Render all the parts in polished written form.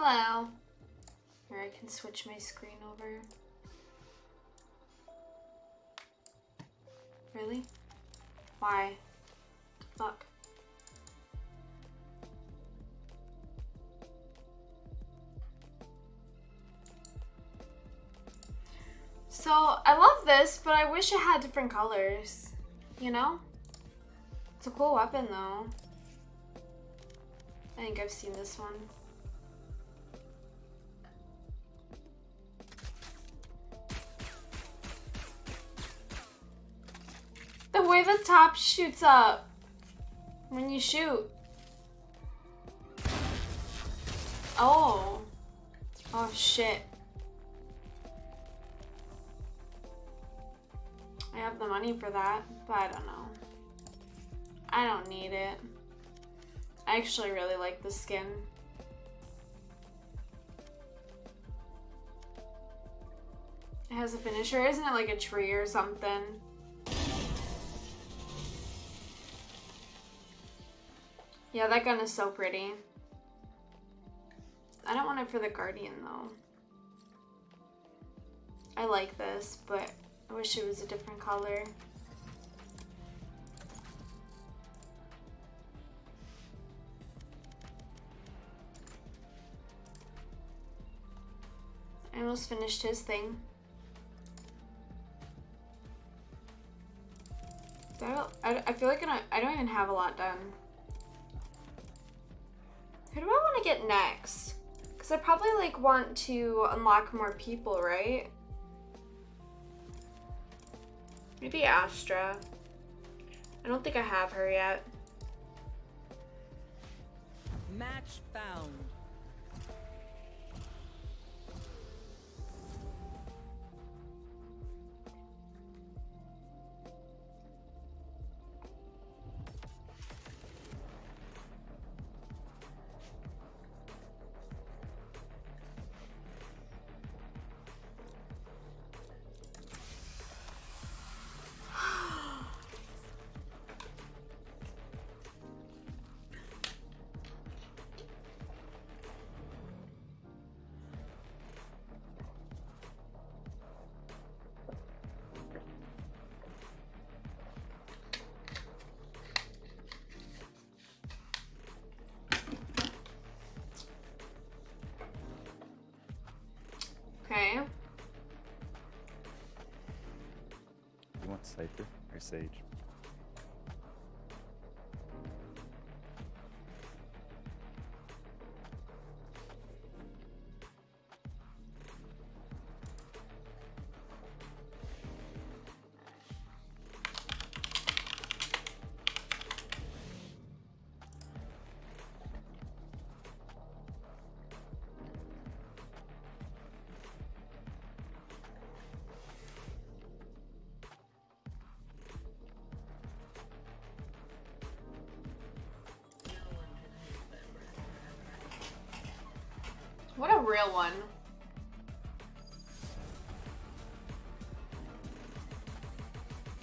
Hello. Here, I can switch my screen over. Really? Why? Fuck. So, I love this, but I wish it had different colors, you know? It's a cool weapon, though. I think I've seen this one. The way the top shoots up when you shoot. Oh. Oh, shit. I have the money for that, but I don't know. I don't need it. I actually really like the skin. It has a finisher. Isn't it like a tree or something? Yeah, that gun is so pretty. I don't want it for the Guardian, though. I like this, but I wish it was a different color. I almost finished his thing. I feel like I don't even have a lot done. Who do I want to get next? Because I probably like want to unlock more people, right? Maybe Astra. I don't think I have her yet. Match found. Viper or Sage. What a real one.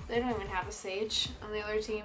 They don't even have a Sage on the other team.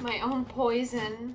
My own poison.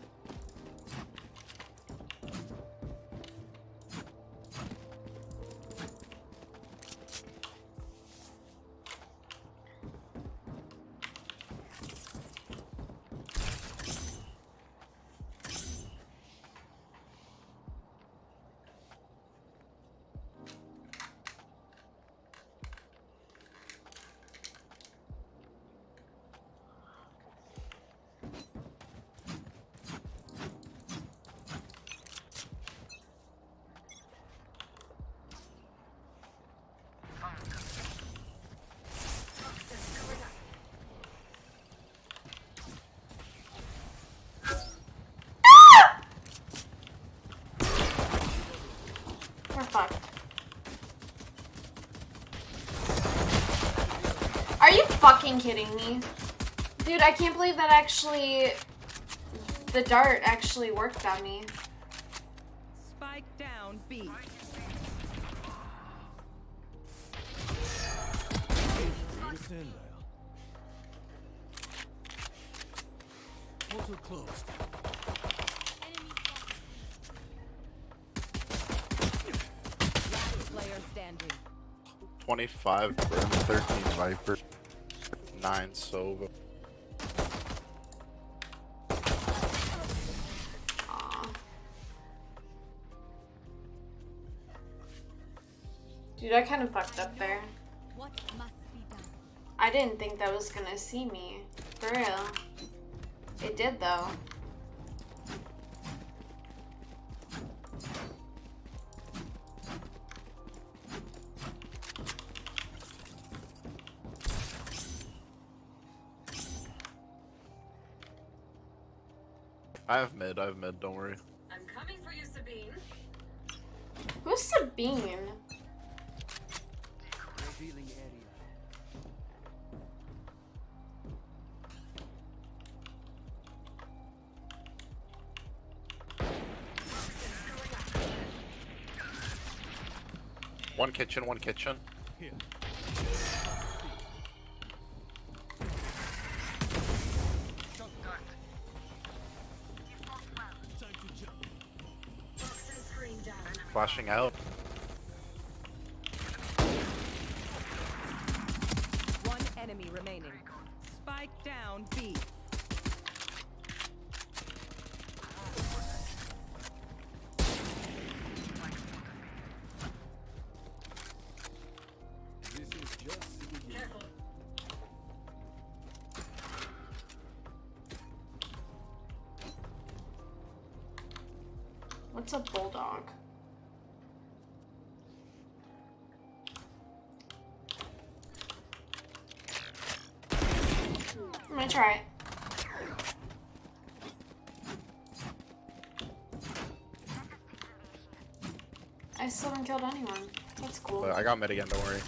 Are you fucking kidding me? Dude, I can't believe that actually, the dart actually worked on me. Spike down B. Player standing. 25 Brim, 13 Viper, 9 Sova. Dude, I kind of fucked up there. What must be done? I didn't think that was gonna see me. For real. It did though. I have mid, don't worry. I'm coming for you, Sabine. Who's Sabine? Revealing area. 1 kitchen. Here. Flashing out. One enemy remaining. Spike down B. This is just the beginning. What's a bulldog? Try it. I still haven't killed anyone. That's cool. But I got mid again, don't worry.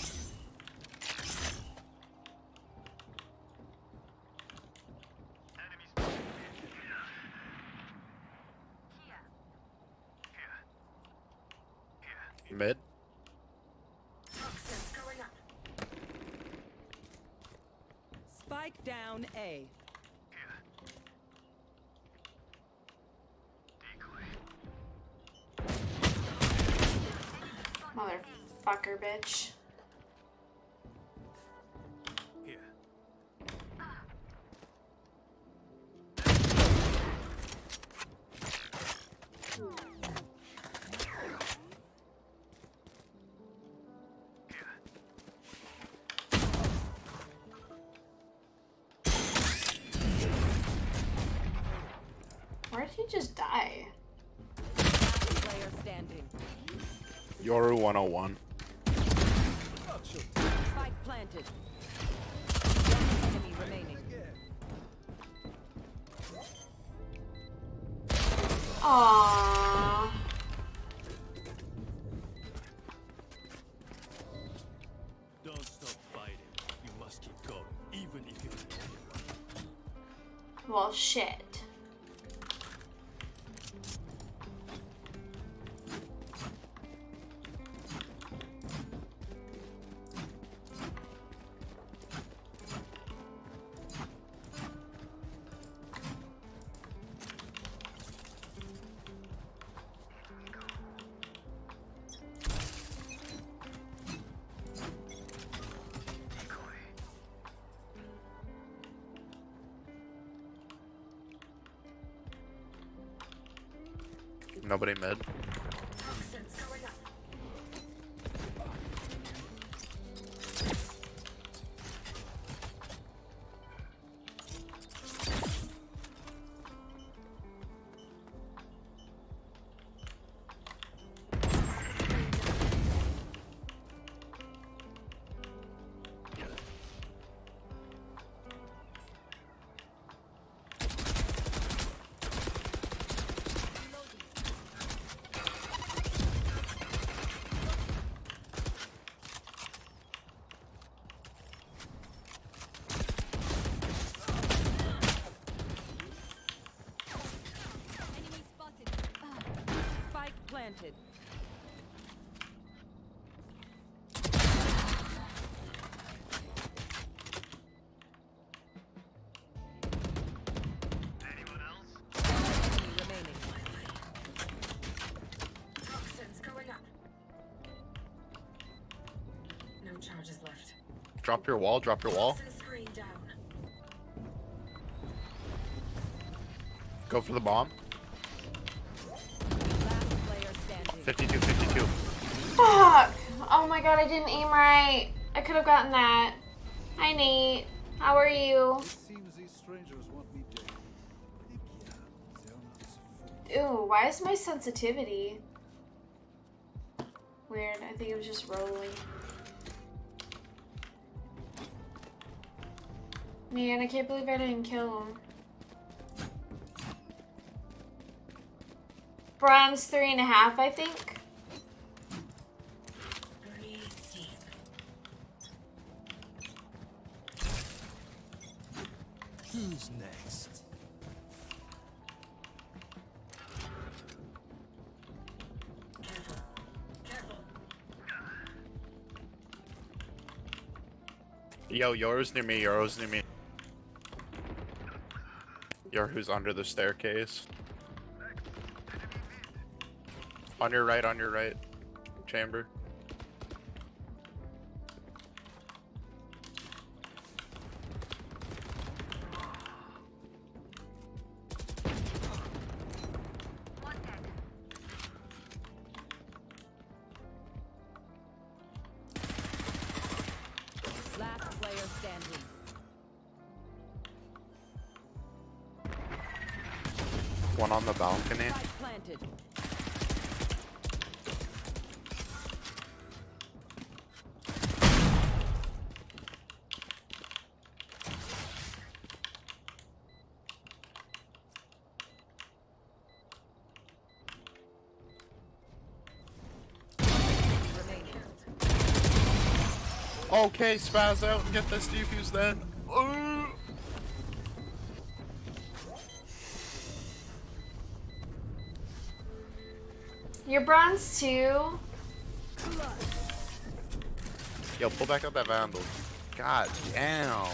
Mid? Down A. Motherfucker, bitch. Yeah. Just die. Yoru 101. Spike planted. Enemy remaining. Aww. Don't stop fighting. You must keep going, even if you lose. Well, shit. Nobody mid. planted. Anyone else? Remaining. Toxins going up. No charges left. Drop your wall, drop your wall. Go for the bomb. 52, 52. Fuck! Oh my god, I didn't aim right. I could have gotten that. Hi, Nate. How are you? Ew, why is my sensitivity weird? I think it was just rolling. Man, I can't believe I didn't kill him. Bronze 3.5, I think. Who's next? Careful. Careful. Yo, Yoru's near me. Yoru's near me. Yoru's under the staircase. On your right, Chamber. Last player standing. One on the balcony. Okay, spaz out and get this defuse then. You're bronze too. Yo, pull back out that vandal. God damn.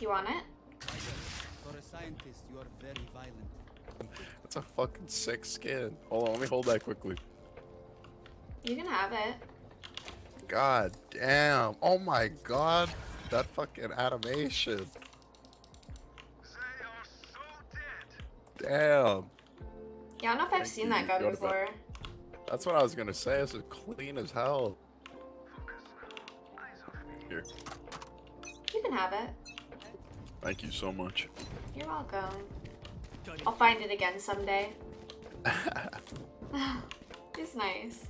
You want it? For a scientist, you are very violent. That's a fucking sick skin. Hold on, let me hold that quickly. You can have it. God damn. Oh my god. That fucking animation. They are so dead. Damn. Yeah, I don't know if I've seen that gun before. That's what I was gonna say. This is clean as hell. Here. You can have it. Thank you so much. You're welcome. I'll find it again someday. It's nice.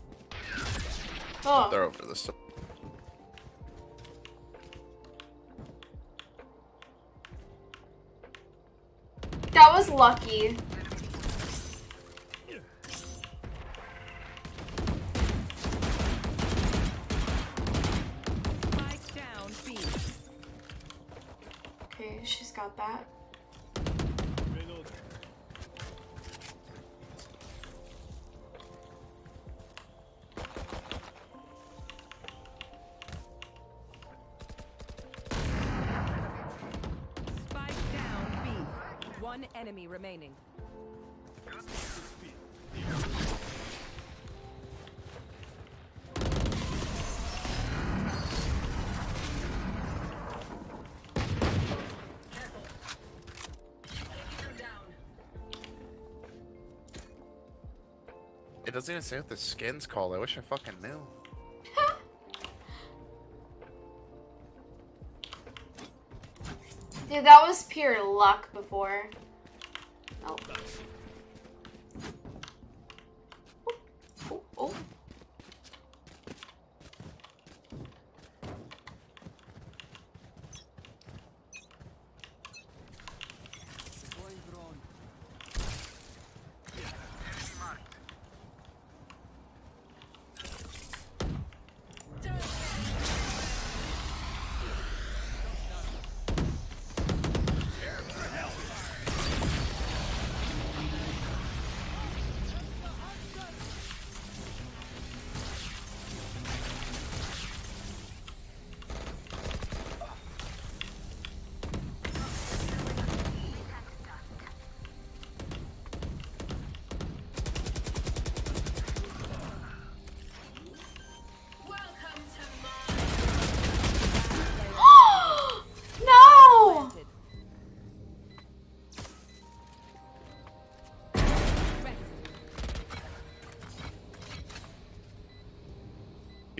Oh. They're over this. That was lucky. Spike down, B. Okay, she's got that. Enemy remaining. It doesn't even say what the skin's called. I wish I fucking knew. Dude, that was pure luck before. Oh. Oh, oh.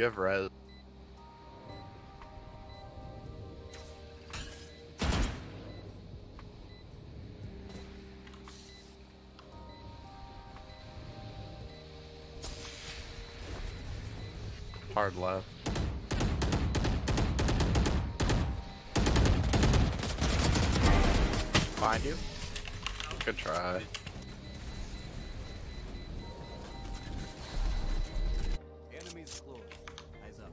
You have res. Hard left. Behind you. Good try. Enemies close. Eyes up.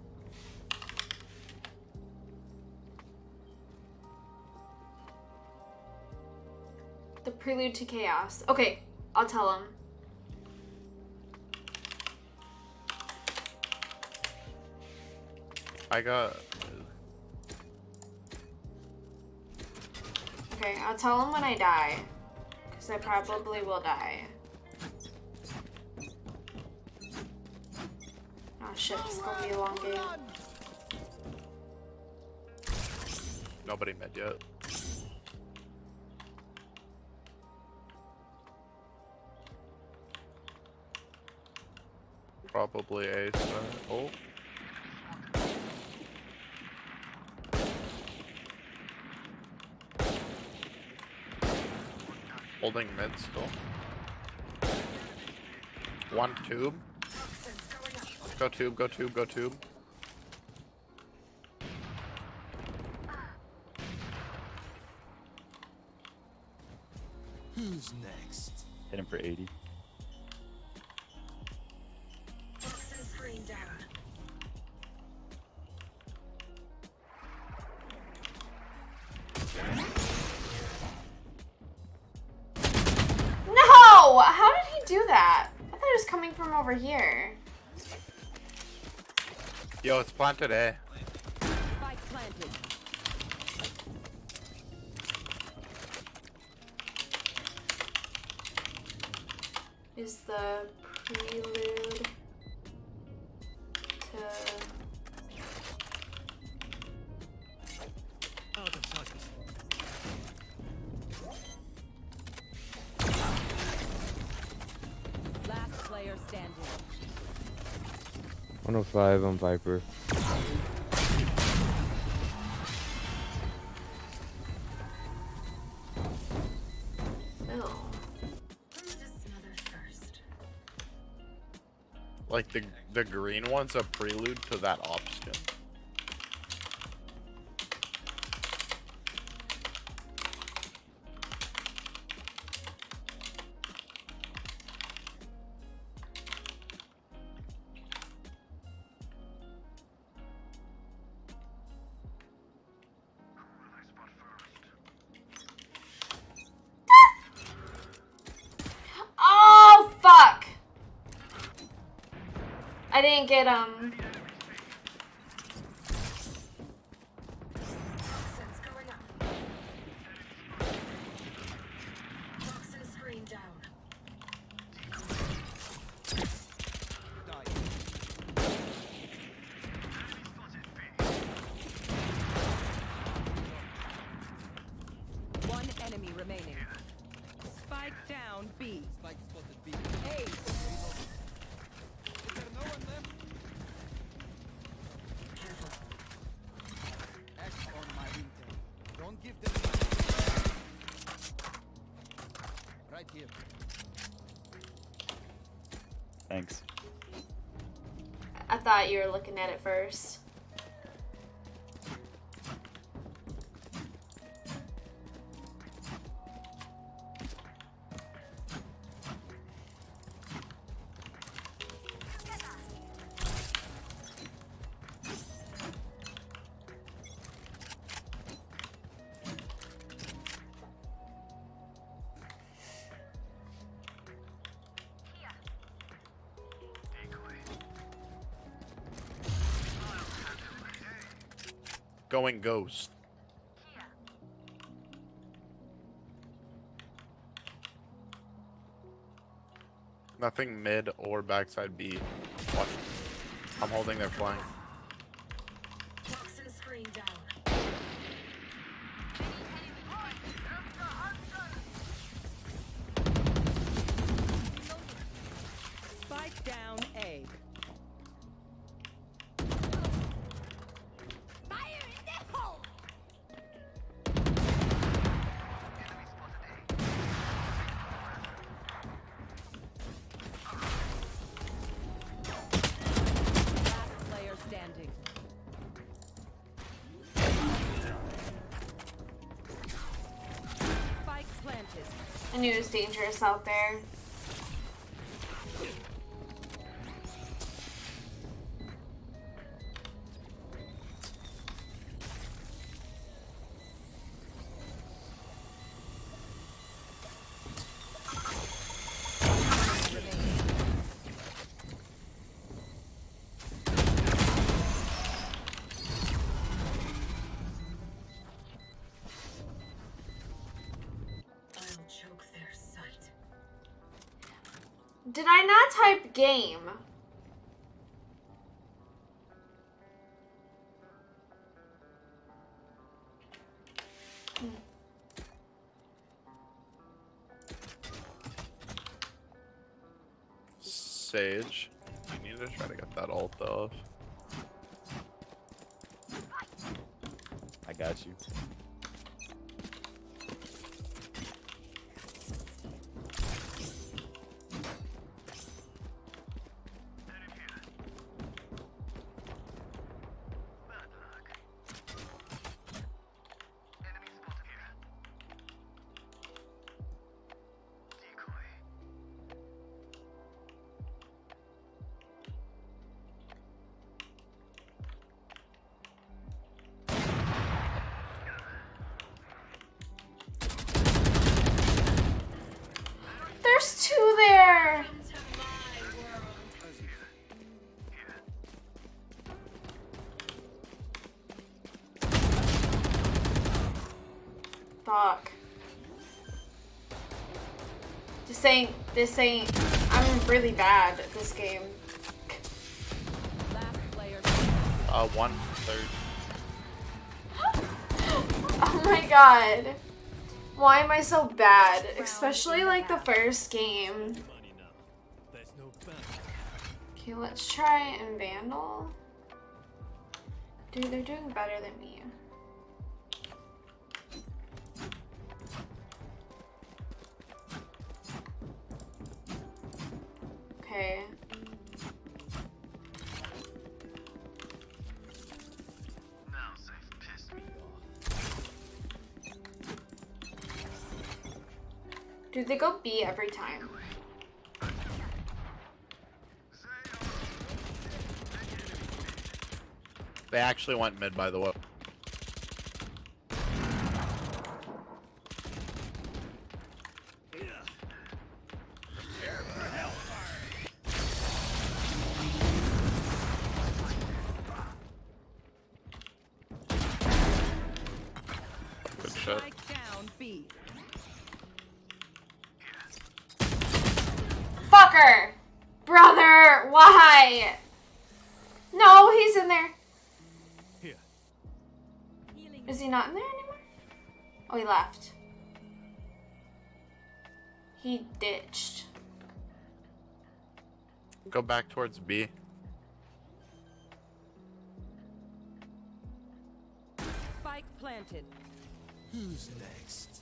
The Prelude to Chaos. Okay, I'll tell him. I got... Okay, I'll tell him when I die. Because I probably will die. Oh shit, this is gonna be a long game. Nobody met yet. Probably a... Oh. Holding mid still. One tube. Go tube, go tube, go tube. Who's next? Hit him for 80. Here. Yo, it's planted, eh? Spike planted. Is the Prelude to... Oh, the fuck. Last player standing. 105 on Viper. Like the green one's a prelude to that option. I didn't get One enemy remaining. Spike down B. Spike spotted B. A. Thanks. I thought you were looking at it first. Going ghost. Yeah. Nothing mid or backside B. Watch. I'm holding their flank. Spike down A. I knew it was dangerous out there. Did I not type game? Sage, you need to try to get that ult off. I got you. This ain't. I'm really bad at this game. Last player. 1-3. Oh my god. Why am I so bad? Especially like the first game. Okay, let's try and Vandal. Dude, they're doing better than me. Okay. Now they've pissed me off. Dude, they go B every time. They actually went mid, by the way. Left. He ditched. Go back towards B. Spike planted. Who's next?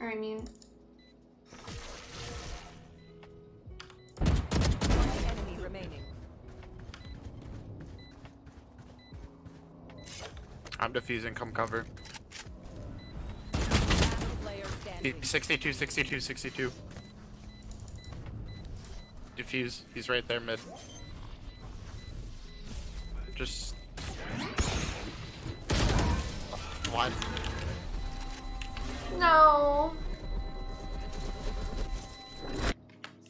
Or I mean... I'm defusing, come cover. 62, 62, 62. Defuse, he's right there mid. Just... One. No.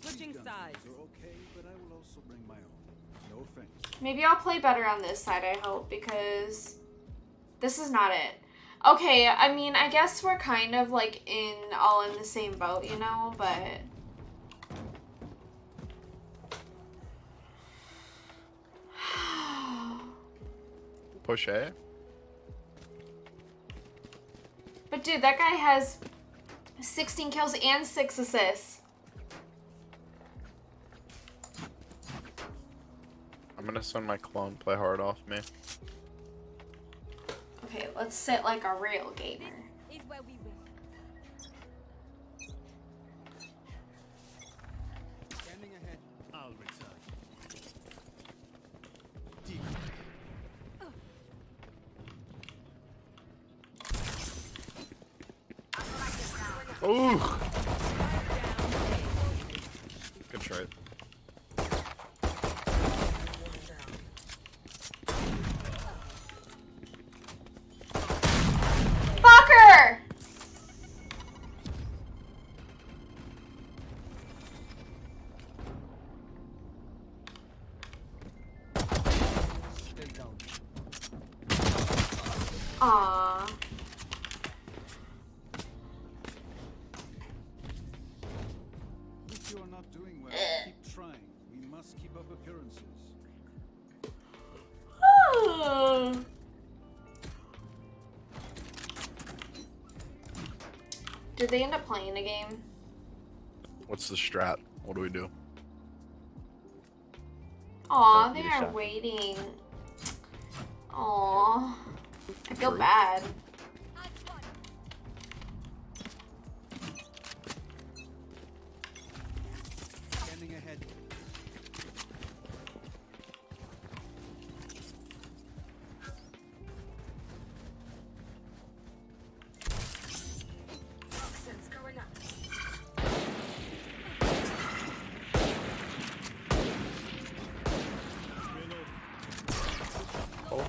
Switching sides. You're okay, but I will also bring my own. No offense. Maybe I'll play better on this side, I hope, because... This is not it. Okay, I mean, I guess we're kind of like all in the same boat, you know, but push A. But dude, that guy has 16 kills and 6 assists. I'm gonna send my clone play hard off me. Okay, let's sit like a real gamer. This is where we win. Standing ahead, I'll return. Deep. Ooh. Good try. Fucker! Aww. If you are not doing well, keep trying. We must keep up appearances. Oh. Did they end up playing a game? What's the strat? What do we do? Aw, they are waiting. Aw. I feel bad. Standing ahead. Toxins going up. Oh.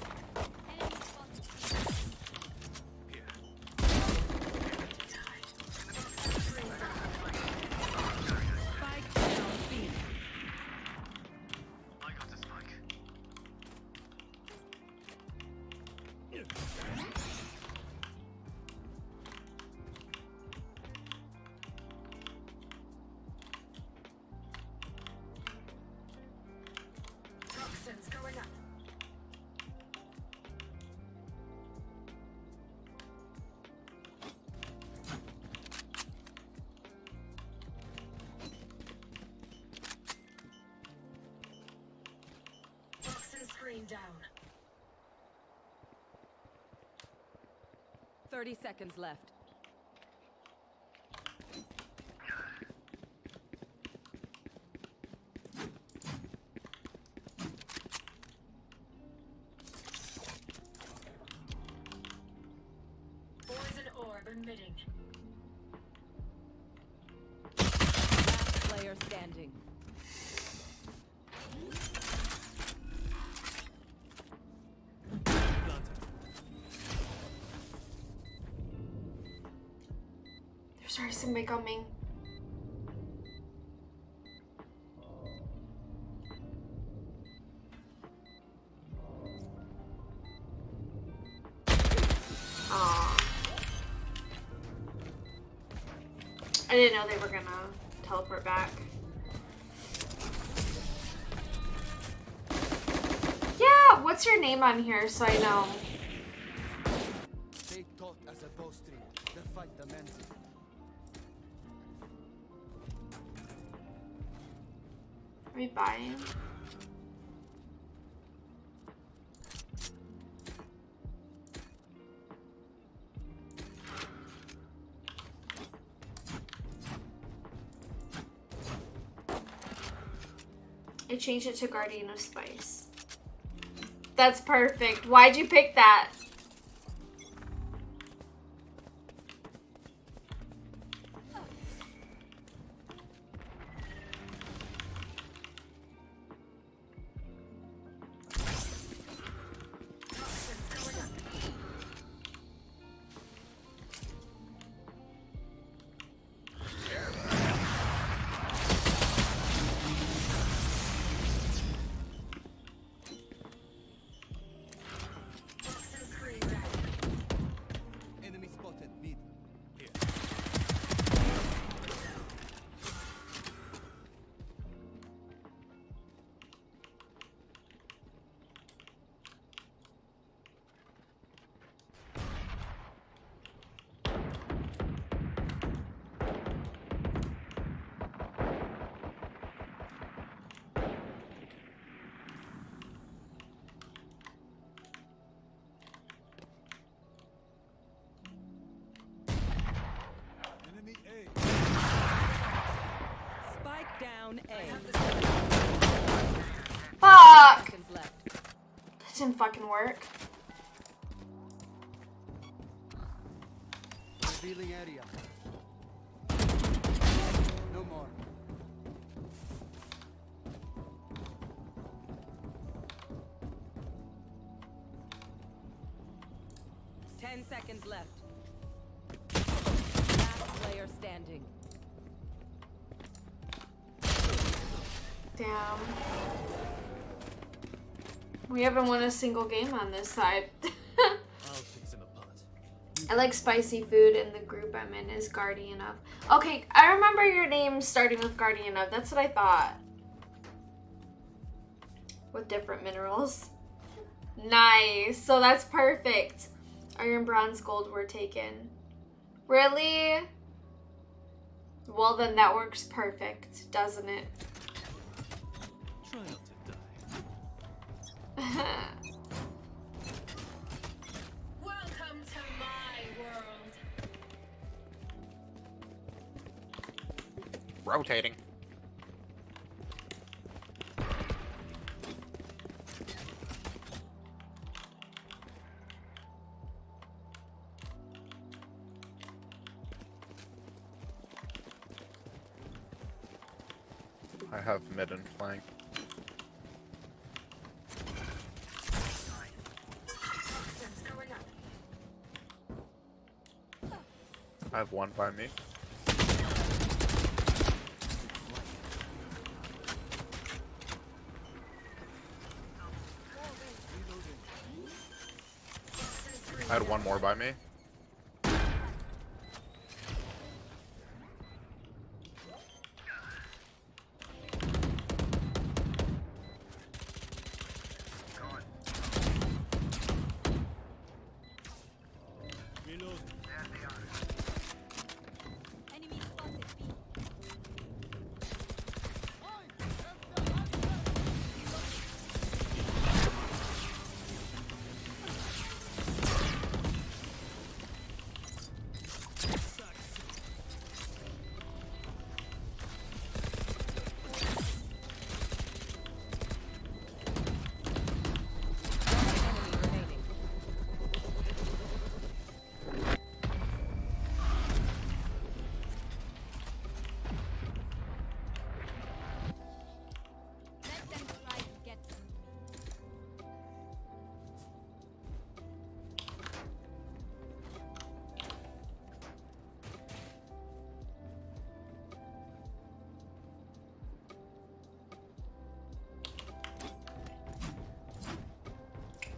Down. 30 seconds left. Poison orb emitting. Last player standing. Sorry, somebody coming. Aww. I didn't know they were gonna teleport back. Yeah, what's your name on here so I know? They taught as a bowstring, the fight demands it. Are we buying? I changed it to Guardian of Spice. That's perfect. Why'd you pick that? Fuck! That didn't fucking work. Revealing area. more. Ten seconds left. Last player standing. Damn. We haven't won a single game on this side. I like spicy food, and the group I'm in is Guardian of. Okay, I remember your name starting with Guardian of. That's what I thought. With different minerals. Nice. So that's perfect. Iron, bronze, gold were taken. Really? Well, then that works perfect, doesn't it? Try not to die. Rotating. I have mid and flank. I have one by me. I had one more by me.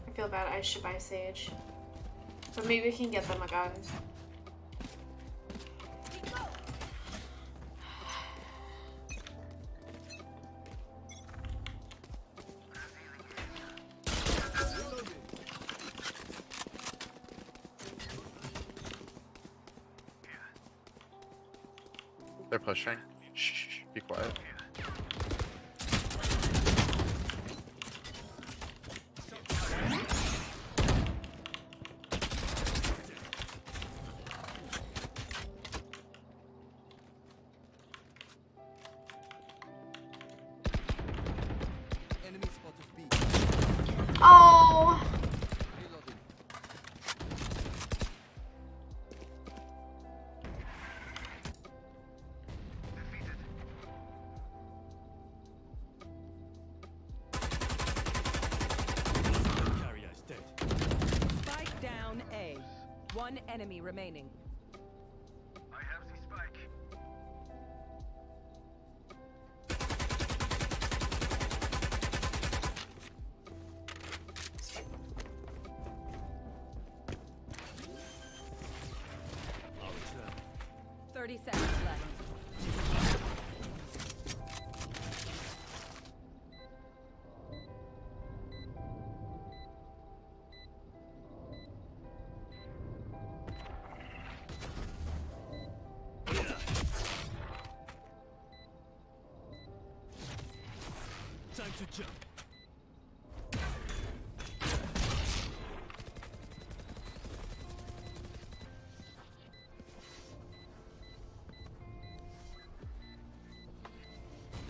I feel bad, I should buy Sage. But maybe we can get them a gun. They're pushing. Shh, be quiet. One enemy remaining. I have the spike. Oh, 30 seconds left.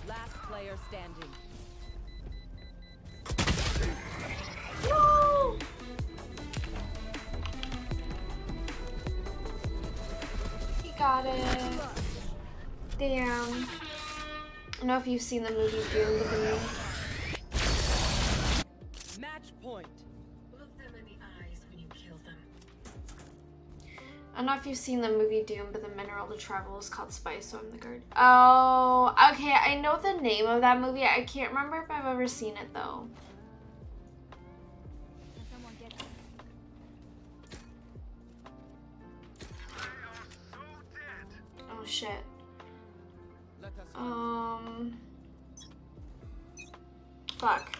Last player standing. No! He got it. the, I don't know if you've seen the movie Doom, but the movie. Match point. Look them in the eyes when you kill them. I don't know if you've seen the movie Doom, but the mineral to travel is called Spice, so I'm the guard. Oh, okay, I know the name of that movie. I can't remember if I've ever seen it, though. Shit. Fuck.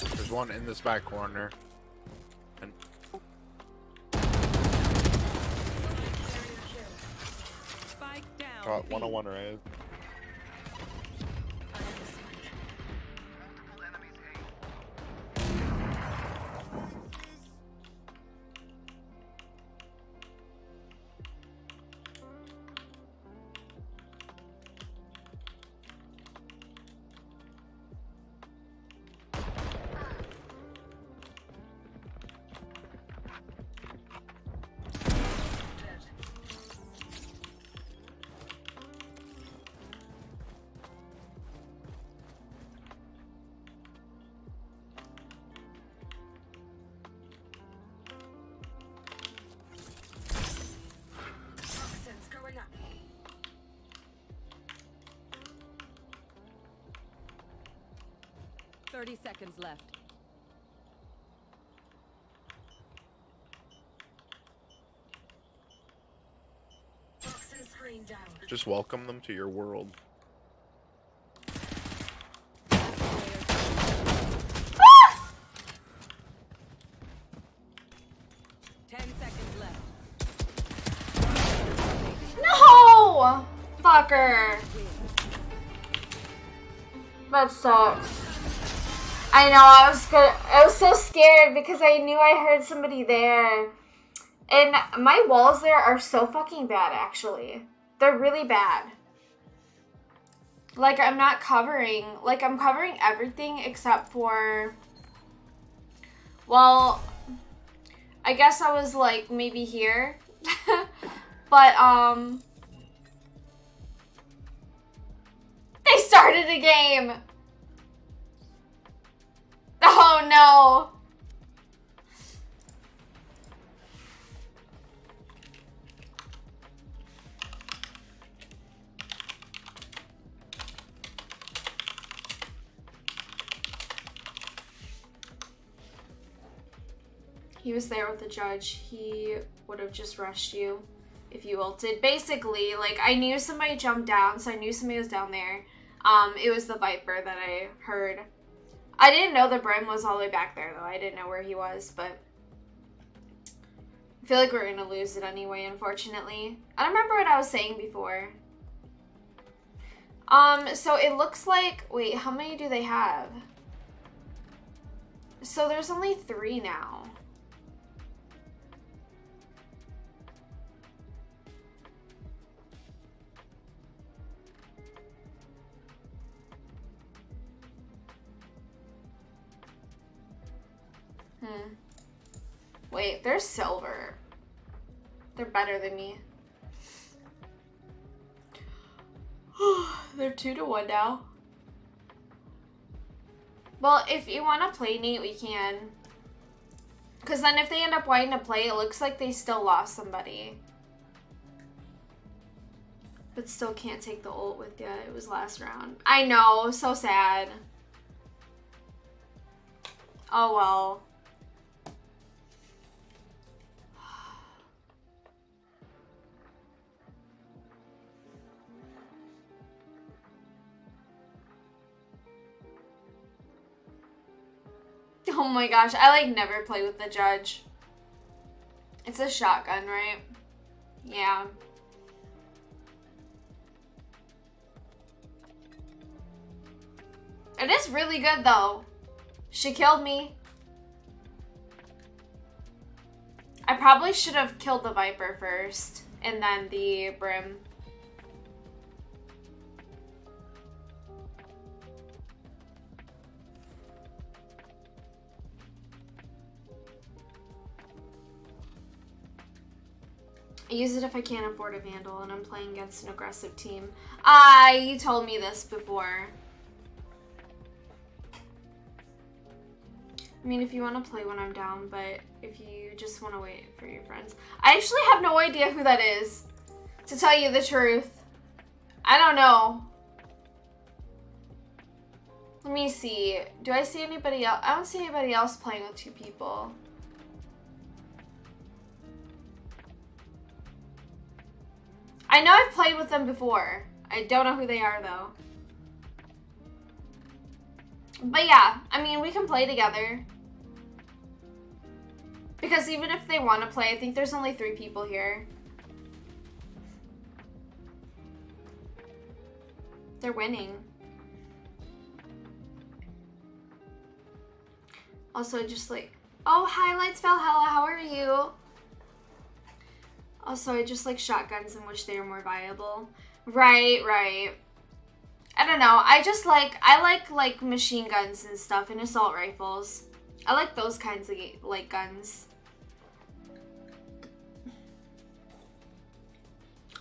There's one in this back corner. And spike down. Got 101 right. Seconds left. Just welcome them to your world. Ah! 10 seconds left. No! Fucker. That sucks. I know, I was so scared because I knew I heard somebody there. And my walls there are so fucking bad, actually. They're really bad. Like, I'm not covering, like, I'm covering everything except for, well, I guess I was, like, maybe here. But, they started a game! Oh no! He was there with the judge. He would have just rushed you if you ulted. Basically, like, I knew somebody jumped down, so I knew somebody was down there. It was the Viper that I heard. I didn't know the Brim was all the way back there, though. I didn't know where he was, but I feel like we're gonna lose it anyway, unfortunately. I don't remember what I was saying before. So it looks like, wait, how many do they have? So there's only 3 now. Wait, they're silver. They're better than me. They're 2-1 now. Well, if you want to play Nate, we can. Because then if they end up wanting to play, it looks like they still lost somebody. But still can't take the ult with you. It was last round. I know, so sad. Oh well. Oh my gosh, I like never play with the judge. It's a shotgun, right? Yeah. It is really good though. She killed me. I probably should have killed the Viper first and then the Brim. I use it if I can't afford a Vandal and I'm playing against an aggressive team. You told me this before. I mean, if you want to play when I'm down, but if you just want to wait for your friends. I actually have no idea who that is, to tell you the truth. I don't know. Let me see. Do I see anybody else? I don't see anybody else playing with two people. I know I've played with them before. I don't know who they are though. But yeah, I mean, we can play together. Because even if they want to play, I think there's only 3 people here. They're winning. Also, just like, oh, hi, Lights Valhalla, how are you? Also, I just like shotguns and wish they were more viable. Right, right. I don't know, I just like, I like machine guns and stuff and assault rifles. I like those kinds of, like, guns.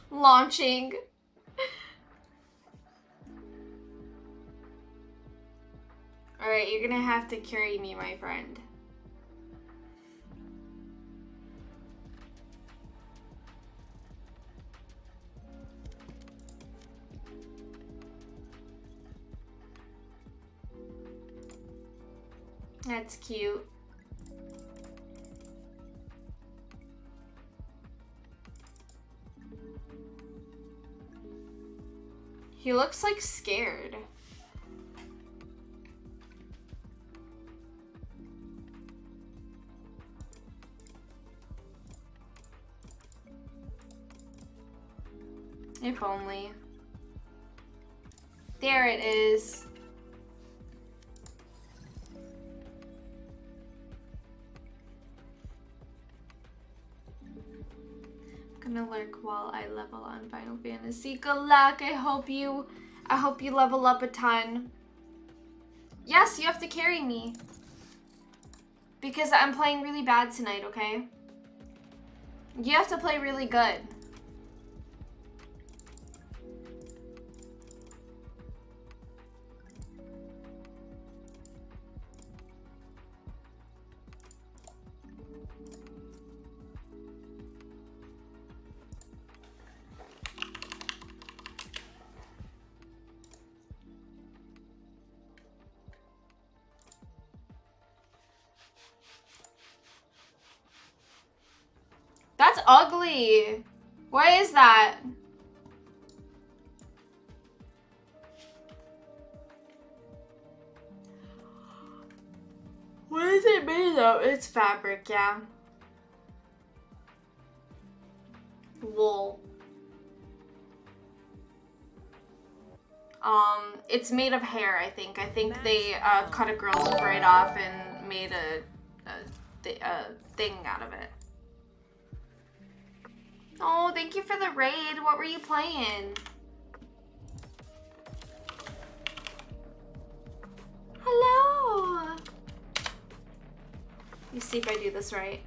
Launching. Alright, you're gonna have to carry me, my friend. That's cute. He looks like scared. If only. There it is. I'm gonna lurk while I level on Final Fantasy. Good luck. I hope you level up a ton. Yes, you have to carry me. Because I'm playing really bad tonight, okay? You have to play really good. Ugly. What is that? What is it made of? It's fabric, yeah. Wool. It's made of hair, I think. I think they cut a girl's braid off and made a thing out of it. Oh, thank you for the raid. What were you playing? Hello. Let me see if I do this right.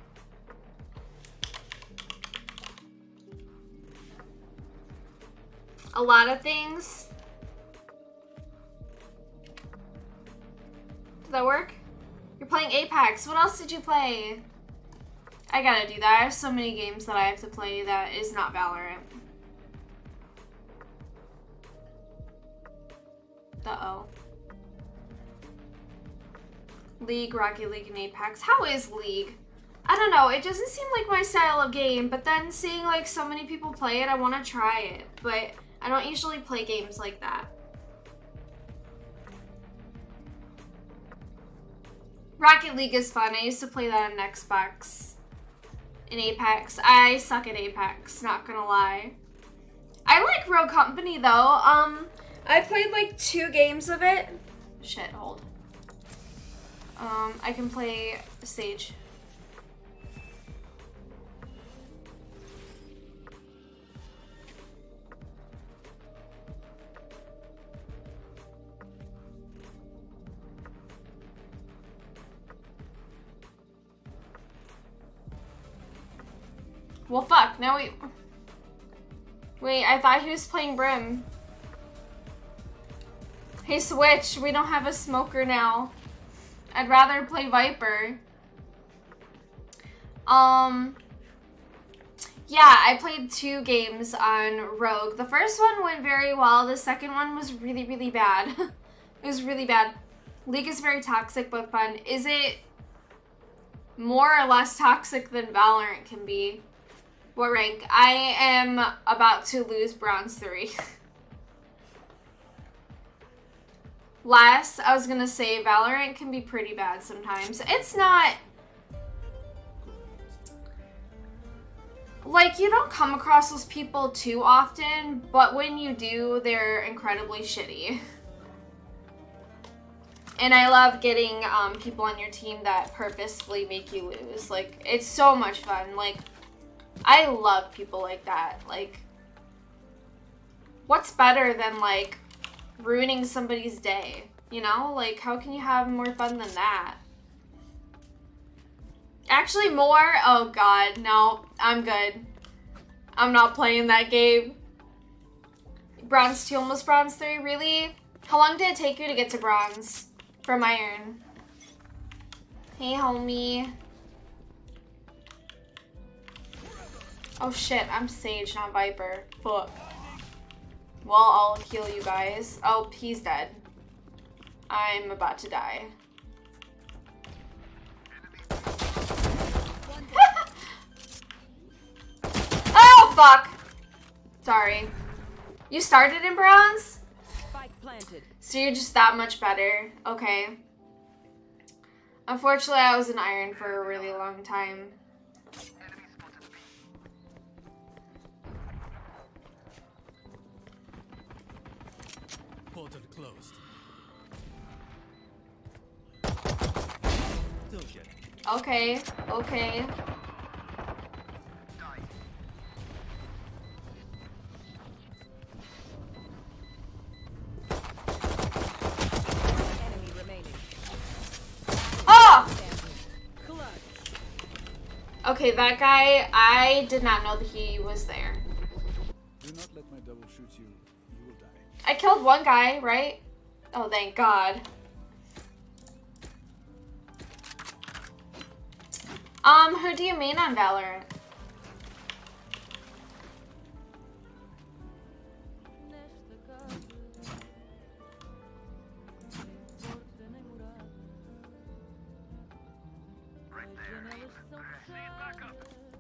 A lot of things. Did that work? You're playing Apex. What else did you play? I gotta do that. I have so many games that I have to play that is not Valorant. Uh-oh. League, Rocket League, and Apex. How is League? I don't know. It doesn't seem like my style of game, but then seeing like so many people play it, I want to try it. But I don't usually play games like that. Rocket League is fun. I used to play that on Xbox. In Apex. I suck at Apex, not gonna lie. I like Rogue Company though. I played like 2 games of it. Shit, hold. I can play Sage. Well, fuck. Now we... Wait, I thought he was playing Brim. Hey, Switch, we don't have a smoker now. I'd rather play Viper. Yeah, I played 2 games on Rogue. The first one went very well. The second one was really, really bad. It was really bad. League is very toxic but fun. Is it more or less toxic than Valorant can be? What rank? I am about to lose Bronze 3. Last, I was gonna say Valorant can be pretty bad sometimes. It's not... Like, you don't come across those people too often, but when you do, they're incredibly shitty. And I love getting people on your team that purposefully make you lose. Like, it's so much fun. Like, I love people like that. Like, what's better than, like, ruining somebody's day? You know? Like, how can you have more fun than that? Actually, more? Oh, God. No, I'm good. I'm not playing that game. Bronze 2, almost Bronze 3? Really? How long did it take you to get to Bronze from Iron? Hey, homie. Oh, shit. I'm Sage, not Viper. Fuck. Well, I'll heal you guys. Oh, he's dead. I'm about to die. Oh, fuck. Sorry. You started in Bronze? So you're just that much better. Okay. Unfortunately, I was in Iron for a really long time. Okay, okay. Okay, that guy, I did not know that he was there. Do not let my double shoot you. You will die. I killed one guy, right? Oh, thank God. Who do you mean on Valorant?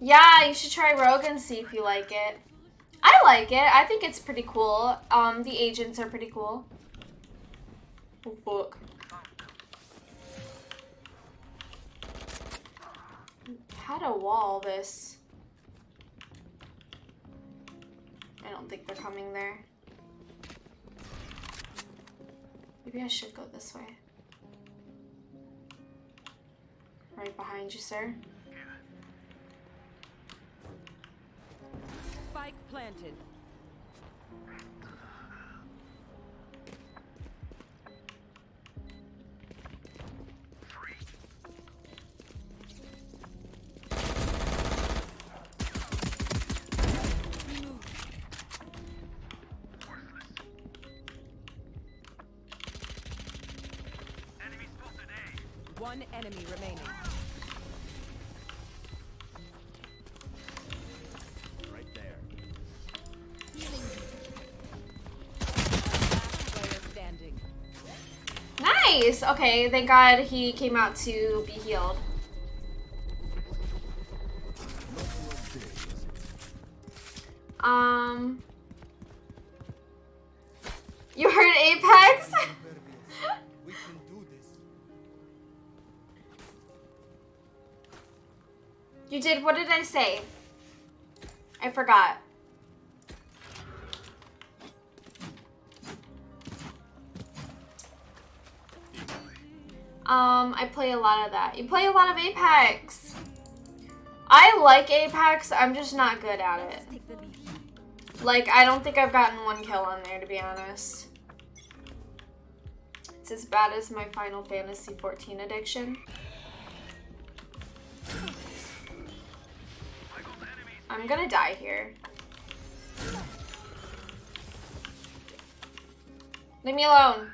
Yeah, you should try Rogue and see if you like it. I like it. I think it's pretty cool. The agents are pretty cool. Oh, fuck. How to wall this? I don't think they're coming there. Maybe I should go this way. Right behind you, sir. Planted. Enemy spotted A. One enemy remaining. Okay, thank God he came out to be healed. You heard Apex? We can do this. You did, what did I say? I forgot. I play a lot of that. You play a lot of Apex. I like Apex, I'm just not good at it. Like, I don't think I've gotten 1 kill on there, to be honest. It's as bad as my Final Fantasy XIV addiction. I'm gonna die here. Leave me alone.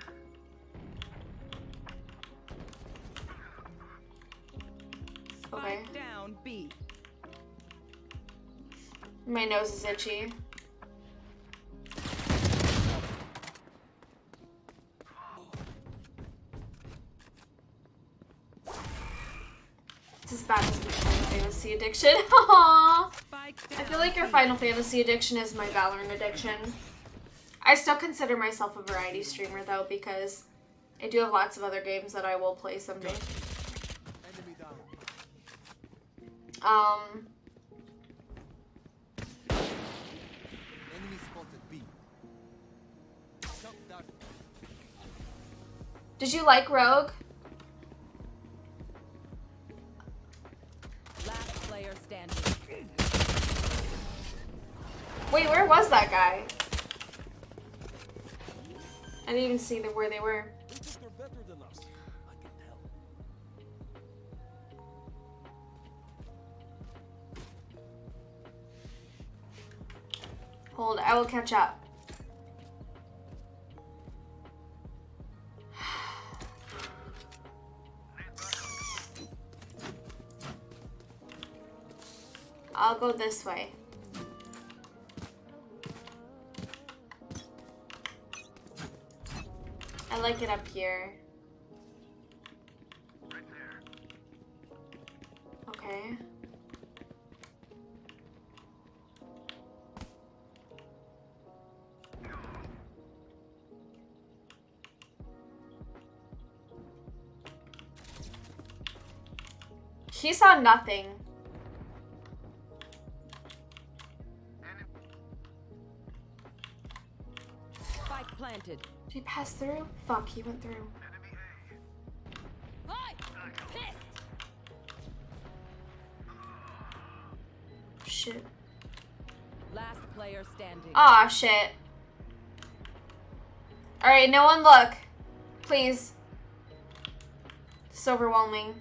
Okay. Down, B. My nose is itchy. It's as bad as my Final Fantasy addiction. Aww. I feel like your Final Fantasy addiction is my Valorant addiction. I still consider myself a variety streamer though, because I do have lots of other games that I will play someday. Enemy spotted B. Did you like Rogue? Last player standing. Wait, where was that guy? I didn't even see where they were. Hold, I will catch up. I'll go this way. I like it up here. Okay. He saw nothing. Spike planted. Did he pass through? Fuck, he went through. Shit. Last player standing. Aw, shit. Alright, no one look. Please. It's overwhelming.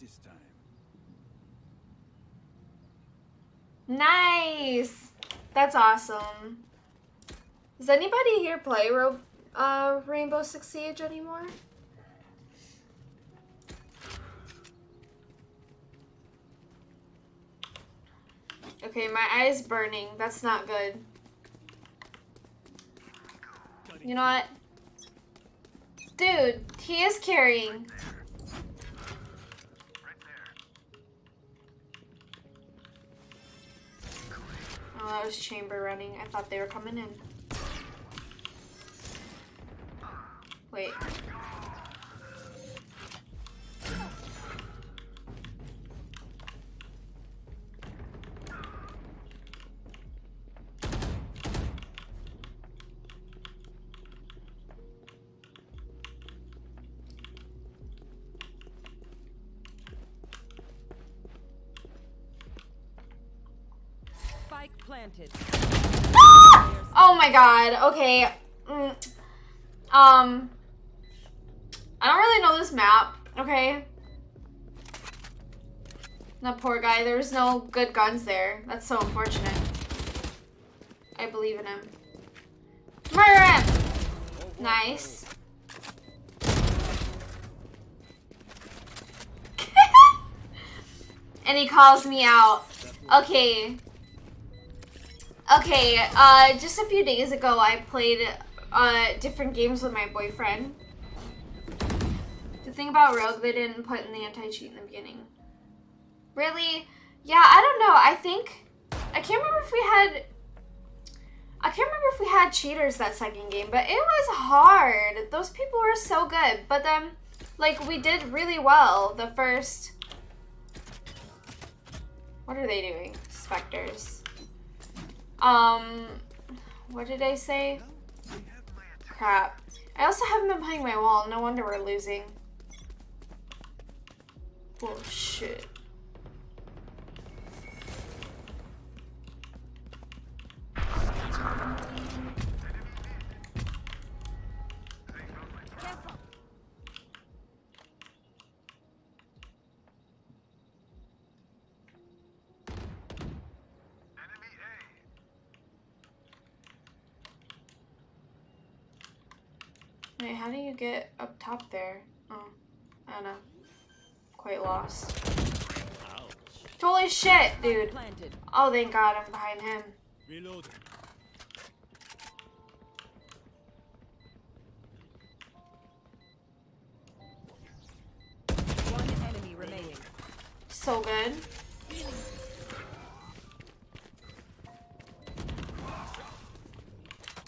This time. Nice! That's awesome. Does anybody here play Rainbow Six Siege anymore? Okay, my eye's burning. That's not good. You know what? Dude, he is carrying. Oh, that was Chamber running. I thought they were coming in. Wait. Ah! Oh my god, okay. I don't really know this map, okay? That poor guy, there was no good guns there. That's so unfortunate. I believe in him. Murder him! Nice. And he calls me out. Okay. Okay, just a few days ago, I played different games with my boyfriend. The thing about Rogue, they didn't put in the anti-cheat in the beginning. Really? Yeah, I don't know. I can't remember if we had... I can't remember if we had cheaters that second game, but it was hard. Those people were so good. But then, like, we did really well the first... What are they doing? Spectres. What did I say? Crap. I also haven't been playing my wall. No wonder we're losing. Oh, shit. Wait, how do you get up top there? Oh, I don't know. Quite lost. Holy shit, dude. Oh, thank God I'm behind him. Reloading. One enemy remaining. So good.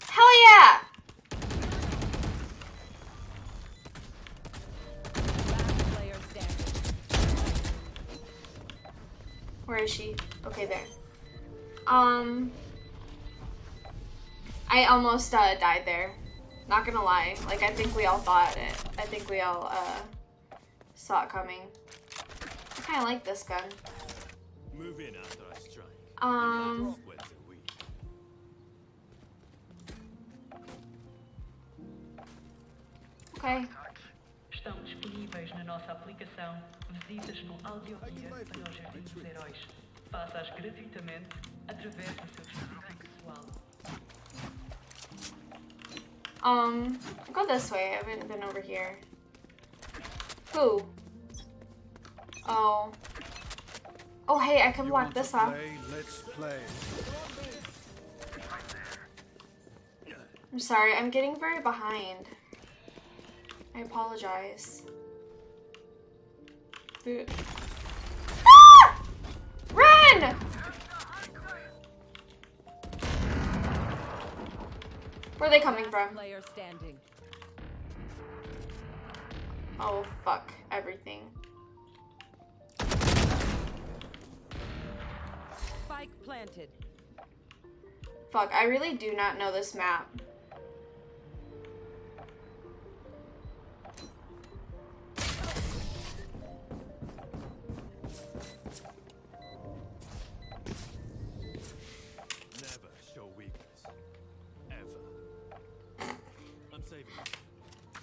Hell yeah! Where is she? Okay, there. I almost died there. Not gonna lie. Like, I think we all thought it. I think we all saw it coming. I kind of like this gun. Move in after I strike. Okay. Estão disponíveis na nossa aplicação visitas no audioguia para o Jardim dos Heróis. Faça-as gratuitamente através do seu dispositivo pessoal. Go this way. I haven't been over here. Who? Oh. Oh, hey, I can block this off. Let's play. I'm sorry, I'm getting very behind. I apologize. Dude. Ah! Run! Where are they coming from? Oh, fuck. Everything. Spike planted. Fuck, I really do not know this map.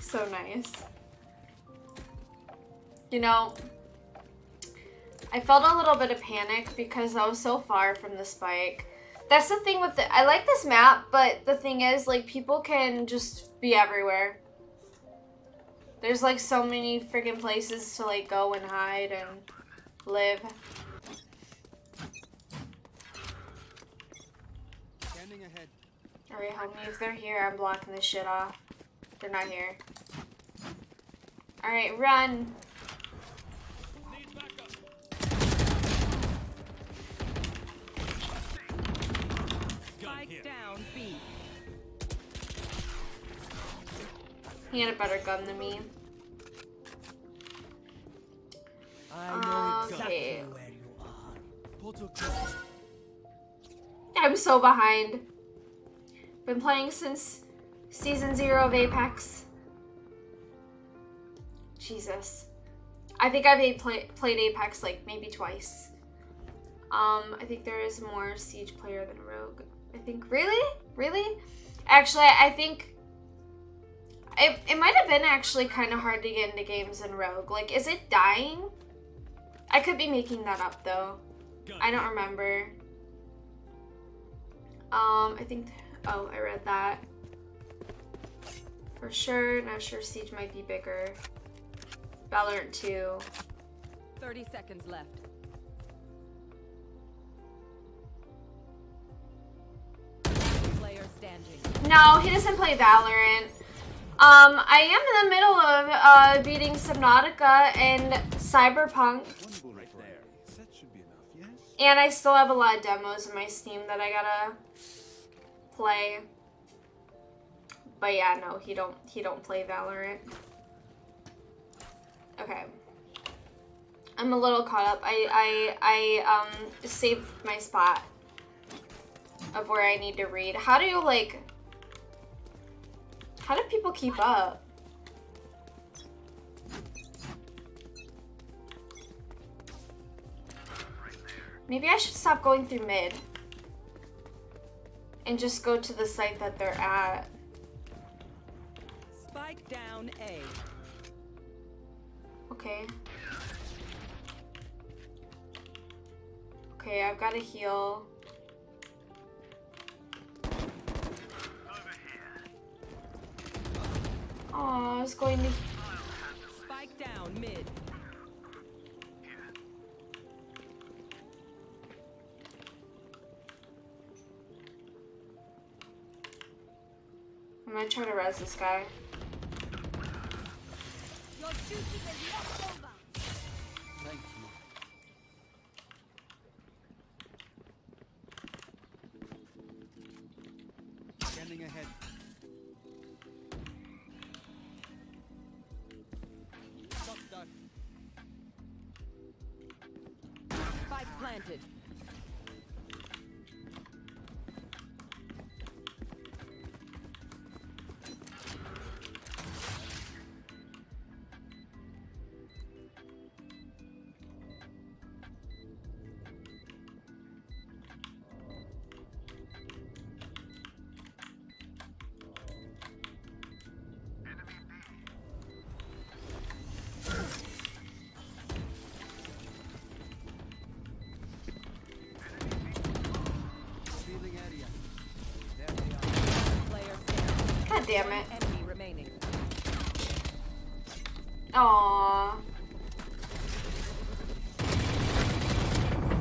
So nice. You know, I felt a little bit of panic because I was so far from the spike. That's the thing with the, I like this map, but the thing is, like, people can just be everywhere. There's like so many freaking places to like go and hide and live. Standing ahead. All right, homie, if they're here, I'm blocking this shit off. They're not here. All right, run. Spike down, B. He had a better gun than me. Okay. I'm so behind. Been playing since Season 0 of Apex. Jesus. I think I've played Apex like maybe twice. I think there is more Siege player than Rogue. I think, really? Actually, I think it might have been actually kind of hard to get into games in Rogue. Like, is it dying? I could be making that up though. I don't remember. I think, oh, I read that. For sure, not sure. Siege might be bigger. Valorant 2. 30 seconds left. Player standing. No, he doesn't play Valorant. I am in the middle of beating Subnautica and Cyberpunk. Right there. That should be enough, yes? And I still have a lot of demos in my Steam that I gotta play. But yeah, no, he don't play Valorant. Okay. I'm a little caught up. I saved my spot of where I need to read. How do you like? How do people keep up? Maybe I should stop going through mid and just go to the site that they're at. Spike down A. Okay. Okay, I've got to heal. Oh, I was going to spike down mid. I'm gonna try to res this guy. Your duty is not over. Thank you. Standing ahead. Spike planted. Damn it. Enemy remaining. Aww.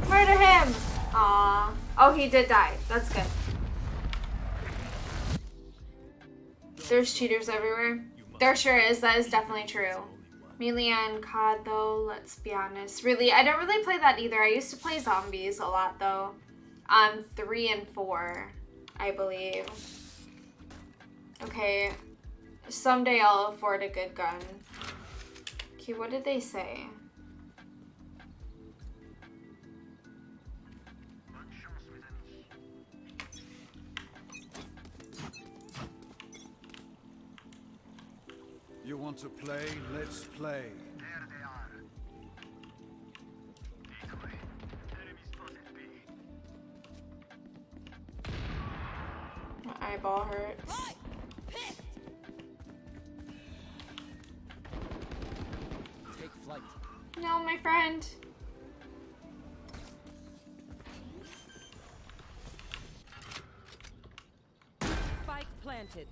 Murder him! Aww. Oh, he did die. That's good. There's cheaters everywhere. There sure is. That is definitely true. Melee and COD, though, let's be honest. Really, I don't really play that either. I used to play zombies a lot, though. 3 and 4, I believe. Okay, someday I'll afford a good gun. Okay, what did they say? You want to play? Let's play. There they are. My eyeball hurts. No, my friend. Spike planted.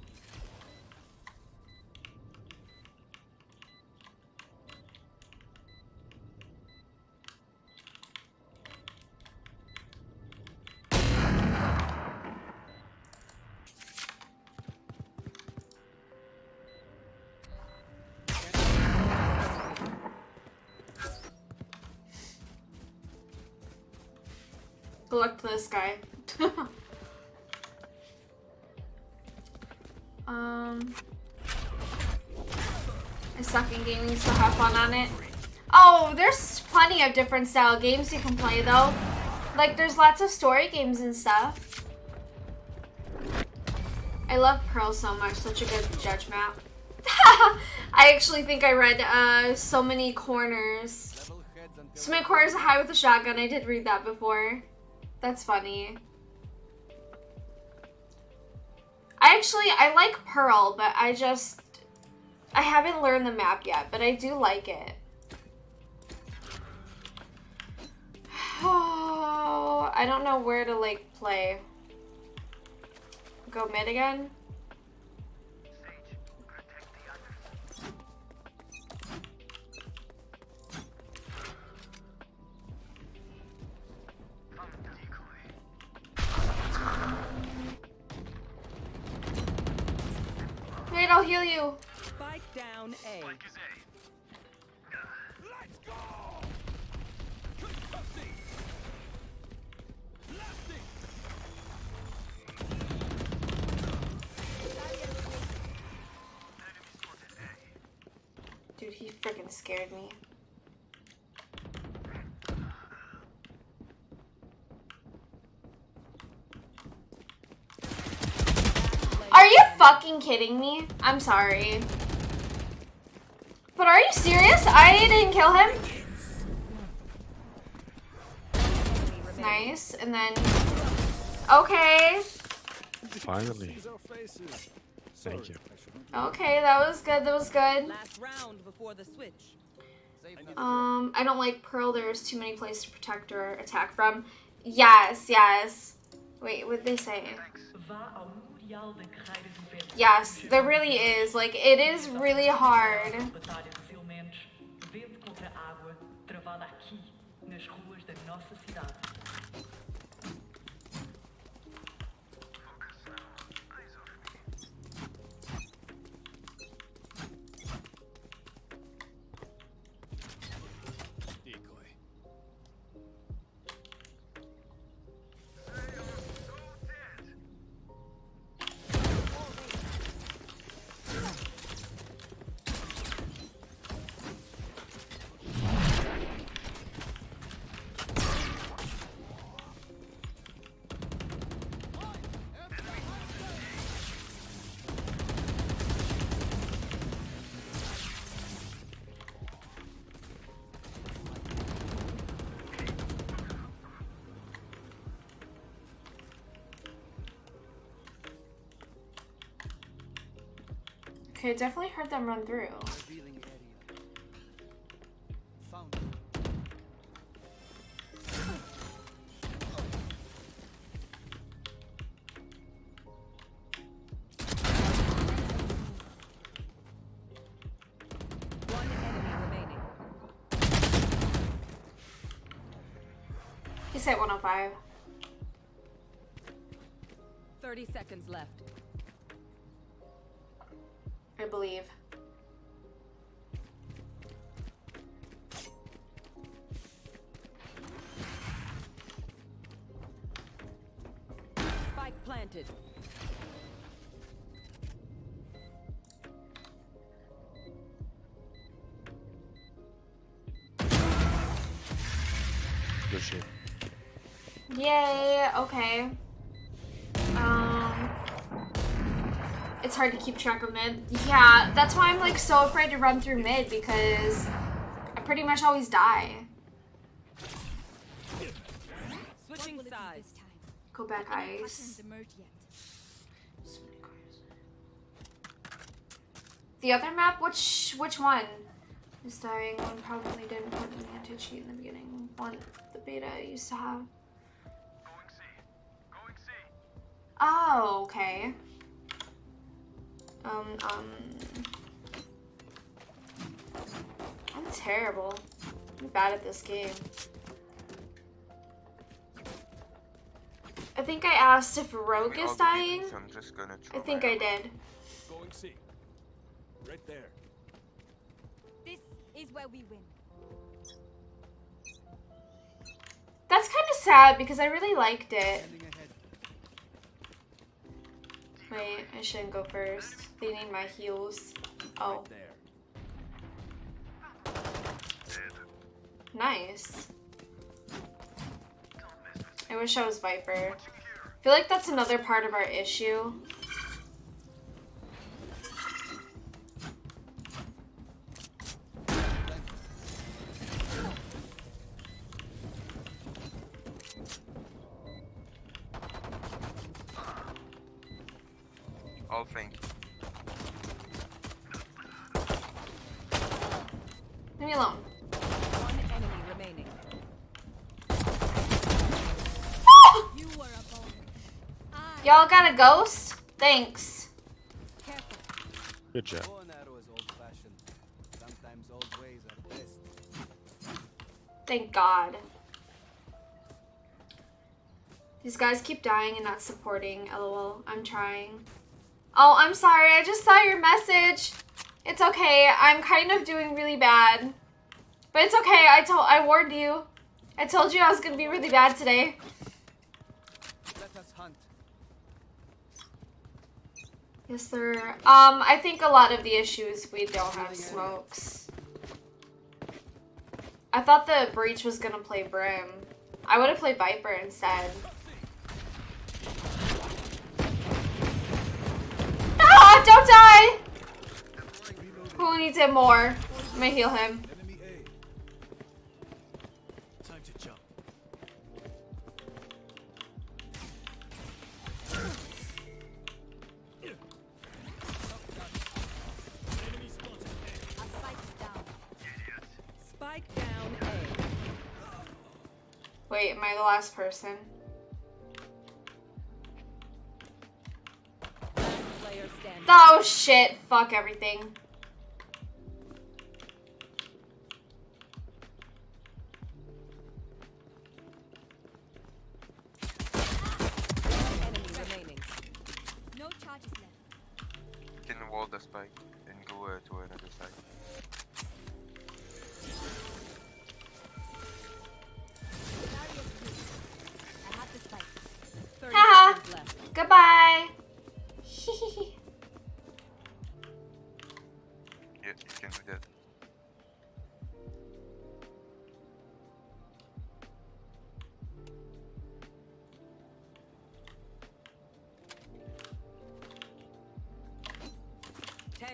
Good luck to this guy. I suck in gaming, so have fun on it. Oh, there's plenty of different style games you can play though. Like there's lots of story games and stuff. I love Pearl so much, such a good judge map. I actually think I read so many corners. So many corners of high with a shotgun, I did read that before. That's funny. I like Pearl, but I haven't learned the map yet, but I do like it. Oh, I don't know where to like play. Go mid again. Sage, protect the others. Wait, I'll heal you. Spike down A. Spike is A. Let's go. Dude, he freaking scared me. fucking kidding me? I'm sorry. But are you serious? I didn't kill him? Nice, and then... Okay. Finally. Thank you. Okay, that was good, that was good. I don't like Pearl, there's too many places to protect or attack from. Yes, yes. Wait, what did they say? Yes, there really is. Like, it is really hard. I definitely heard them run through. He's at 105. 30 seconds left. I believe. Spike planted. Good shit. Yay, okay. It's hard to keep track of mid. Yeah, that's why I'm like so afraid to run through mid because I pretty much always die. Switching sides. Go back ice. The other map, which one? Is dying one probably didn't put in the anti-cheat in the beginning. One the beta I used to have. Oh, okay. I'm terrible. I'm bad at this game. I think I asked if Rogue is dying. I think I did. Going C. Right there. This is where we win. That's kind of sad because I really liked it. Wait, I shouldn't go first. They need my heals. Oh. Nice. I wish I was Viper. I feel like that's another part of our issue. Y'all got a ghost? Thanks. Good job. Thank God. These guys keep dying and not supporting. LOL. I'm trying. Oh, I'm sorry. I just saw your message. It's okay. I'm kind of doing really bad. But it's okay. I warned you. I told you I was going to be really bad today. Yes, sir. I think a lot of the issues we don't have smokes. I thought the Breach was gonna play Brim. I would have played Viper instead. No! Don't die! Who needs it more? I'm gonna heal him. Wait, am I the last person? Oh shit, fuck everything.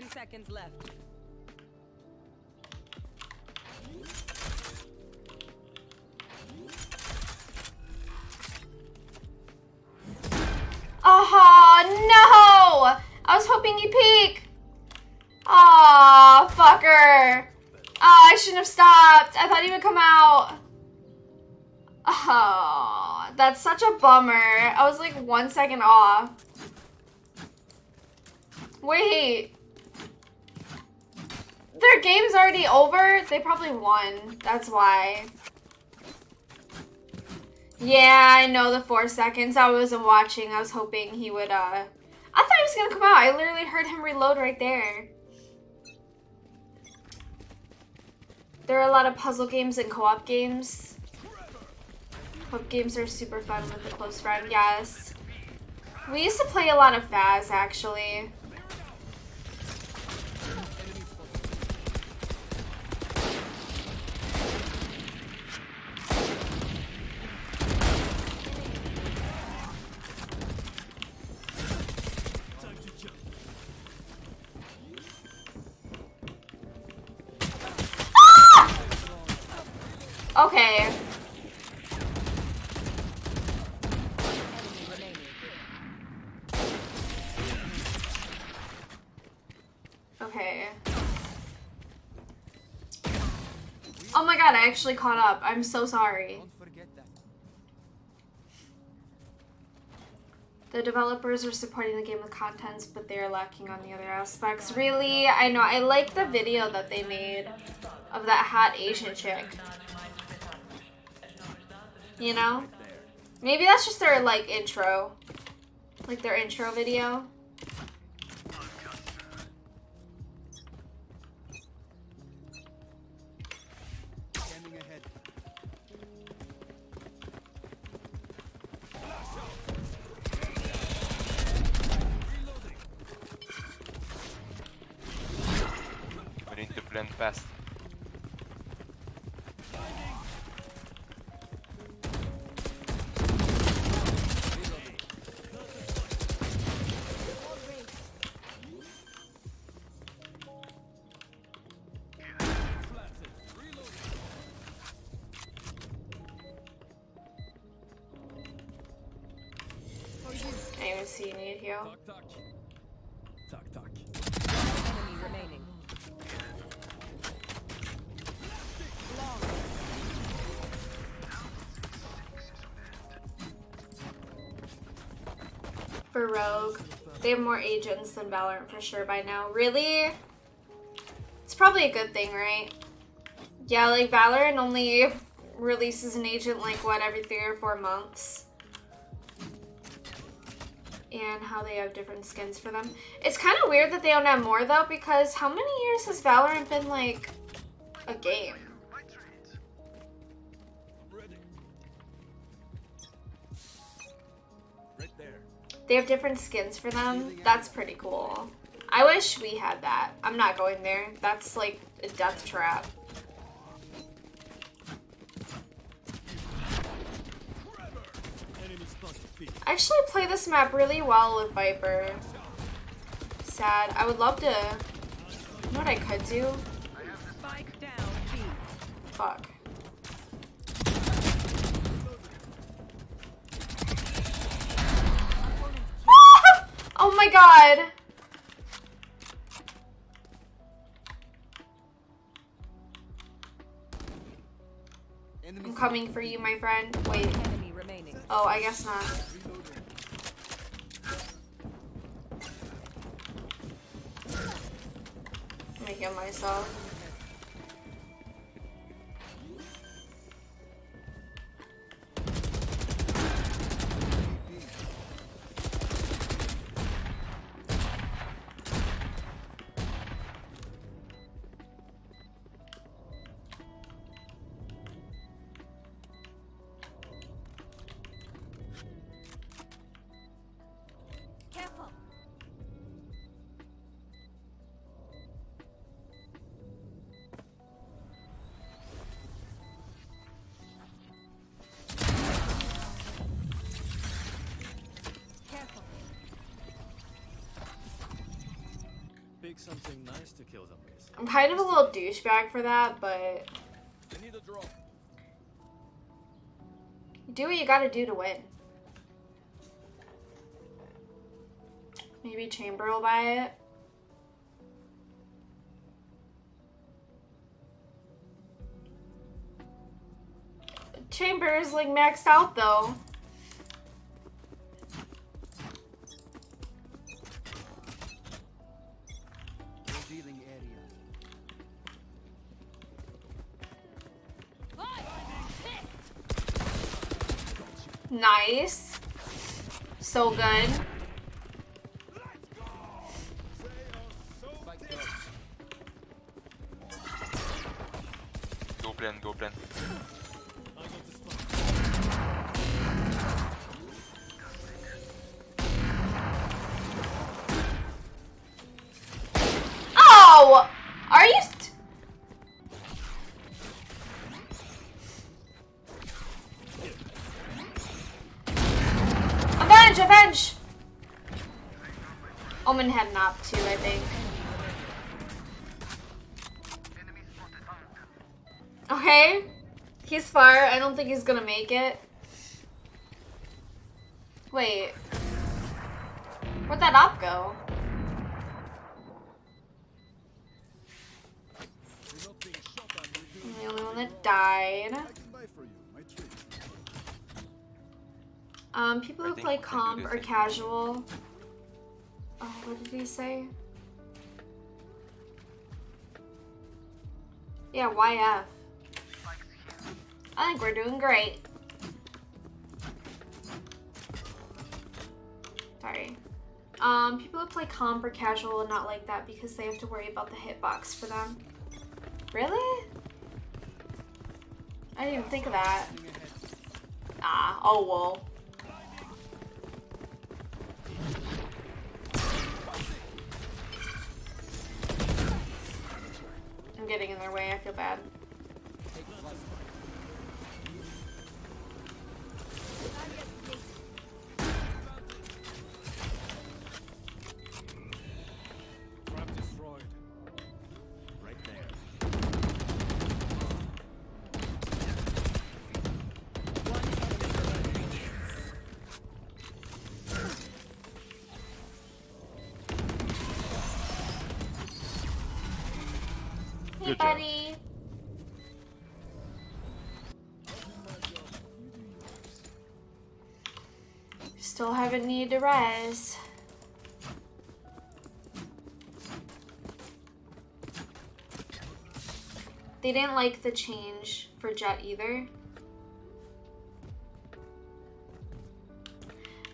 Seconds left. Oh no! I was hoping he'd peek. Oh, fucker. Oh, I shouldn't have stopped. I thought he would come out. Oh, that's such a bummer. I was like 1 second off. Wait. Their game's already over. They probably won. That's why. Yeah, I know the 4 seconds. I wasn't watching. I was hoping he would, I thought he was gonna come out. I literally heard him reload right there. There are a lot of puzzle games and co-op games. Co-op games are super fun with a close friend, yes. We used to play a lot of Faz, actually. I actually caught up. I'm so sorry. Don't forget that. The developers are supporting the game with contents, but they are lacking on the other aspects. Really? I know. I like the video that they made of that hot Asian chick. You know? Maybe that's just their, like, intro. Like, their intro video. Fast. I even see you need heal. For Rogue, they have more agents than Valorant for sure by now. Really? It's probably a good thing, right? Yeah, like Valorant only releases an agent like what, every 3 or 4 months. And how they have different skins for them. It's kind of weird that they don't have more though, because how many years has Valorant been like a game? They have different skins for them. That's pretty cool. I wish we had that. I'm not going there. That's like a death trap. I actually play this map really well with Viper. sad. I would love to... You know what I could do? Fuck. Oh my god! I'm coming for you, my friend. Wait. Oh, I guess not. I'm gonna heal myself. Something nice to kill them with. I'm kind of a little douchebag for that, but do what you gotta do to win. Maybe Chamber will buy it. Chamber is like maxed out though. Nice. So good. Go plan, go plan. Oh! Are you... Avenge! Omen had an op too, I think. Okay. He's far. I don't think he's gonna make it. Wait. Where'd that op go? I'm the only one that died. People who play comp or casual. Oh, what did he say? Yeah, YF. I think we're doing great. Sorry. People who play comp or casual are not like that because they have to worry about the hitbox for them. Really? I didn't even think of that. Ah, oh well. I'm getting in their way, I feel bad. Buddy. Still haven't needed to res. They didn't like the change for Jett either.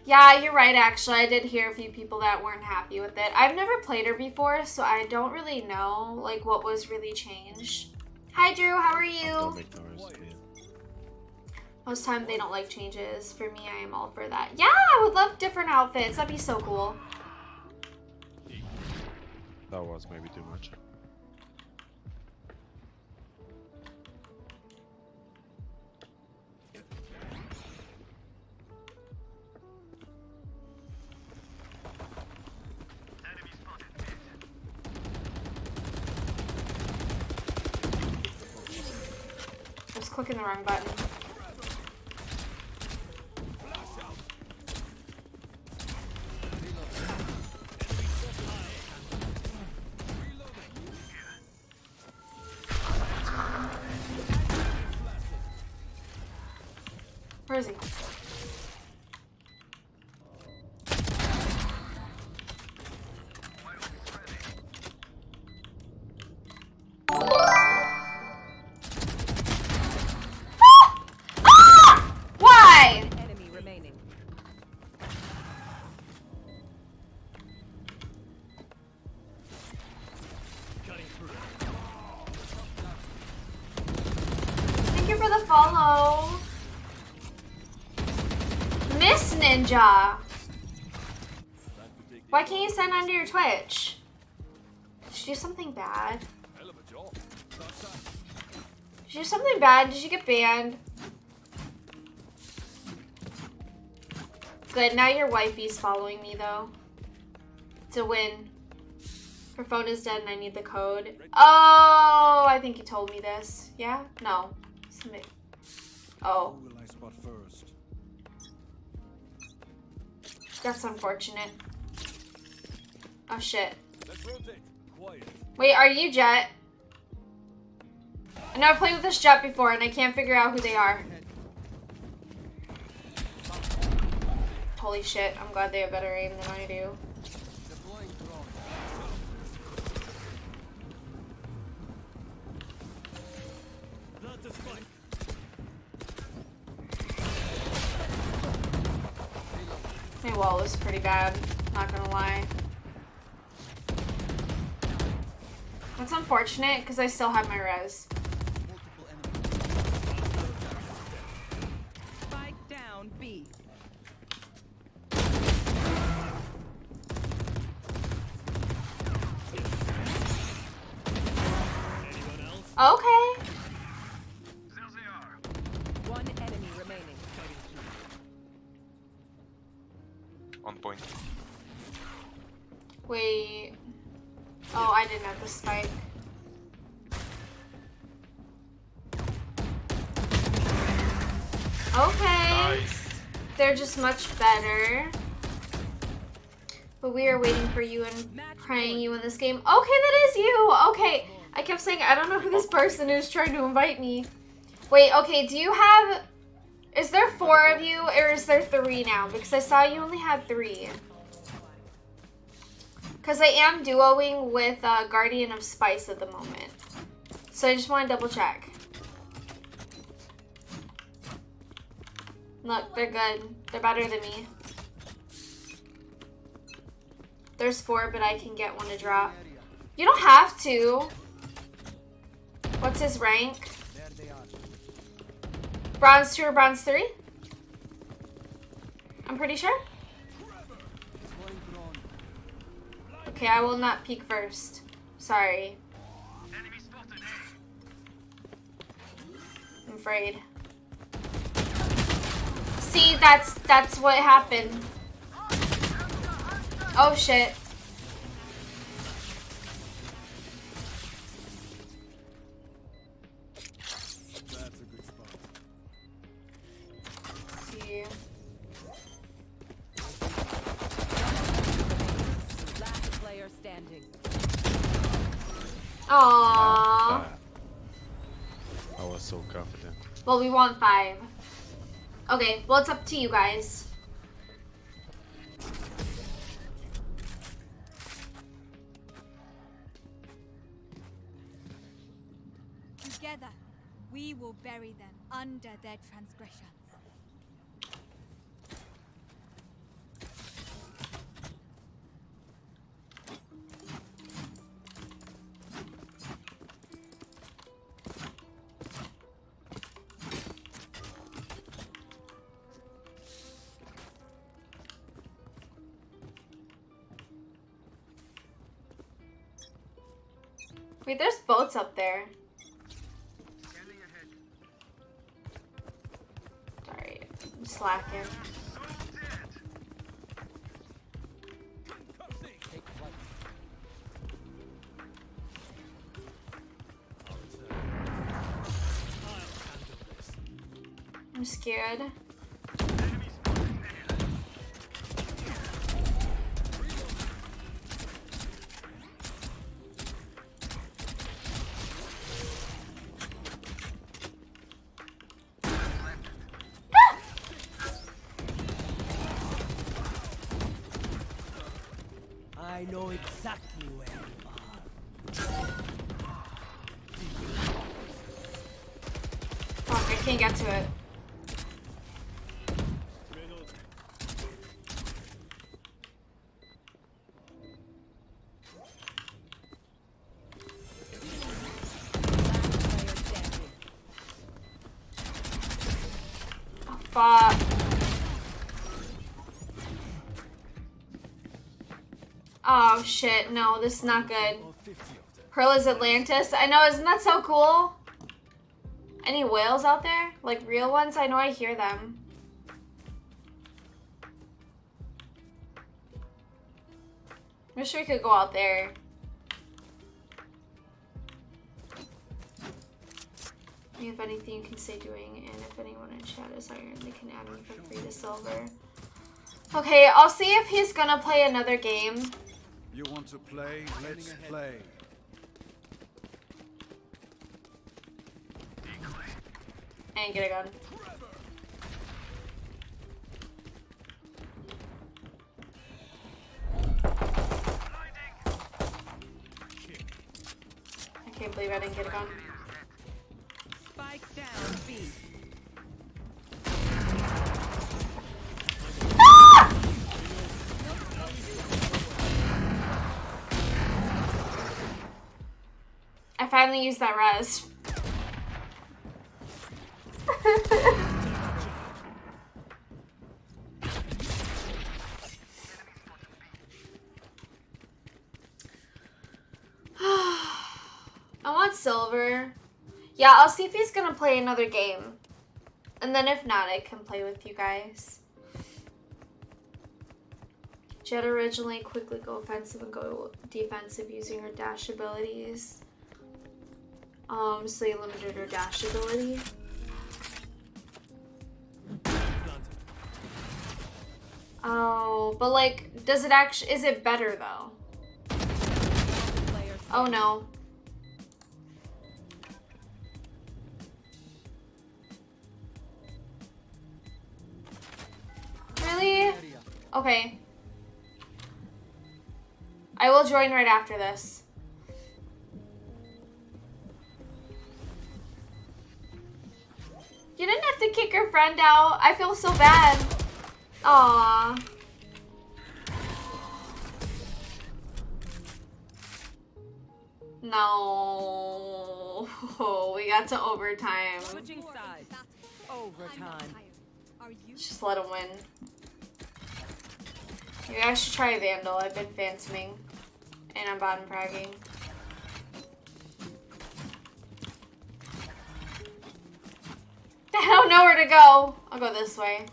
Yeah, you're right, actually. I did hear a few people that weren't happy with it. I've never played her before, so I don't really know, like, what was really changed. Hi, Drew. How are you? Most time, they don't like changes. For me, I am all for that. Yeah, I would love different outfits. That'd be so cool. That was maybe too much. was clicking the wrong button. Where is he? Ninja. Why can't you send onto your Twitch? Did you do something bad? Did you do something bad? Did you get banned? Good, now your wifey's following me though. It's a win. Her phone is dead and I need the code. Oh, I think you told me this. Yeah? No. Somebody. Oh. That's unfortunate. Oh shit. Wait, are you Jett? I know I've played with this Jett before and I can't figure out who they are. Holy shit, I'm glad they have better aim than I do. My wall is pretty bad, not gonna lie. That's unfortunate because I still have my res. Spike down B. Okay. Point. Wait. Oh, I didn't have the spike. Okay. Nice. They're just much better. But we are waiting for you and praying you in this game. Okay, that is you. Okay. I kept saying, I don't know who this person is trying to invite me. Wait, okay, do you have... Is there 4 of you, or is there 3 now? Because I saw you only had 3. Because I am duoing with Guardian of Spice at the moment. So I just want to double check. Look, they're good. They're better than me. There's 4, but I can get one to drop. You don't have to. What's his rank? Bronze 2 or bronze 3? I'm pretty sure. Okay, I will not peek first. Sorry. I'm afraid. See, that's what happened. Oh shit. Aww. I was so confident. Well, we won 5. Okay, well, it's up to you guys. Together, we will bury them under their transgressions. Wait, there's boats up there. Sorry, I'm slacking. I'm scared. I know exactly where you are. Fuck, I can't get to it. Oh, fuck. Oh shit, no, this is not good. Pearl is Atlantis. I know, isn't that so cool? Any whales out there? Like real ones? I know I hear them. Wish we could go out there. If anything you can stay doing, and if anyone in chat is iron, they can add me for free to silver. Okay, I'll see if he's gonna play another game. You want to play? Let's play. And get a gun. I can't believe I didn't get a gun. Spike down, B. I finally used that res. I want silver. Yeah, I'll see if he's gonna play another game. And then if not, I can play with you guys. Jett originally quickly go offensive and go defensive using her dash abilities. So you limited her dash ability. Oh, but like, does it actually, is it better though? Oh no. Really? Okay. I will join right after this. You didn't have to kick your friend out. I feel so bad. Aww. No. Oh, we got to overtime. Switching sides. Overtime. Just let him win. Maybe I should try Vandal. I've been fansming. And I'm bottom fragging. I don't know where to go. I'll go this way.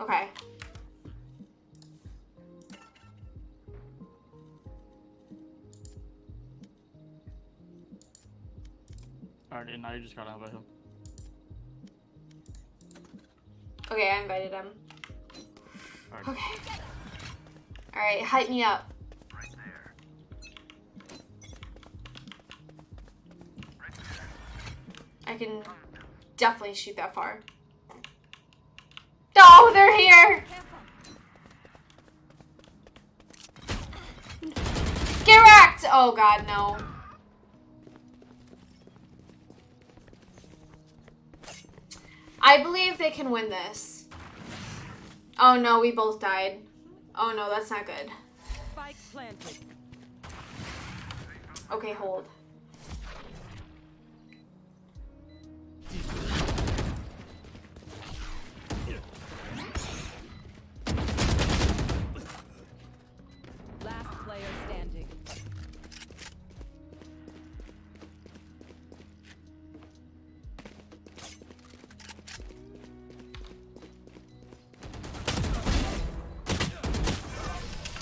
Okay. Alright, now you just gotta invite him. Okay, I invited him. Alright. Okay. Alright, hype me up. I can definitely shoot that far. No, they're here! Get wrecked! Oh god, no. I believe they can win this. Oh no, we both died. Oh no, that's not good. Okay, hold. Last player standing.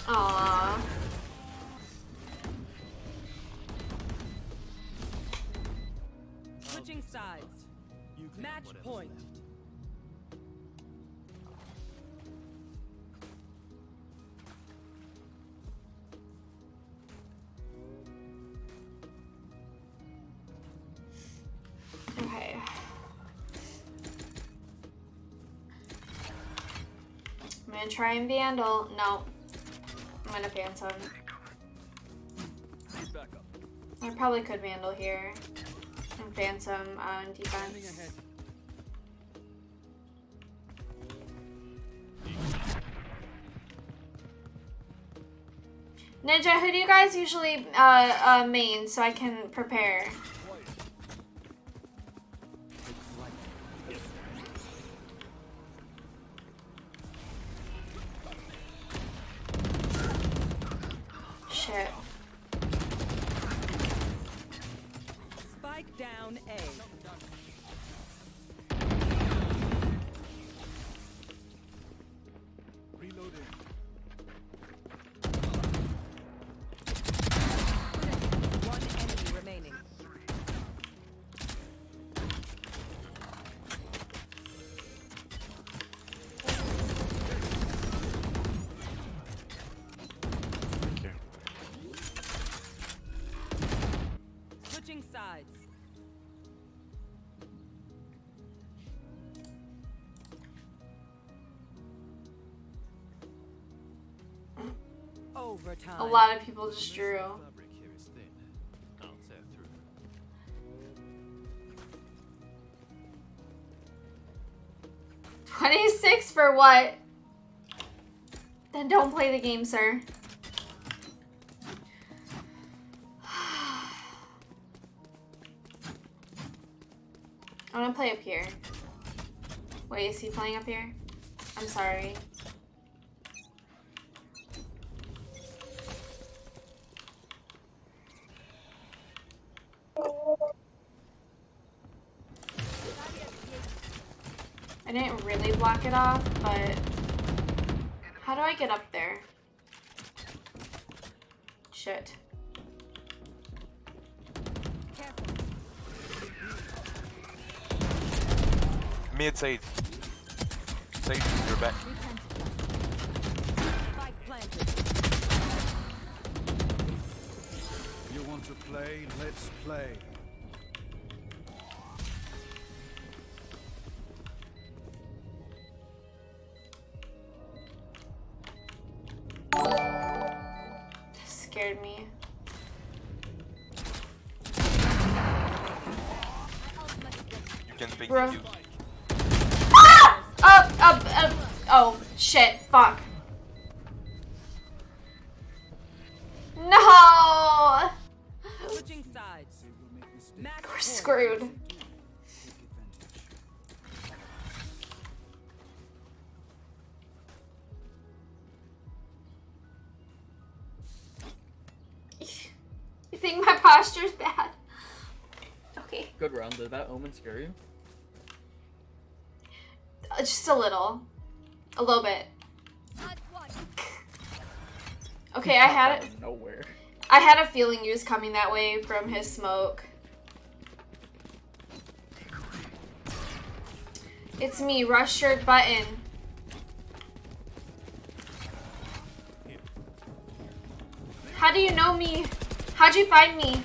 Aww. Switching sides. Match point. Okay. I'm gonna try and Vandal. No. I'm gonna pants him. I probably could Vandal here. And Phantom on defense. Ninja, who do you guys usually main so I can prepare? Shit. Down A. Reloading. One enemy remaining. Thank you. Switching sides. A lot of people just drew. $26 for what? Then don't play the game, sir. I'm gonna play up here. Wait, is he playing up here? I'm sorry. I didn't really block it off, but how do I get up there? Shit. Mid Sage. Sage, you're back. You want to play? Let's play. Scared me. You can pick the cube. Ah! Up. Oh, shit. Fuck. No! Switching sides. We're screwed. I think my posture's bad. Okay. Good round. Did that Omen scare you? Just a little. A little bit. Okay, I had it. Nowhere. I had a feeling he was coming that way from his smoke. It's me, rush shirt button. How do you know me? How'd you find me?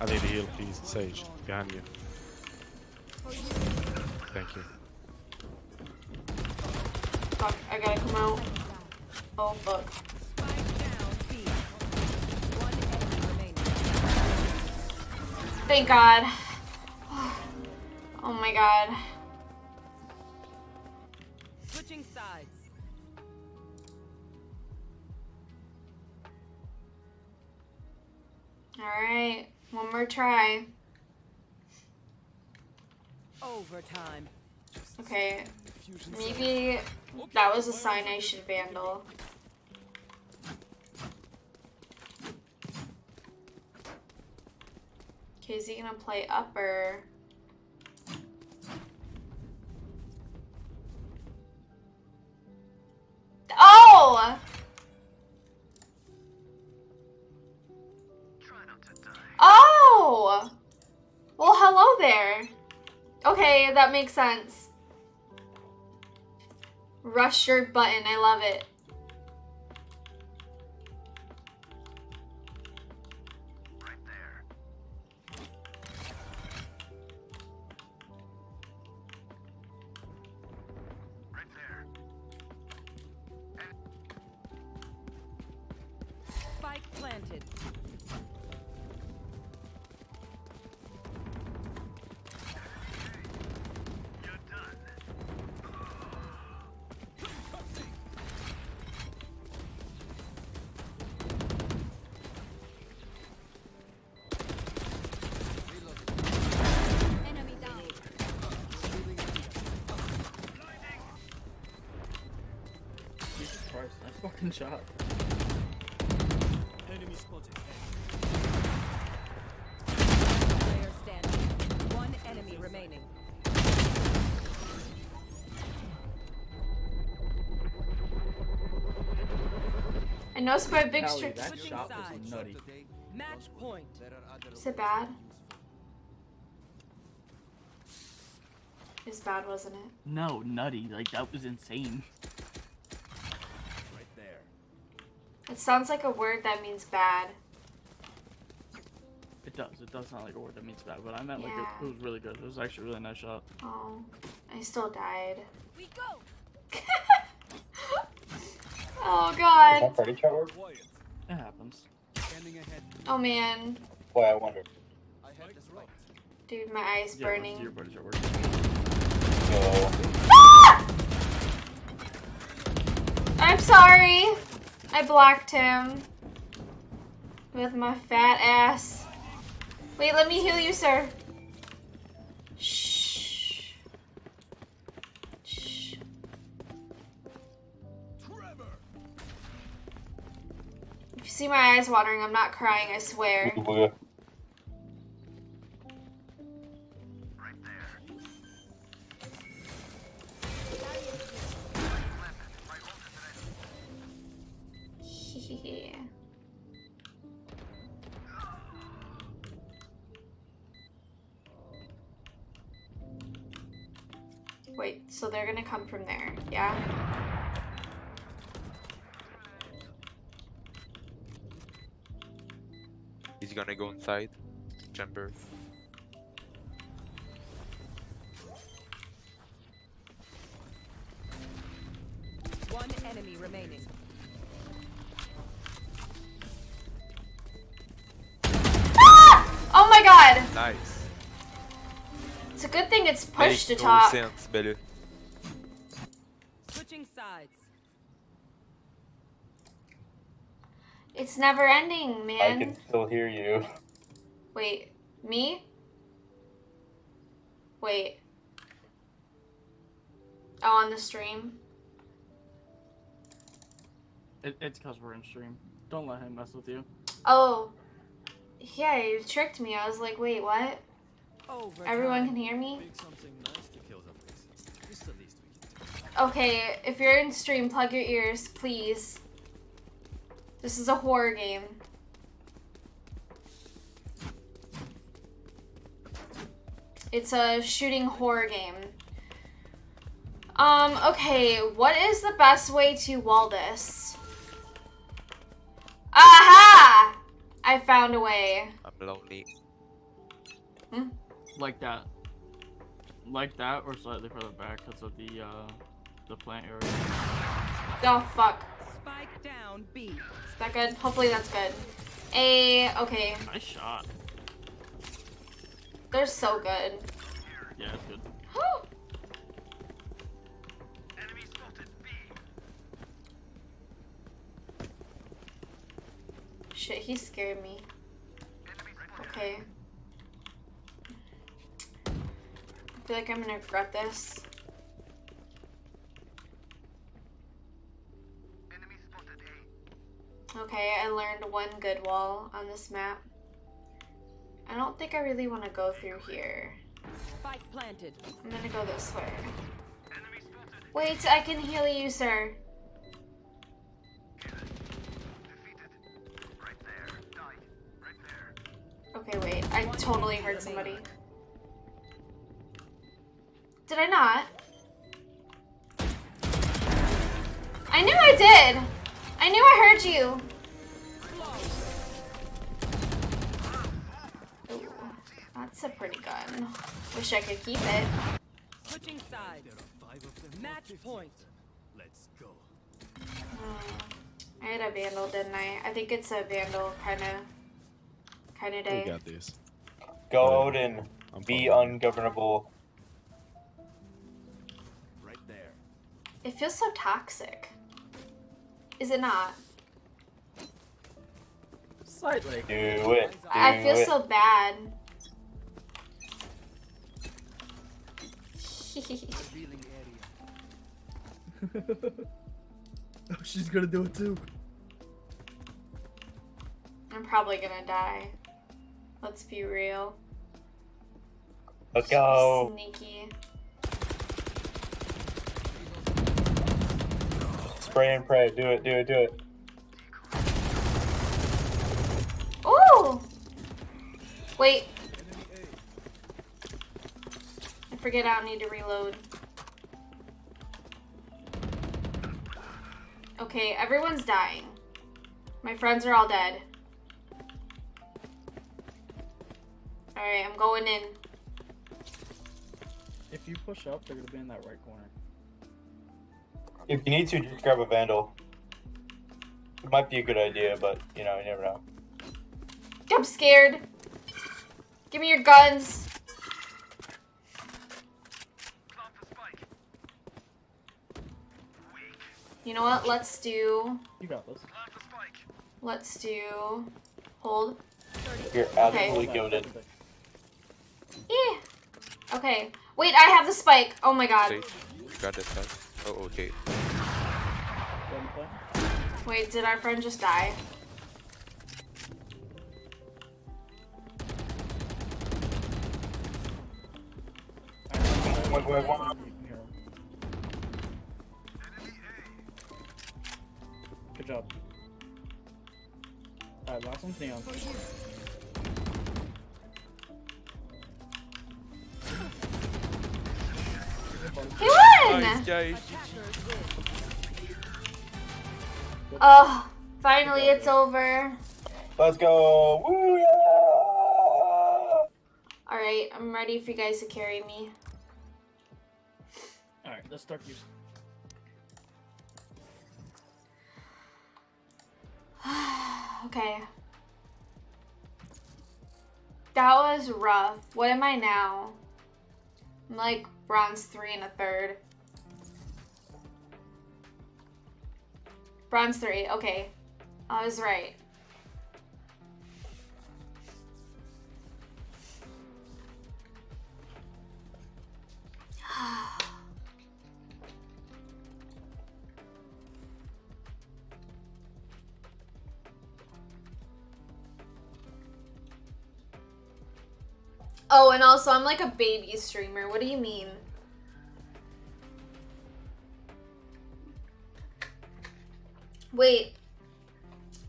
I need to heal, please. Sage, behind you. Thank you. Fuck, I gotta come out. Oh, fuck. Thank God. Oh my God. Switching sides. Alright, one more try. Overtime. Okay, maybe that was a sign I should Vandal. Okay, is he gonna play upper? Oh! Oh! Well, hello there. Okay, that makes sense. Rush shirt button, I love it. Right there. Right there. Spike planted. Fucking shot. Enemy spotted. Player standing. One enemy remaining. I noticed by a big trick. That shot was nutty. Match point. Is it bad? It was bad, wasn't it? No, nutty. Like, that was insane. It sounds like a word that means bad. It does. It does sound like a word that means bad, but I meant, yeah, like it was really good. It was actually a really nice shot. Oh, I still died. We go. Oh god. Is that party chat work? It happens. Oh man. Boy, I wonder. Dude, my eye's burning. Your party chat work. Ah! I'm sorry. I blocked him with my fat ass. Wait, let me heal you, sir. Shh. Shh. Trevor. If you see my eyes watering, I'm not crying, I swear. Right there. Yeah. Wait, so they're gonna come from there, yeah? He's gonna go inside, Chamber. One enemy remaining. Oh my god! Nice. It's a good thing it's push to talk. Makes no sense, baby. Switching sides. It's never ending, man. I can still hear you. Wait, me? Wait. Oh, on the stream? It's because we're in stream. Don't let him mess with you. Oh. Yeah, you tricked me. I was like, wait, what? Oh, everyone can hear me? Nice to kill them. Okay, if you're in stream, plug your ears, please. This is a horror game. It's a shooting horror game. Okay, what is the best way to wall this? Aha! I found a way. I'm lonely. Hmm? Like that. Like that or slightly further back because of the plant area. Oh fuck. Spike down B. Is that good? Hopefully that's good. A, okay. Nice shot. They're so good. Yeah, it's good. Enemy spotted B. Shit, he scared me. Okay. I feel like I'm gonna regret this. Okay, I learned one good wall on this map. I don't think I really want to go through here. I'm gonna go this way. Wait, I can heal you, sir. Okay, wait. I totally heard somebody. Did I not? I knew I did! I knew I heard you! Ooh, that's a pretty gun. Wish I could keep it. Switching sides. Match point. Let's go. I had a Vandal, didn't I? I think it's a Vandal kind of day. We got these. Go Odin. Be ungovernable. Right there. It feels so toxic. Is it not? Slightly. Do it. I feel so bad. Oh, she's gonna do it too. I'm probably gonna die. Let's be real. Let's go. Sneaky. Spray and pray. Do it, do it, do it. Ooh! Wait. I forget I need to reload. Okay, everyone's dying. My friends are all dead. Alright, I'm going in. If you push up, they're gonna be in that right corner. If you need to, just grab a Vandal. It might be a good idea, but, you know, you never know. I'm scared. Give me your guns. You know what? Let's do... You got this. Let's do... Hold. You're absolutely goated. Yeah. Okay. Wait, I have the spike. Oh my god. Sage, you got that spike. Oh, okay. Wait, did our friend just die? Good job. Alright, last one's Neon. He won! Nice, oh, finally it's over. Let's go! Woo! Yeah! Alright, I'm ready for you guys to carry me. Alright, let's start you. Okay. That was rough. What am I now? I'm like bronze 3 1/3. Bronze 3, okay. I was right. Oh, and also, I'm like a baby streamer. What do you mean? Wait.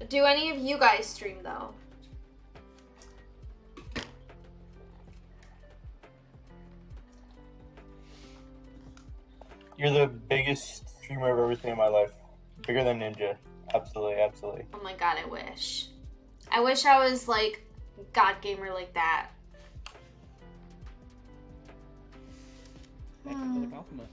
Do any of you guys stream, though? You're the biggest streamer I've ever seen in my life. Bigger than Ninja. Absolutely, absolutely. Oh my god, I wish. I wish I was, like, God gamer like that. Thank you for the compliment.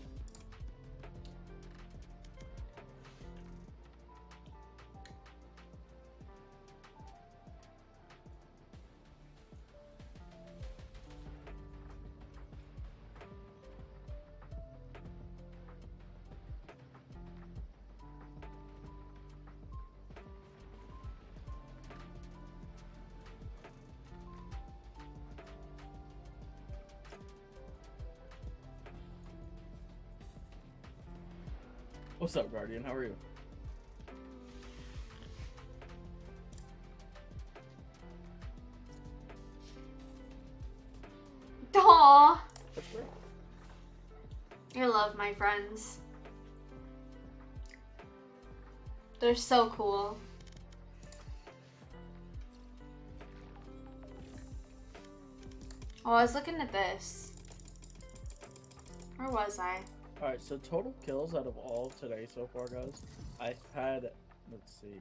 What's up, Guardian? How are you? Aww. I love my friends. They're so cool. Oh, I was looking at this. Where was I? Alright, so total kills out of all of today so far, guys. I've had, let's see,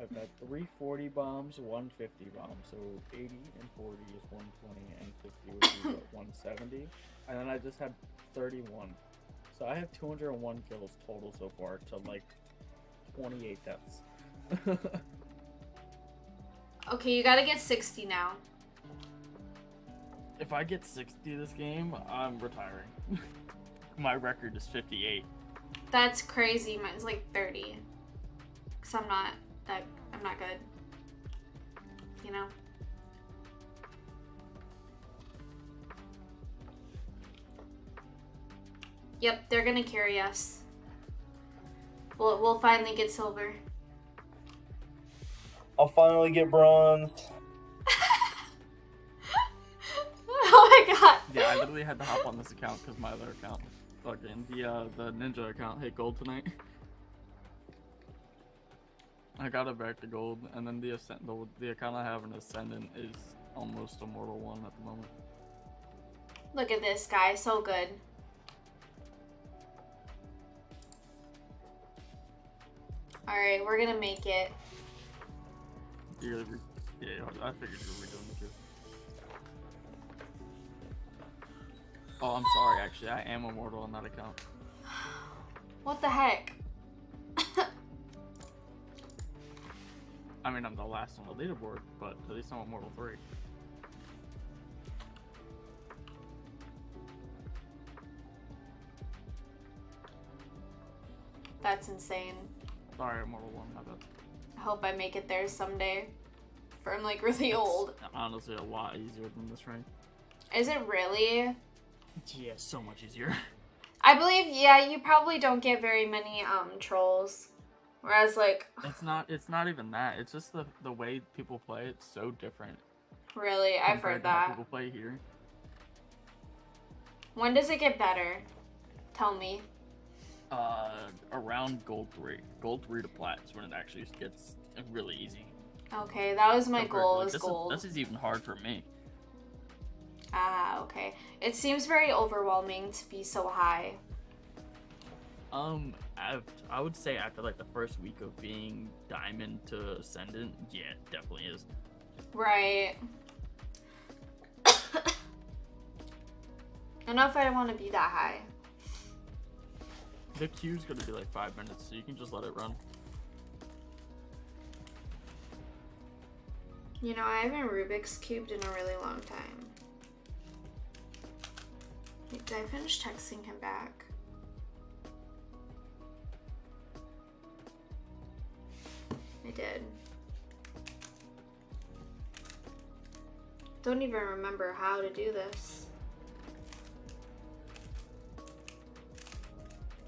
I've had 340 bombs, 150 bombs. So 80 and 40 is 120 and 50 would be 170. And then I just had 31. So I have 201 kills total so far to like 28 deaths. Okay, you gotta get 60 now. If I get 60 this game, I'm retiring. My record is 58. That's crazy. Mine's like 30. Cause I'm not good. You know. Yep, they're gonna carry us. We'll finally get silver. I'll finally get bronze. Oh my god. Yeah, I literally had to hop on this account because my other account, fucking the Ninja account, hit gold tonight. I got it back to gold, and then the account I have in Ascendant is almost a mortal one at the moment. Look at this guy, so good. Alright, we're gonna make it. You're gonna be, yeah, I figured you were doing it too. Oh, I'm sorry, actually. I am immortal on that account. What the heck? I mean, I'm the last on the leaderboard, but at least I'm immortal 3. That's insane. Sorry, immortal 1, my bad. I hope I make it there someday. For I'm like really old. Honestly, a lot easier than this rank. Is it really? Yeah, so much easier. I believe, yeah, you probably don't get very many trolls. Whereas like it's not even that. It's just the way people play, it's so different. Really? I've heard that. How people play here. When does it get better? Tell me. Around gold 3. Gold 3 to plat is when it actually gets really easy. Okay, that was my goal, is gold. This is even hard for me. Ah, okay. It seems very overwhelming to be so high. I would say after like the first week of being diamond to ascendant, yeah, it definitely is. Right. I don't know if I want to be that high. The queue's gonna be like 5 minutes, so you can just let it run. You know, I haven't Rubik's cubed in a really long time. Wait, did I finish texting him back? I did. Don't even remember how to do this.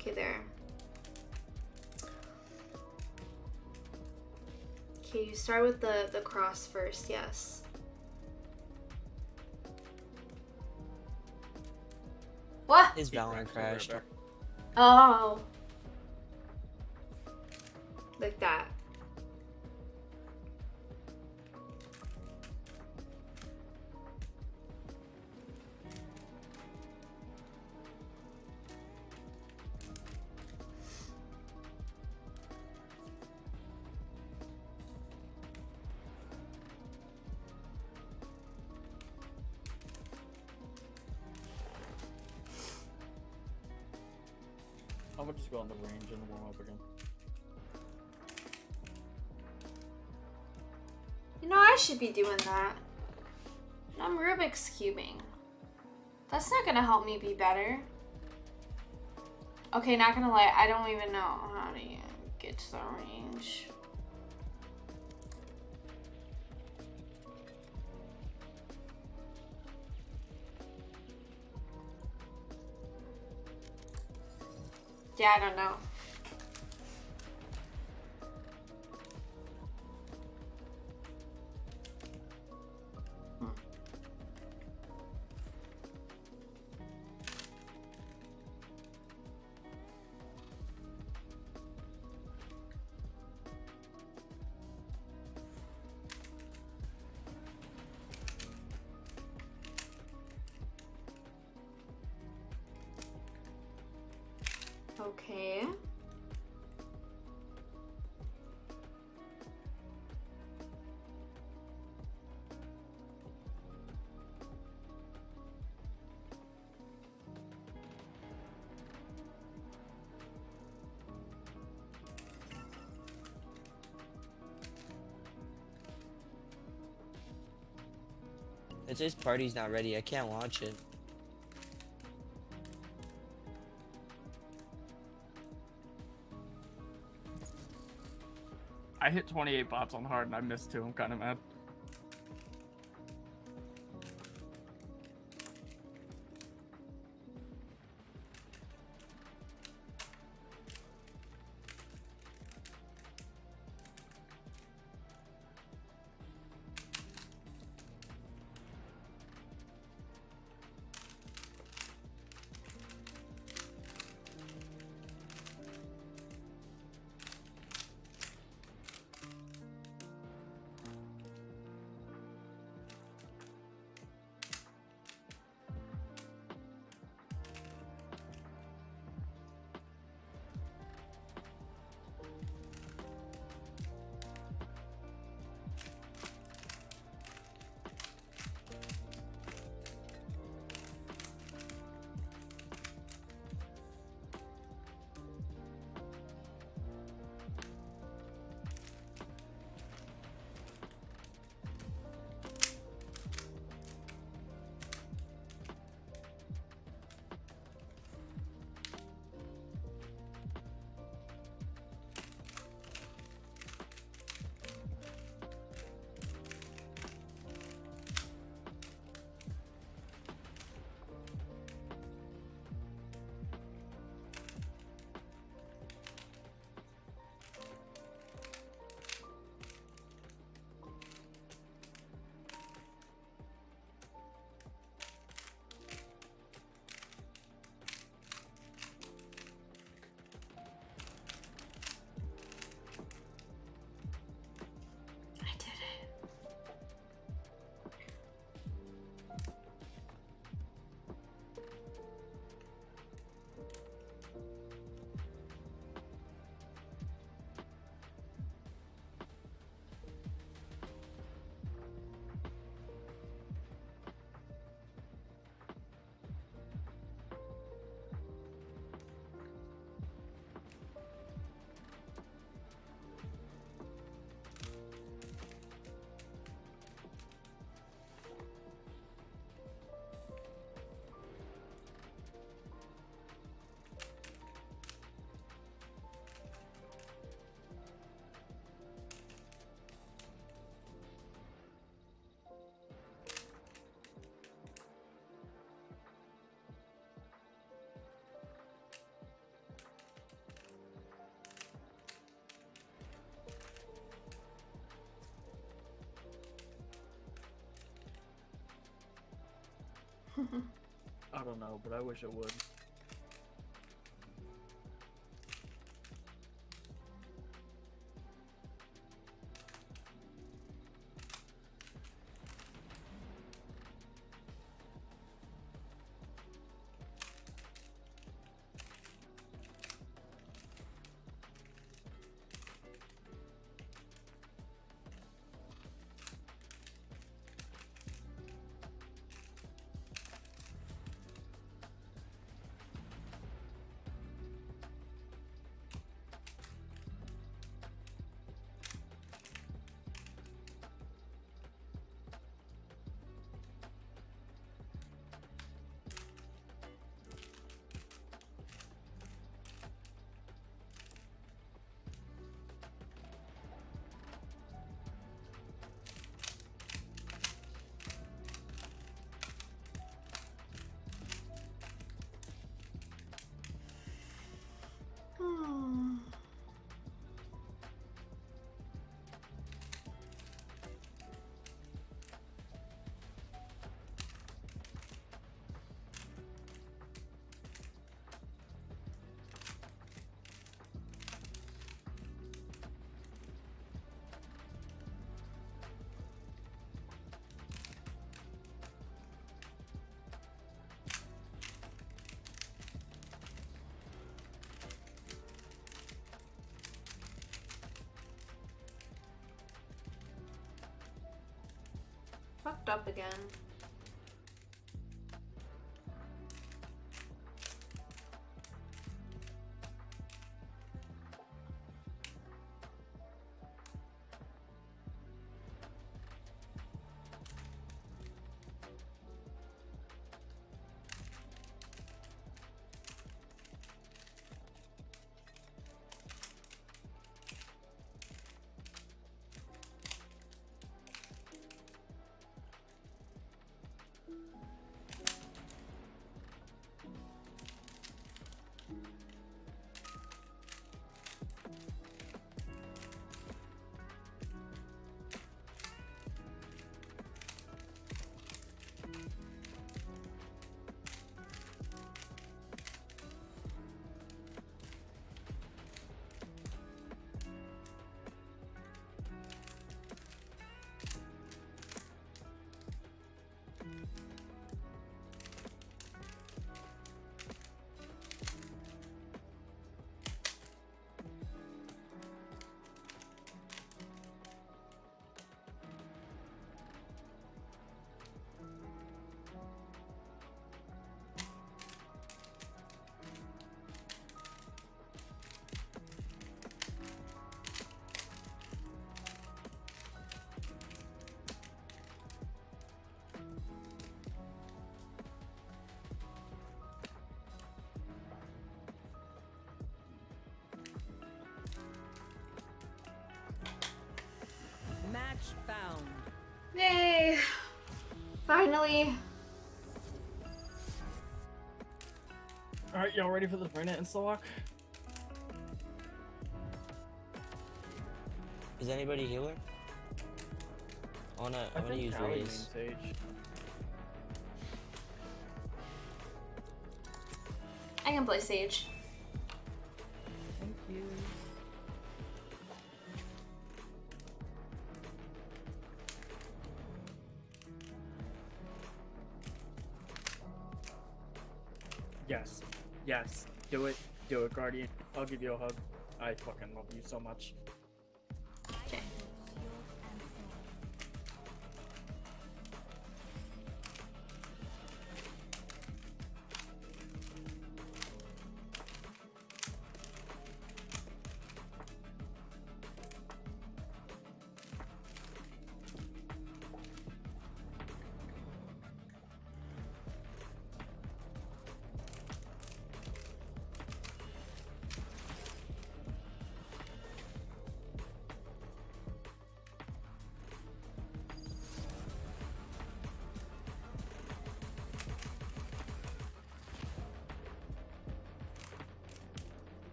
Okay, there. Okay, you start with the cross first, yes. What? His Valorant crashed. Oh. Like that. Go on the range and warm up again. You know, I should be doing that. I'm Rubik's cubing. That's not gonna help me be better. Okay, not gonna lie, I don't even know how to get to the range. Yeah, I don't know. Okay. It says party's not ready. I can't launch it. I hit 28 bots on hard and I missed 2. I'm kind of mad. I don't know, but I wish it would. fucked up again. Found. Yay! Finally! Alright, y'all ready for this Reyna insta-lock? Is anybody healer? I wanna use Reyna's. I can play Sage. Thank you. Yes, yes, do it, Guardian. I'll give you a hug. I fucking love you so much. Okay.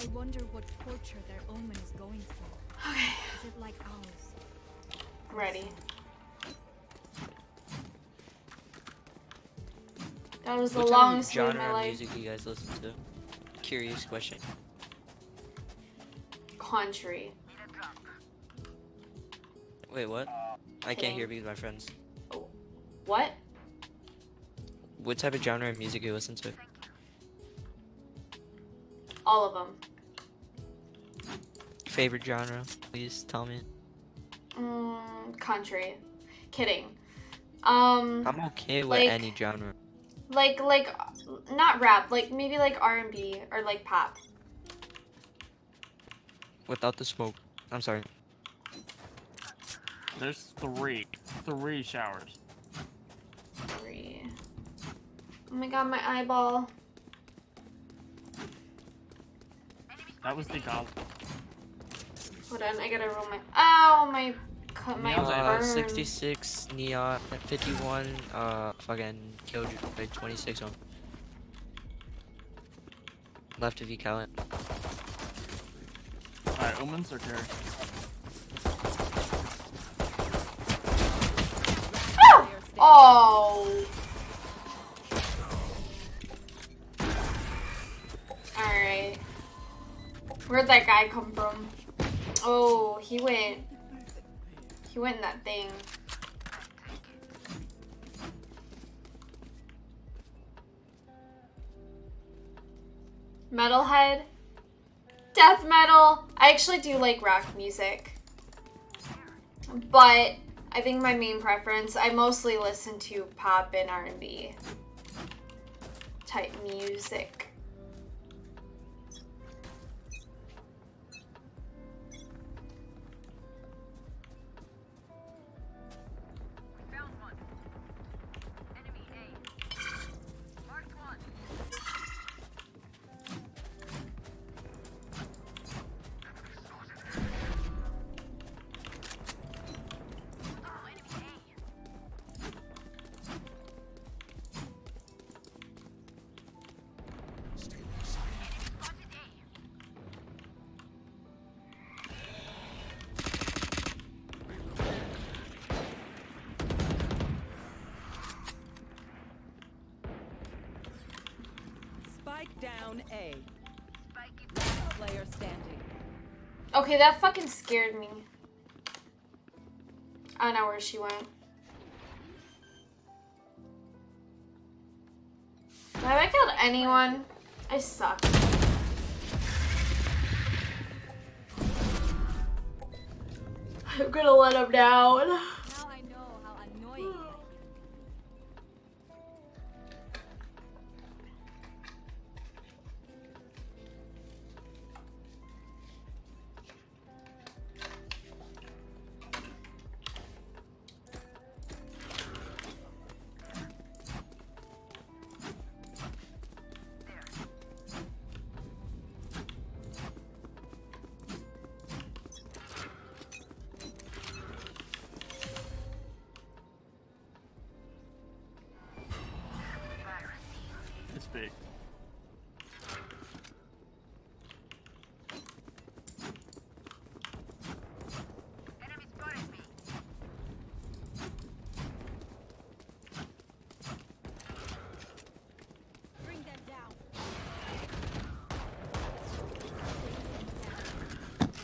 I wonder what torture their Omen is going through. Okay. Is it like ours? Ready. That was the longest time in my life. What genre of music you guys listen to? Curious question. Country. Wait, what? I can't hear because of my friends. Oh. What? What type of genre of music you listen to? All of them. Favorite genre, please tell me. Country. Kidding. I'm okay with like, any genre. Like, not rap, like maybe like R&B or like pop. Without the smoke. I'm sorry. There's three showers. Three. Oh my god, my eyeball. That was the goblin. Hold on, I gotta roll my. Ow, my. My burn. 66 Neon, 51 fucking Killjoy, 26 on. Left of you, Kyle. Alright, Omens are carry. Ah! Oh. Alright. Where'd that guy come from? Oh, he went. He went in that thing. Metalhead. Death metal. I actually do like rock music. But I think my main preference, I mostly listen to pop and R&B type music. Okay, that fucking scared me. I don't know where she went. Have I killed anyone? I suck. I'm gonna let him down. Now I know how annoying.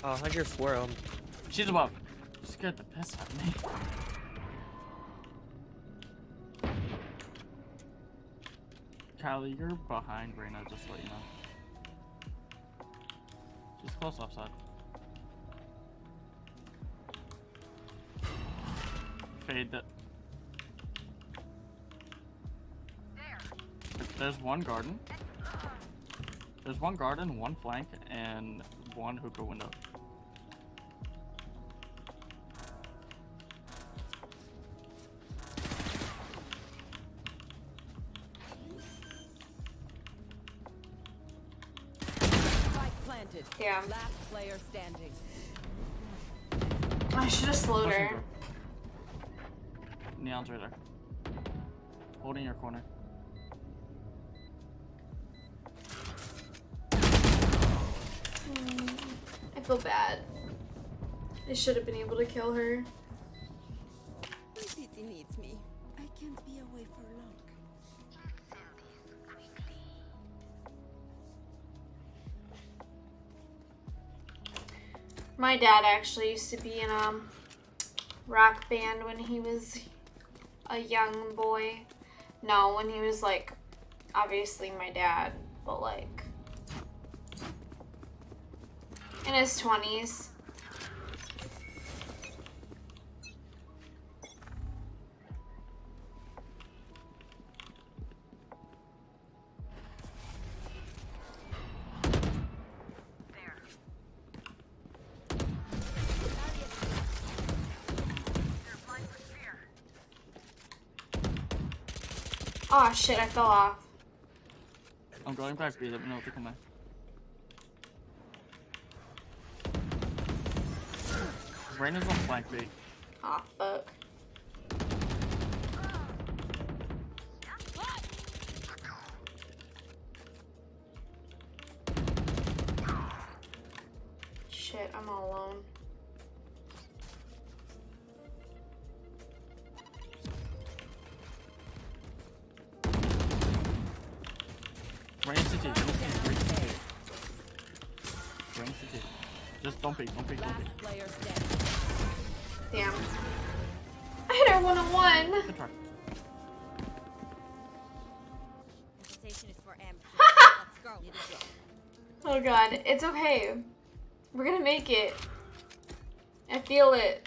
Oh, 104 of them. She's above. She scared the piss out of me. Calli, you're behind Reyna, just to let you know. She's close offside. Fade that. There's one garden. There's one garden, one flank, and one hookah window. Yeah. Last player standing. I should have slowed her. Neon's right there. Holding your corner. I feel bad. I should have been able to kill her. The city needs me. I can't be away for long. My dad actually used to be in a rock band when he was a young boy. No, when he was like, obviously my dad, but like in his 20s. Aw, shit, I fell off. I'm going back B, let me know if you come back. Reyna's on flank B. Aw, fuck. Shit, I'm all alone. Rain city. Just don't peek. Damn. I hit our 101. Good try. Oh god, it's okay. We're gonna make it. I feel it.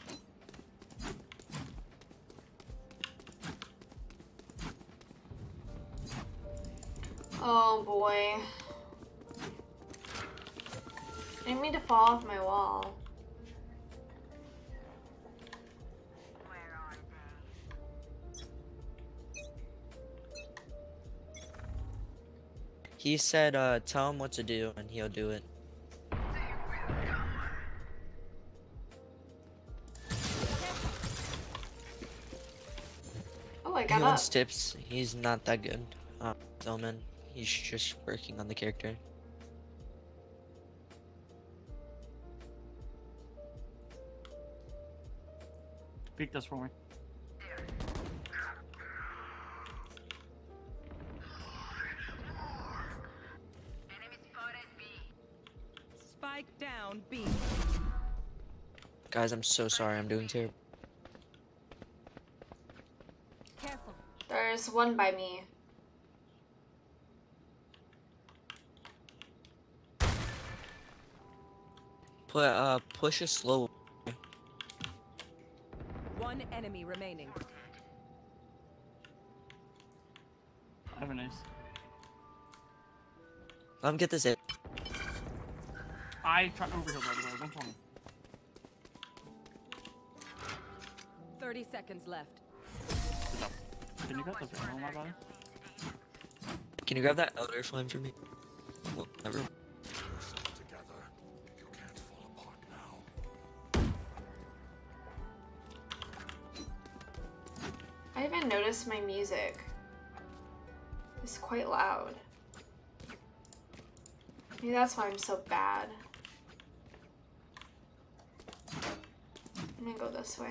Oh boy. I didn't mean to fall off my wall. He said, tell him what to do and he'll do it. Oh, I got up. He wants tips. He's not that good. Omen. He's just working on the character. Pick this for me. Spike down B. Guys, I'm so sorry. I'm doing terrible. Careful. There's one by me. Push a slow. One enemy remaining. Have a nice. Let him get this in. I tried over here by the way. 120. 30 seconds left. Can you grab that? Oh my god. Can you grab that elder flame for me? Well, never. I even noticed my music is quite loud. Maybe that's why I'm so bad. I'm gonna go this way.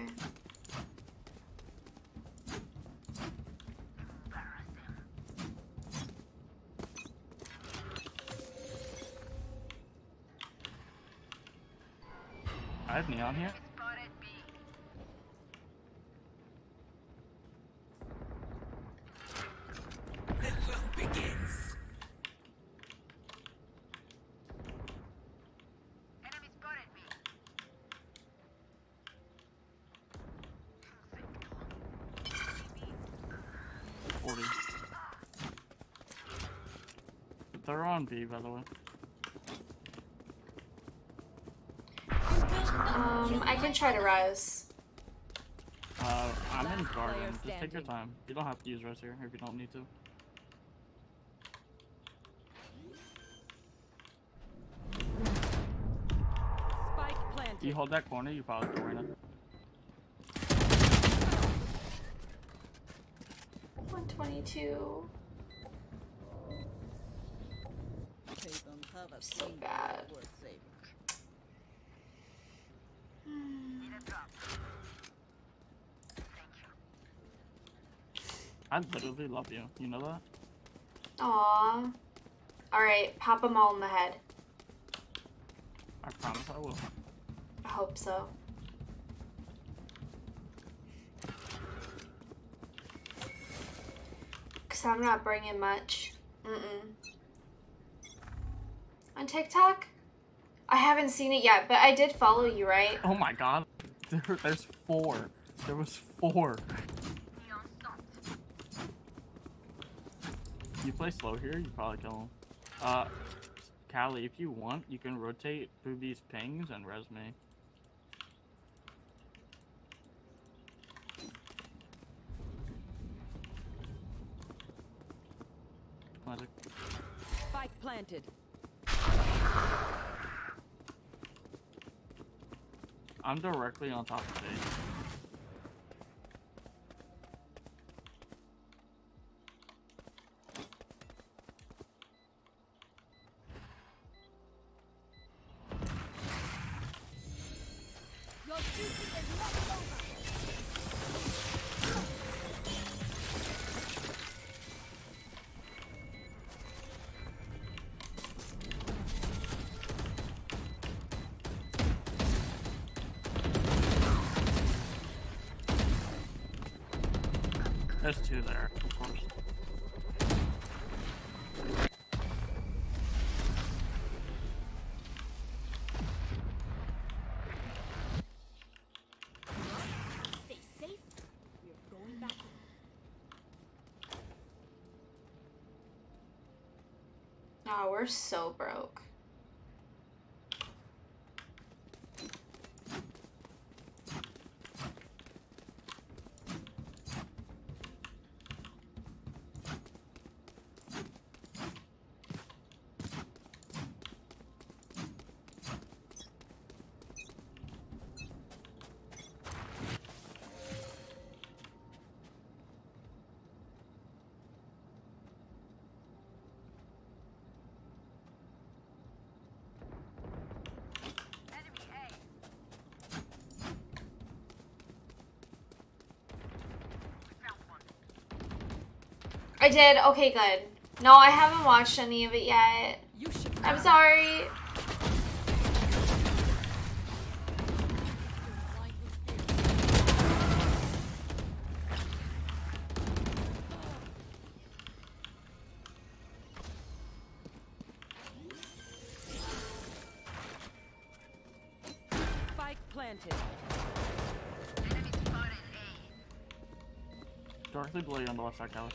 I have Neon here. They're on B, by the way. I can try to res. I'm in Guardian. Just take your time. You don't have to use res here if you don't need to. Spike planted. You hold that corner, you probably can win it. 122. So bad. I literally love you. You know that? Aww. Alright, pop them all in the head. I promise I will. I hope so. Because I'm not bringing much. Mm-mm. On TikTok? I haven't seen it yet, but I did follow you, right? Oh my god. There's four. There was four. You play slow here, you probably kill him. Calli, if you want, you can rotate through these pings and res me. Spike planted. I'm directly on top of Sage. There's two there, of course. Stay safe. We are going back home. Oh, we're so broke. I did. Okay, good. No, I haven't watched any of it yet. I'm sorry. Spike planted. Enemy spotted A. Darkly blue on the left side, Calli.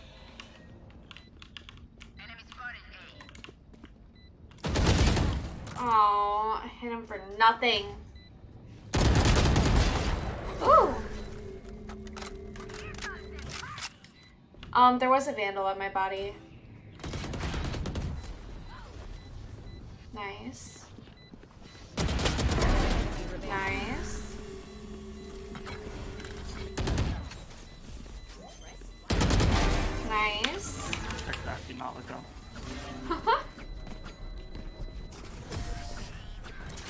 Oh, I hit him for nothing. Ooh. There was a vandal on my body. Nice. Nice. Nice. Exactly, not let go.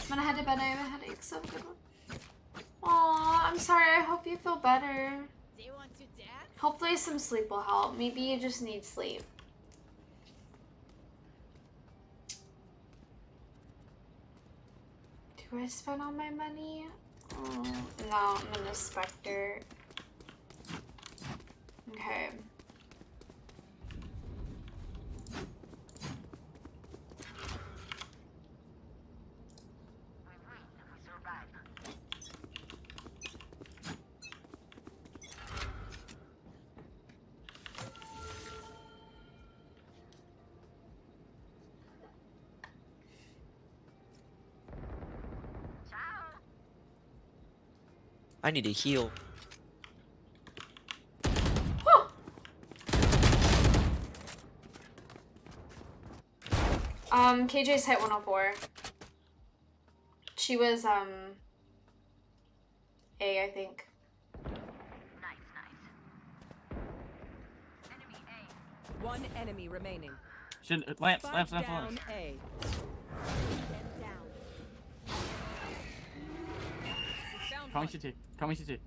I'm gonna head to bed. I have a headache so good. Aw, I'm sorry. I hope you feel better. Do you want to dance? Hopefully some sleep will help. Maybe you just need sleep. Do I spend all my money? Oh, no, I'm gonna specter. Okay. I need to heal. Huh. KJ's hit 104. She was A, I think. Nice, nice. Enemy A. One enemy remaining. Lance. A. Coming CT. Coming CT.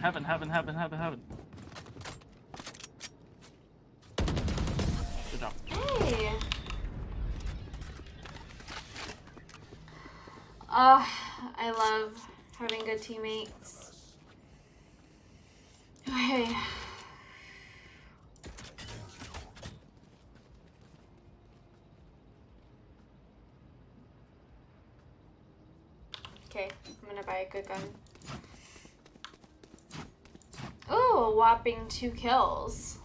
Heaven. Good job. Hey. I love having good teammates. Okay. Okay, I'm gonna buy a good gun. Ooh, a whopping 2 kills.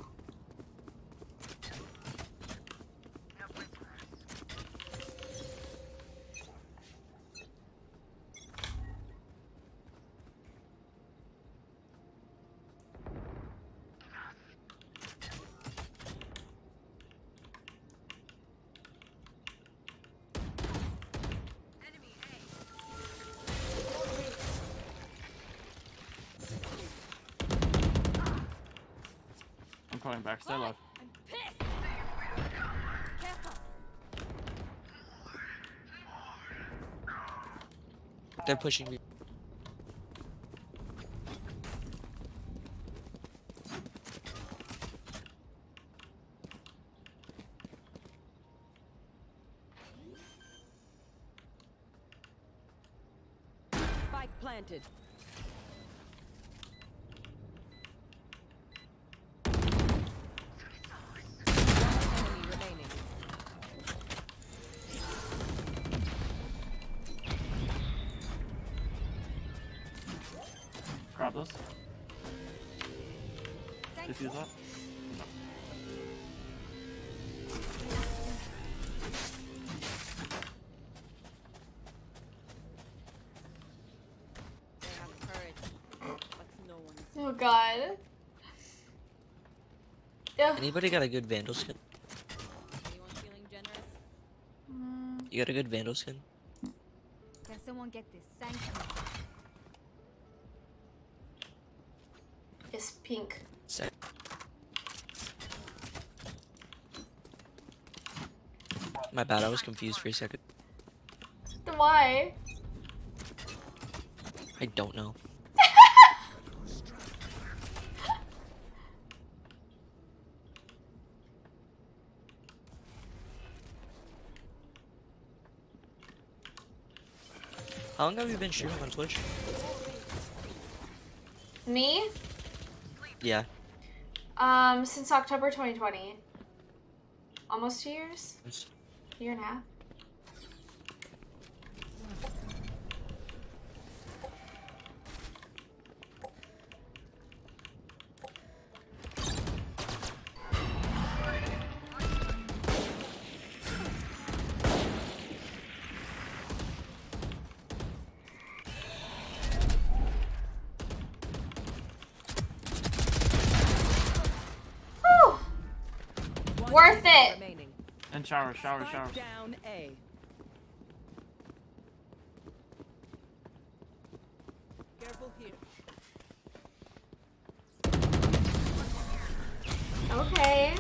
going back. Stay alive. I'm pissed. Careful. They're pushing me. Spike planted. Defuse that? No. They have courage, but no one. Oh god. Yeah. Anybody got a good Vandal skin? Anyone feeling generous? You got a good Vandal skin? Can someone get this? Thank you. It's pink. Set. My bad, I was confused for a second. Why? I don't know. How long have you been streaming on Twitch? Me? Yeah. Since October 2020. Almost 2 years? Yes. Year and a half. Worth it! And shower, shower, shower. Down A. Careful here. Okay.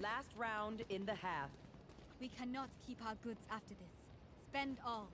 Last round in the half. We cannot keep our goods after this. Spend all.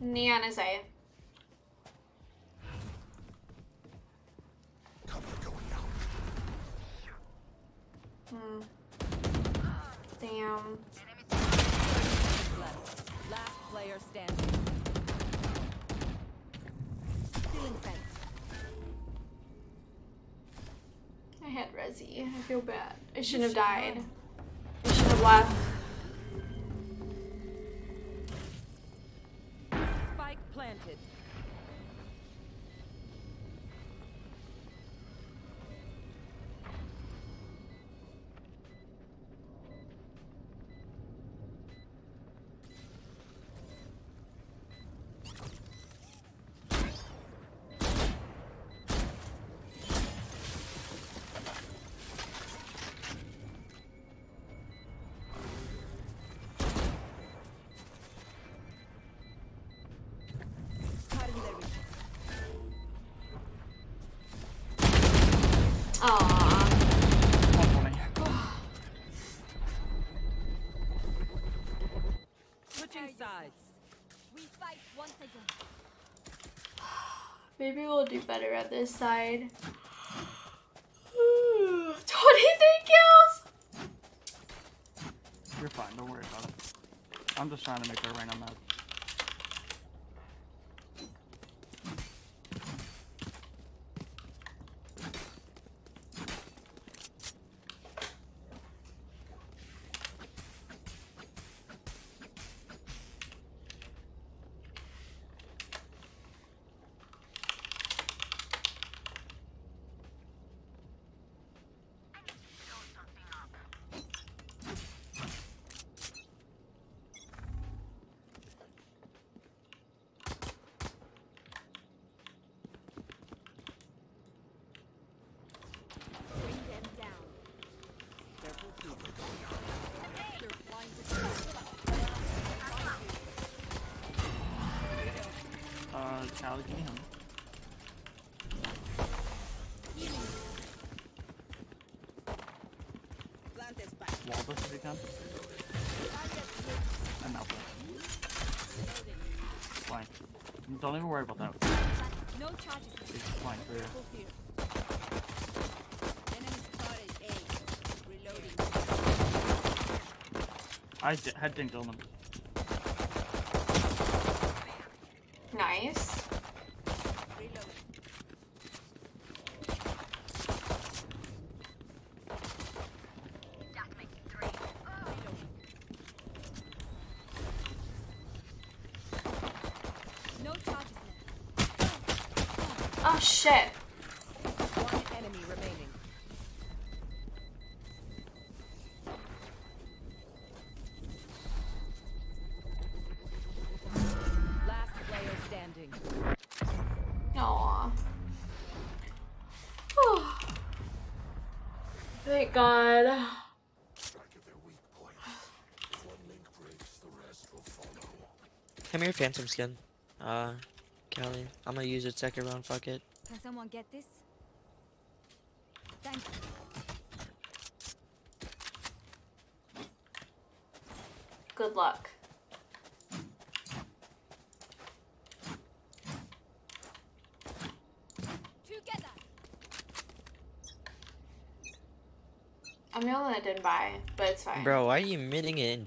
Neon is A. Cover going out. Damn. Last player standing. I had Rezzy. I feel bad. I shouldn't have died. I should have left. Maybe we'll do better at this side. 23 kills! You're fine, don't worry about it. I'm just trying to make the Reyna match. Calli, can you help me? Wall bus if you can. And that one. Fine. Don't even worry about that. No charges. It's fine for you. I had dinged on them. Nice. Oh shit. One enemy remaining. Last player standing. Aww. Thank God. Come here, Phantom Skin. Calli, I'm gonna use it second round, fuck it. Can someone get this? Thank you. Good luck. Together. I'm the only one that didn't buy, but it's fine. Bro, why are you admitting it in?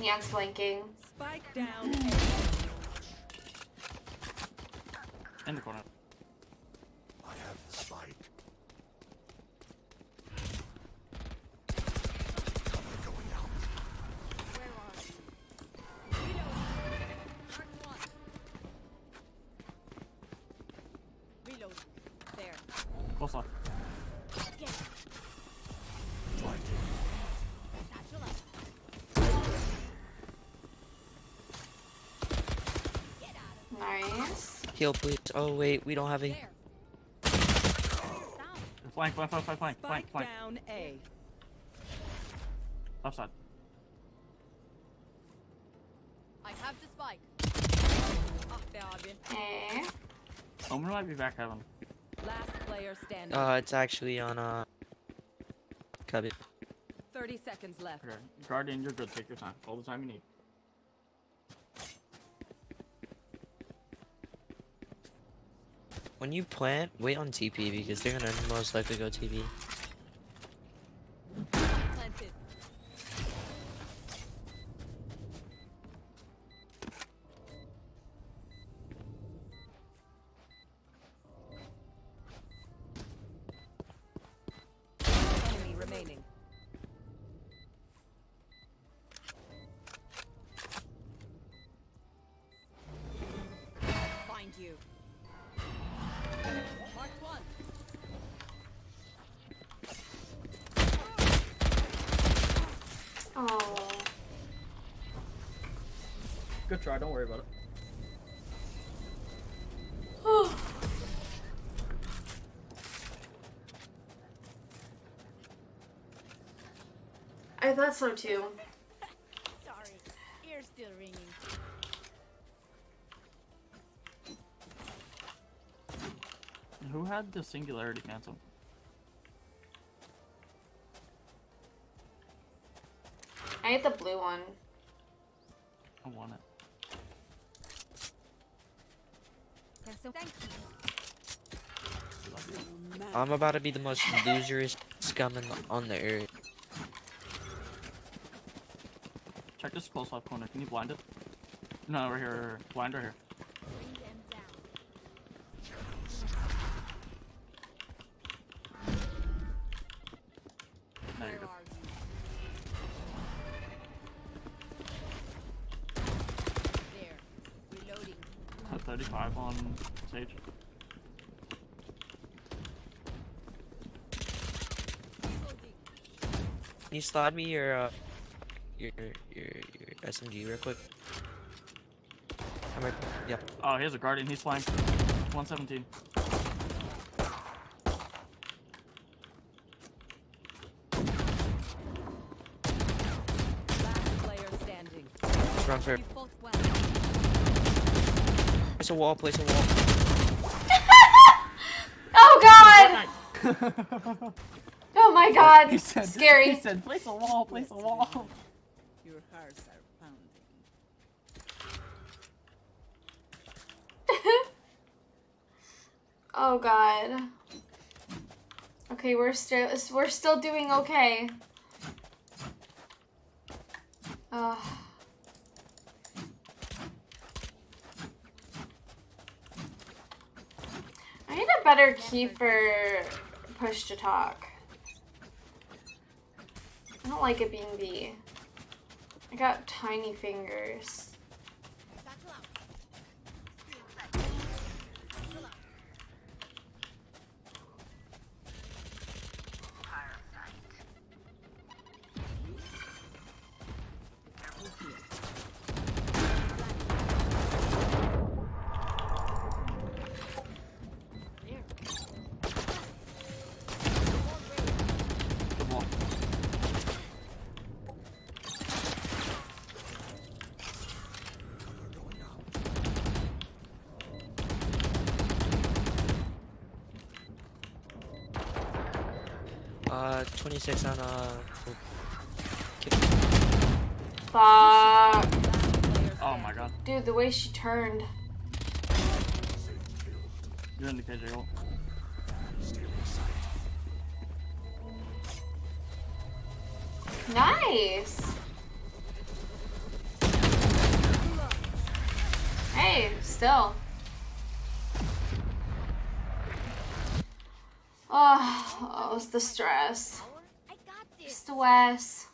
Neon's flanking. Spike down. In the corner. I have the spike. Cover going out. Where are you? We know. Mark one. Reload. There. Close up. Heal, please. Oh wait, we don't have a. Flank, flank, flank, flank, flank, flank. Down A. Left side. I have the spike. Oh, Omen might be back at him. Last player standing. It's actually on cubby. 30 seconds left. Okay. Guardian, you're good. Take your time. All the time you need. When you plant, wait on TP because they're gonna most likely go TP. Planted. Enemy remaining. Find you. Oh. Good try, don't worry about it. Oh. I thought so too. Sorry, ear's still ringing. Who had the singularity cancel? I need the blue one. I want it. I'm about to be the most loserous scum on the earth. Check this close left corner. Can you blind it? No, right here. Blind right here. Negative. There. Reloading. 35 on Sage. Can you slide me your SMG real quick? Right. Yeah. Oh, here's a Guardian. He's flying. 117. Last player standing. It's wrong for. Place a wall. Place a wall. Oh God! Oh my God! He said, scary. He said, place a wall. Place a wall. Your hearts are pounding. Oh God. Okay, we're still doing okay. I need a better key for push to talk. I don't like it being B. I got tiny fingers. On fuck. Oh my God. Dude, the way she turned. You're in the cage, Joel. Nice. Hey, still. Oh, it was the stress. West.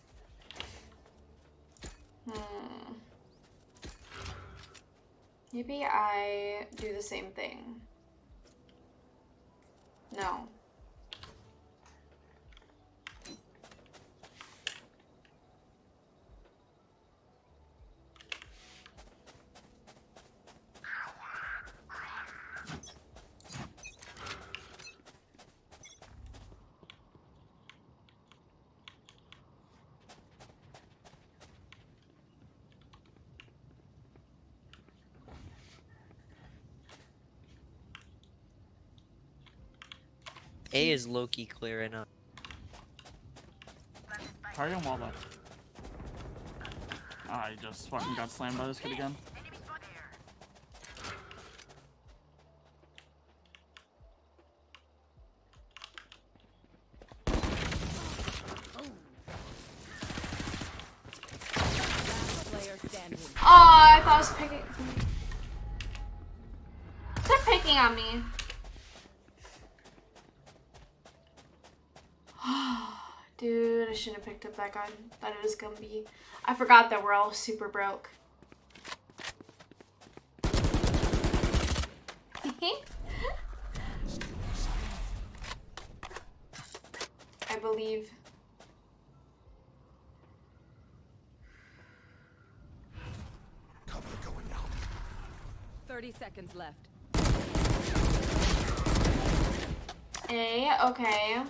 Maybe I do the same thing. No. A is low-key clear enough. Party on wall though. I just fucking got slammed by this kid again. Oh, I thought I was picking. Stop picking on me. Dude, I shouldn't have picked up that gun. Thought it was gonna be. I forgot that we're all super broke. I believe. Cover going out. 30 seconds left. A, okay.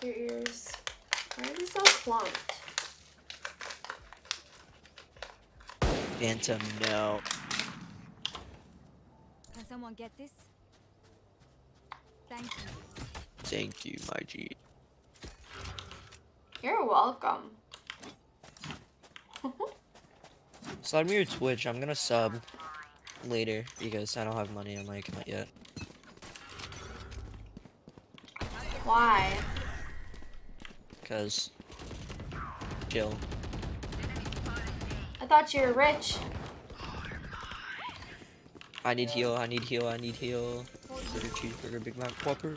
Your ears. Why are these so plumped? Phantom, no. Can someone get this? Thank you. Thank you, my G. You're welcome. Slide me your Twitch. I'm gonna sub later because I don't have money on my account yet. Why? Because chill. I thought you were rich. I need heal, I need heal, I need heal. Butter cheeseburger, Big Mac Whopper.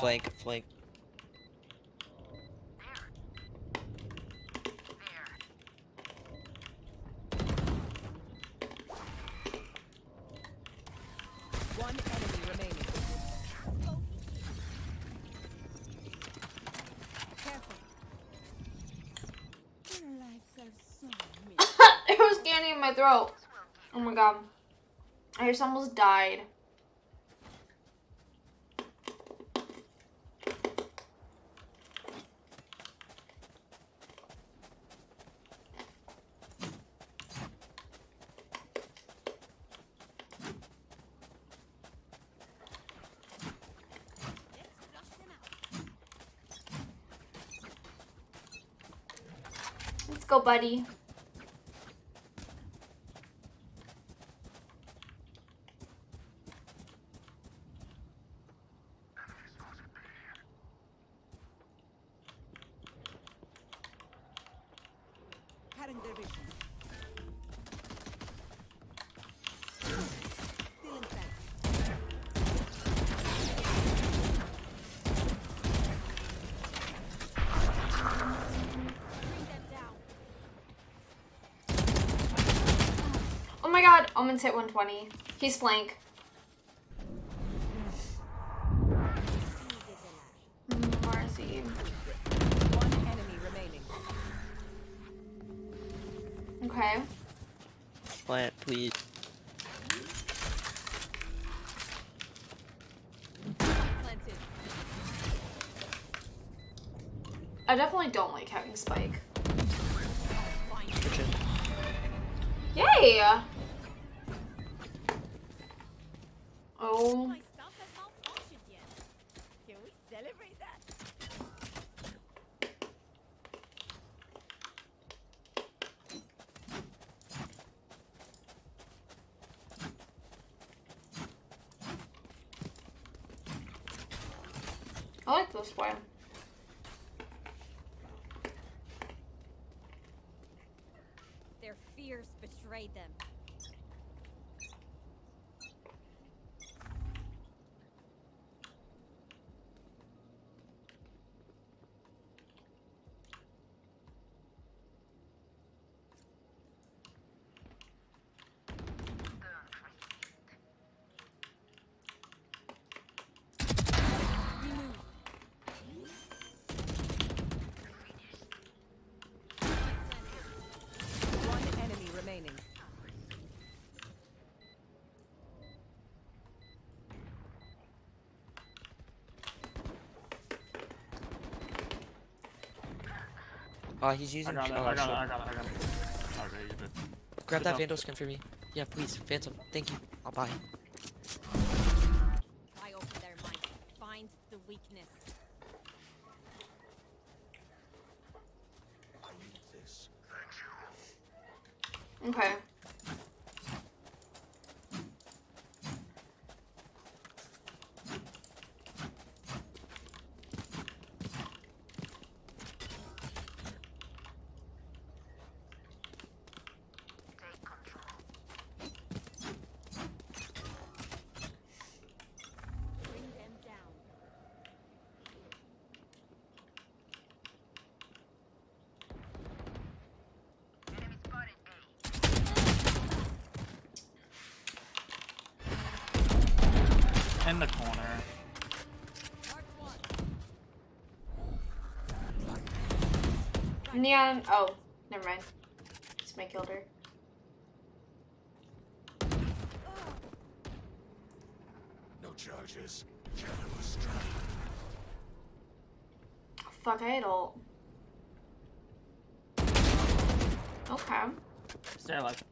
Flank, flank. Throat. Oh my god. I just almost died. Let's go, buddy. Omen's hit 120. He's flank. Mercy. One enemy remaining. Okay. Plant, please. Planted. I definitely don't like having Spike. Kitchen. Yay! Oh. Can we celebrate that? I like this one. Their fears betrayed them. Oh, he's using. I got it. Okay, you did. Grab that Vandal skin for me. Yeah, please, Phantom. Thank you. I'll buy. I open their mind. Find the weakness. I need this. Thank you. Okay. In the corner. Neon. Oh, never mind. It's my killed her. No charges. Fuck, I don't. Okay. Stay alive.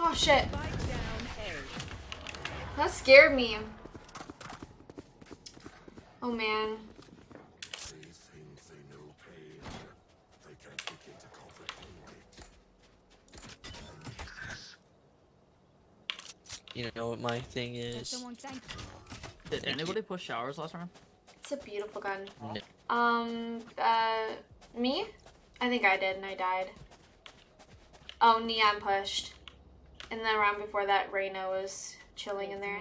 Oh shit. That scared me. Oh man. You know what my thing is? Did anybody push showers last round? It's a beautiful gun. No. Me? I think I did and I died. Oh, Neon pushed. And then round before that, Reyna was chilling in there.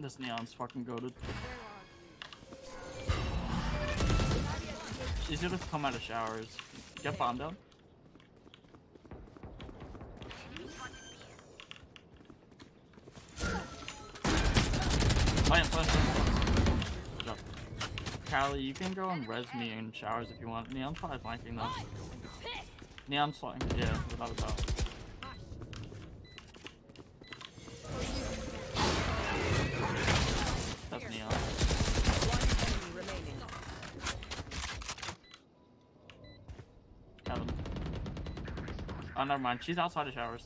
This Neon's fucking goated. It's easier to come out of showers. Get bomb down. Plant, plant. Calli, you can go and res me in showers if you want. Neon's probably flanking though. Neon's flanking, yeah, without a doubt. Oh, never mind. She's outside of showers.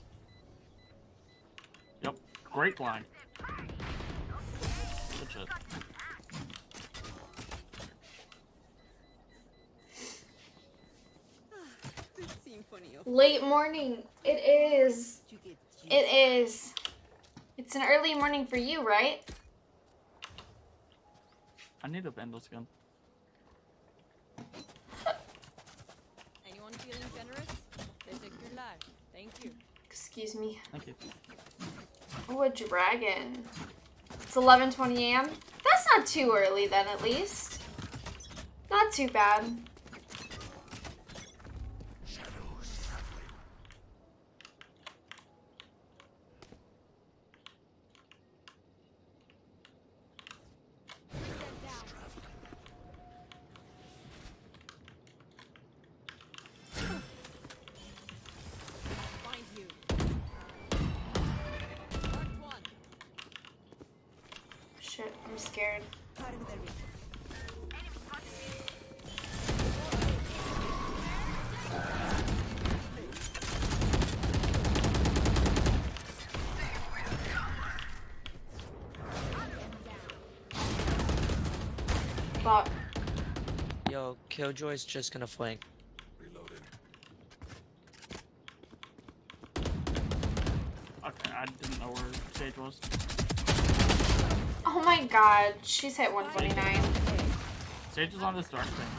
Yep. Great blind. Good shit. Late morning. It is. It is. It's an early morning for you, right? I need a Vandal skin. Anyone feeling generous? Thank you. Excuse me. Thank you. Oh, a dragon. It's 11:20 a.m. That's not too early then, at least. Not too bad. Yo, Killjoy's just gonna flank. Reloaded. Okay, I didn't know where Sage was. Oh my god, she's hit 149. Sage is on this dark thing.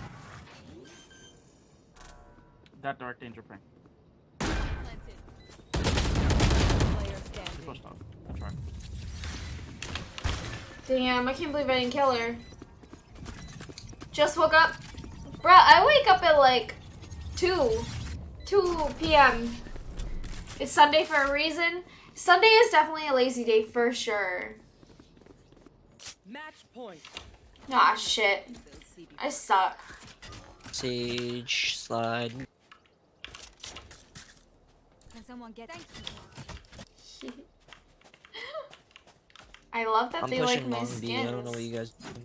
That dark danger ping. She pushed off. That's right. Damn, I can't believe I didn't kill her. Just woke up. Bruh, I wake up at like 2 p.m. It's Sunday for a reason. Sunday is definitely a lazy day for sure. Match point. Nah, shit. I suck. Sage slide. Can someone get it? I love that they like my skins. I don't know what you guys do.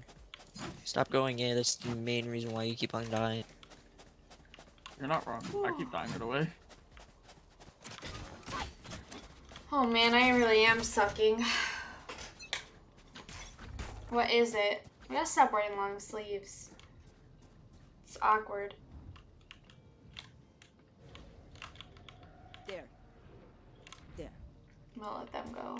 Stop going in, that's the main reason why you keep on dying. You're not wrong, ooh. I keep dying right away. Oh man, I really am sucking. What is it? I gotta stop wearing long sleeves. It's awkward. There. There. I'm gonna let them go.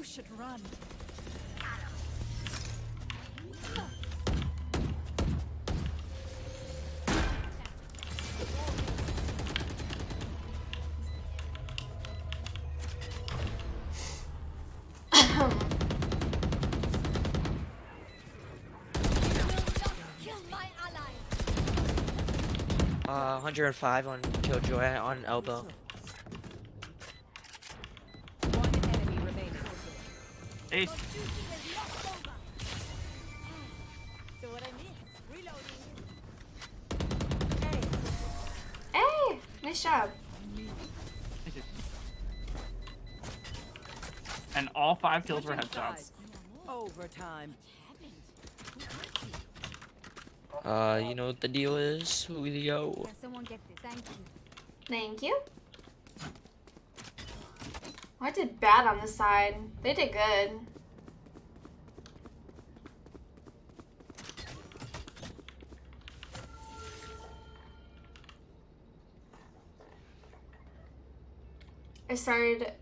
You should run. And 105 on Killjoy on elbow. One enemy remaining. Ace. So what I miss? Reloading. Hey, nice job. And all 5 kills were headshots. Overtime. You know what the deal is, Julio. Thank you. I did bad on this side. They did good. I started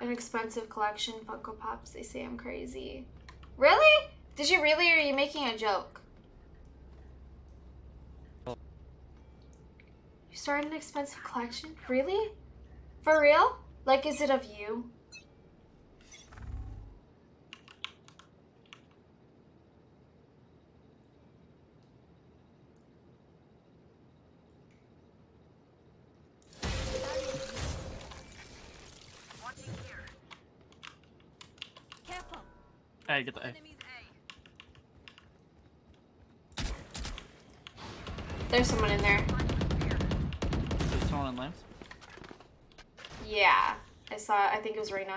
an expensive collection of Funko Pops. They say I'm crazy. Really? Did you really, or are you making a joke? Start an expensive collection? Really? For real? Like, is it of you? Hey, get the A. There's someone in there. Lamps? Yeah, I saw. I think it was Reyna.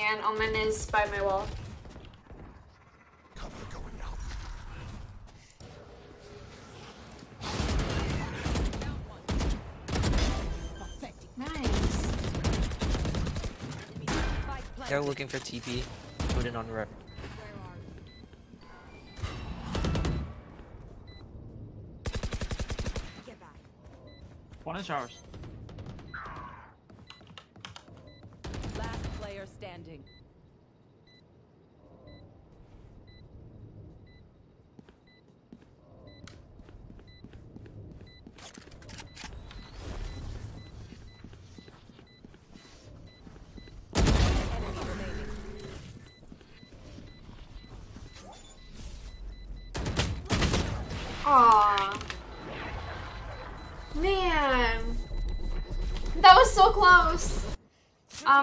And Omen is by my wall. Cover going out. Nice. They're looking for TP. Put it on rep. One is ours. Last player standing.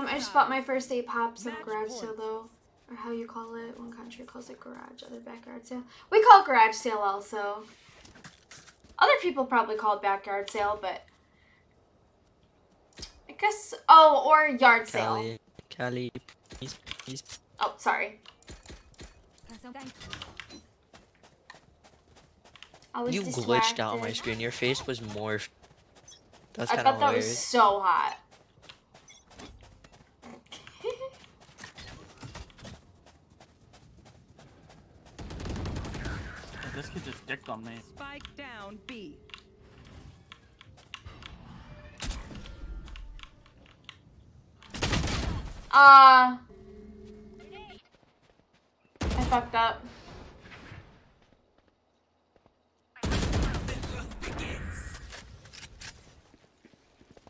I just bought my first 8 pops in a garage sale, though, or how you call it. One country calls it garage, other backyard sale. We call it garage sale also. Other people probably call it backyard sale, but I guess, oh, or yard sale. Calli, please. Oh, sorry. You glitched out on my screen. Your face was morphed. That's kind of hilarious. I thought that was so hot. This kid just dicked on me. Spike down B. I fucked up.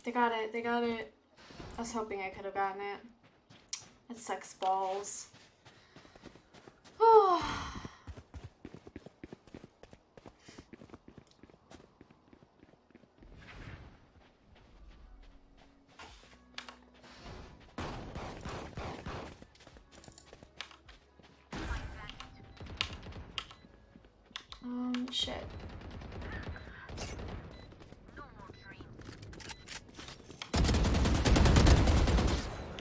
They got it. They got it. I was hoping I could have gotten it. That sucks balls. Oh. Shit.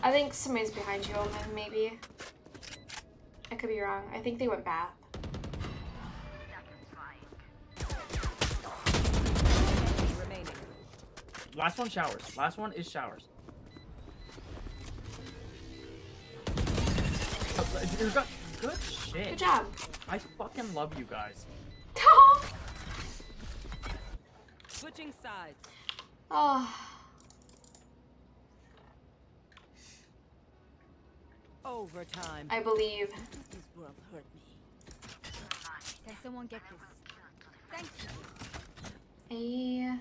I think somebody's behind you, Omen, maybe. I could be wrong. I think they went bath. Last one showers. Last one is showers. Good shit. Good job. I fucking love you guys. Switching sides. Oh. Overtime. I believe. This world hurt me. Can someone get this? Thank you. Hey.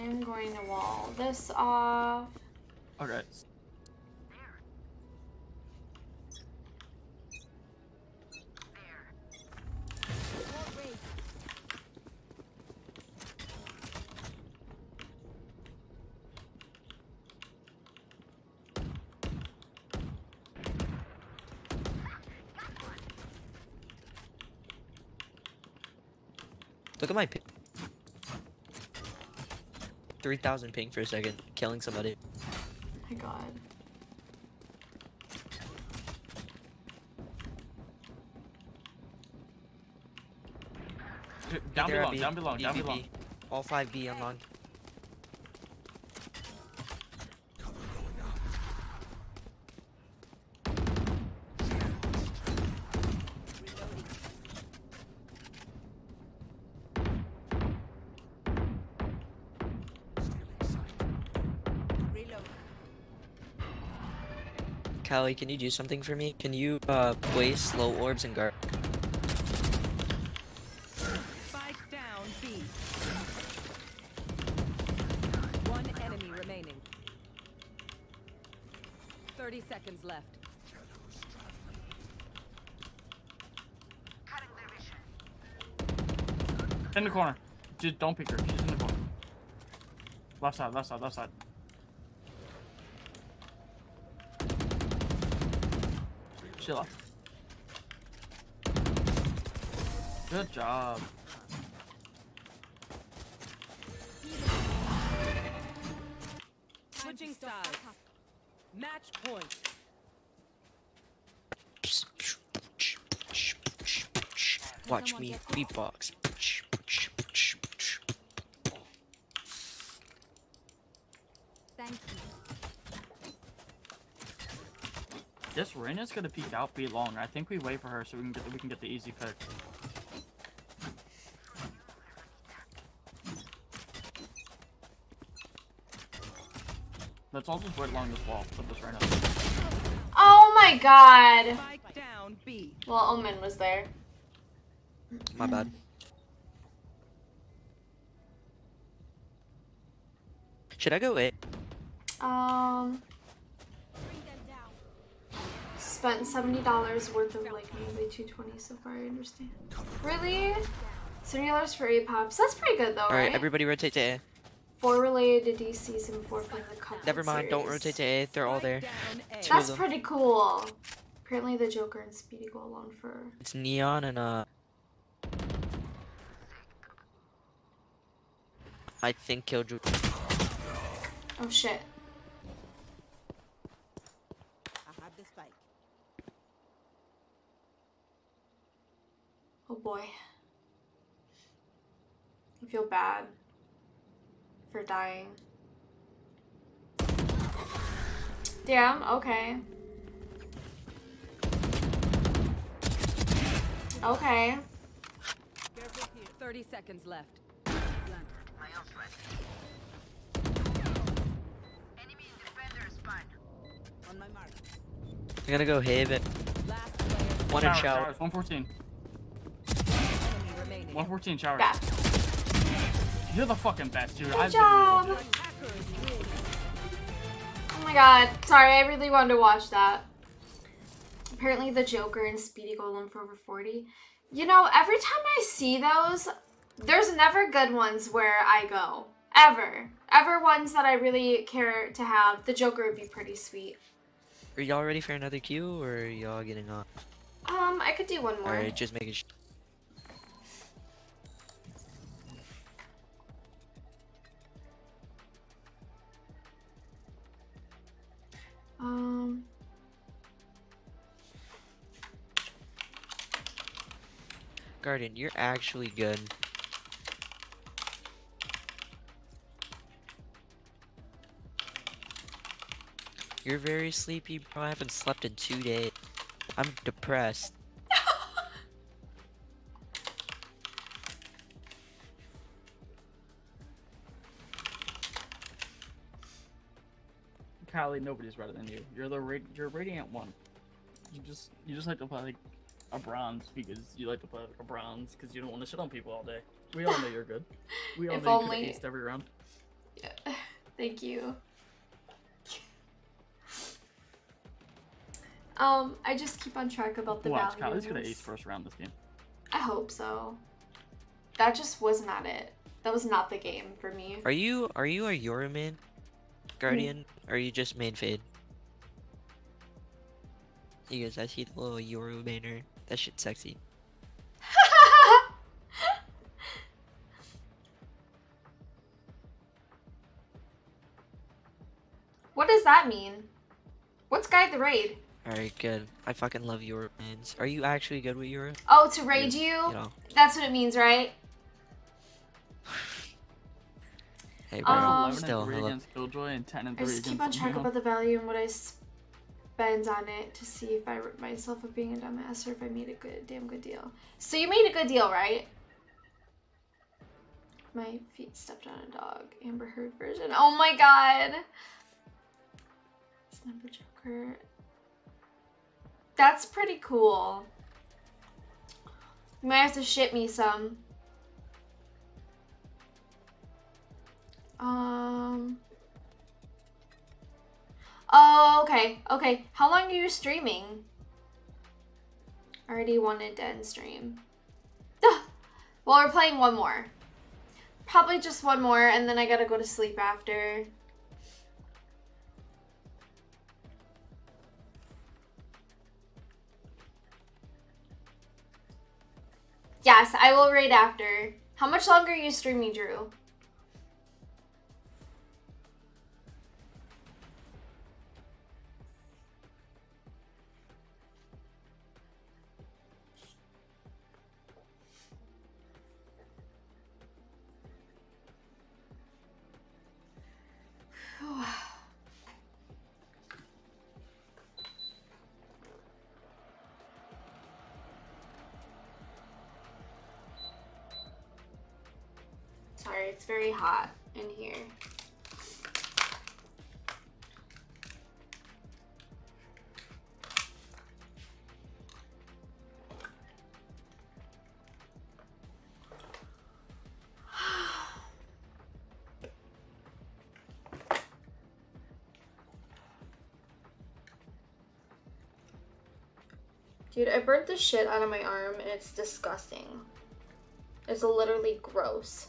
I'm going to wall this off. Okay. Look at my ping. 3,000 ping for a second, killing somebody. Oh my god. Down below, down below, down below. All 5B unlock. Calli, can you do something for me? Can you place slow orbs and guard? Spike down B. One enemy remaining. 30 seconds left. In the corner. Just don't pick her. She's in the corner. Left side, left side, left side. Good job. Switching sides. Match point. Watch me beatbox. Thank you. This Reyna's gonna peek out be long. I think we wait for her so we can get the easy pick. Let's all just wait along this wall with this Reyna. Oh my god! Well, Omen was there. My bad. Should I go wait? Spent $70 worth of like maybe 220 so far. I understand. Really? $70 for A pops. That's pretty good though, right? All right, everybody rotate to A. 4 related to DCs and 4 playing the cup. Never mind, series. Don't rotate to A. They're all there. That's pretty cool. Apparently, the Joker and Speedy go alone for. It's Neon and I think Killjoy. Oh shit. Oh boy. I feel bad for dying. Damn, okay. Okay. 30 seconds left. Enemy defender spawn. On my mark. I'm gonna go have it. One in shower. 114. 114 shower. Back. You're the fucking best, dude. Good job. Oh my god. Sorry, I really wanted to watch that. Apparently the Joker and Speedy Golem for over 40. You know, every time I see those, there's never good ones where I go. Ever. Ever ones that I really care to have. The Joker would be pretty sweet. Are y'all ready for another queue, or are y'all getting off? I could do one more. Alright, just making sure. Guardian, you're actually good. You're very sleepy, bro. I haven't slept in 2 days. I'm depressed. Calli, nobody's better than you. You're the radiant one. You just like to play like a bronze because you like to play like a bronze because you don't want to shit on people all day. We all know you're good. We all if know you only... could ace every round. Yeah. Thank you. I just keep on track about the values. Watch, Calli's gonna ace first round this game. I hope so. That just was not it. That was not the game for me. Are you a Yoru main? Guardian? Or are you just main Fade? You guys, I see the little Yoru banner. That shit's sexy. What does that mean? What's guide the raid? Alright, good. I fucking love Yoru mains. Are you actually good with Yoru? Oh, to raid you? You know. That's what it means, right? Hey, bro. Still, against Killjoy and 10 and 3 I just keep on track about the value and what I spend on it to see if I rip myself of being a dumbass or if I made a damn good deal. So you made a good deal, right? My feet stepped on a dog. Amber Heard version. Oh my god. It's not the Joker. That's pretty cool. You might have to ship me some. Oh, okay. Okay. How long are you streaming? Already wanted to end stream. Well, we're playing one more. Probably just one more, and then I gotta go to sleep after. Yes, I will raid after. How much longer are you streaming, Drew? It's very hot in here. Dude, I burnt the shit out of my arm and it's disgusting. It's literally gross.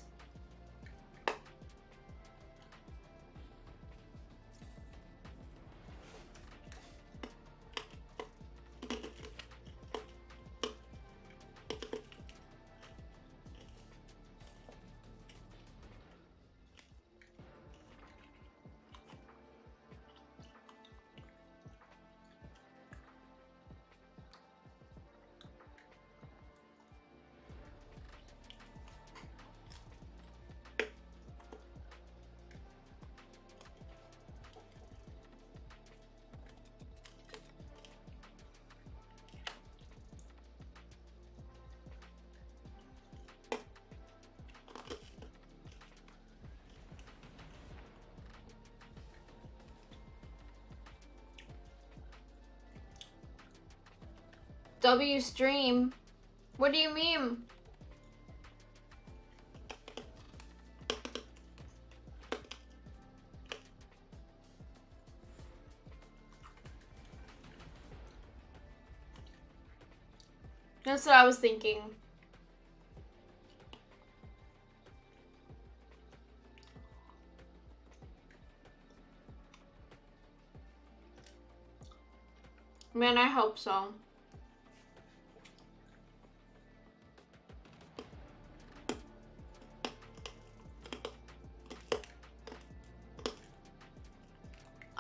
W stream. What do you mean? That's what I was thinking. Man, I hope so.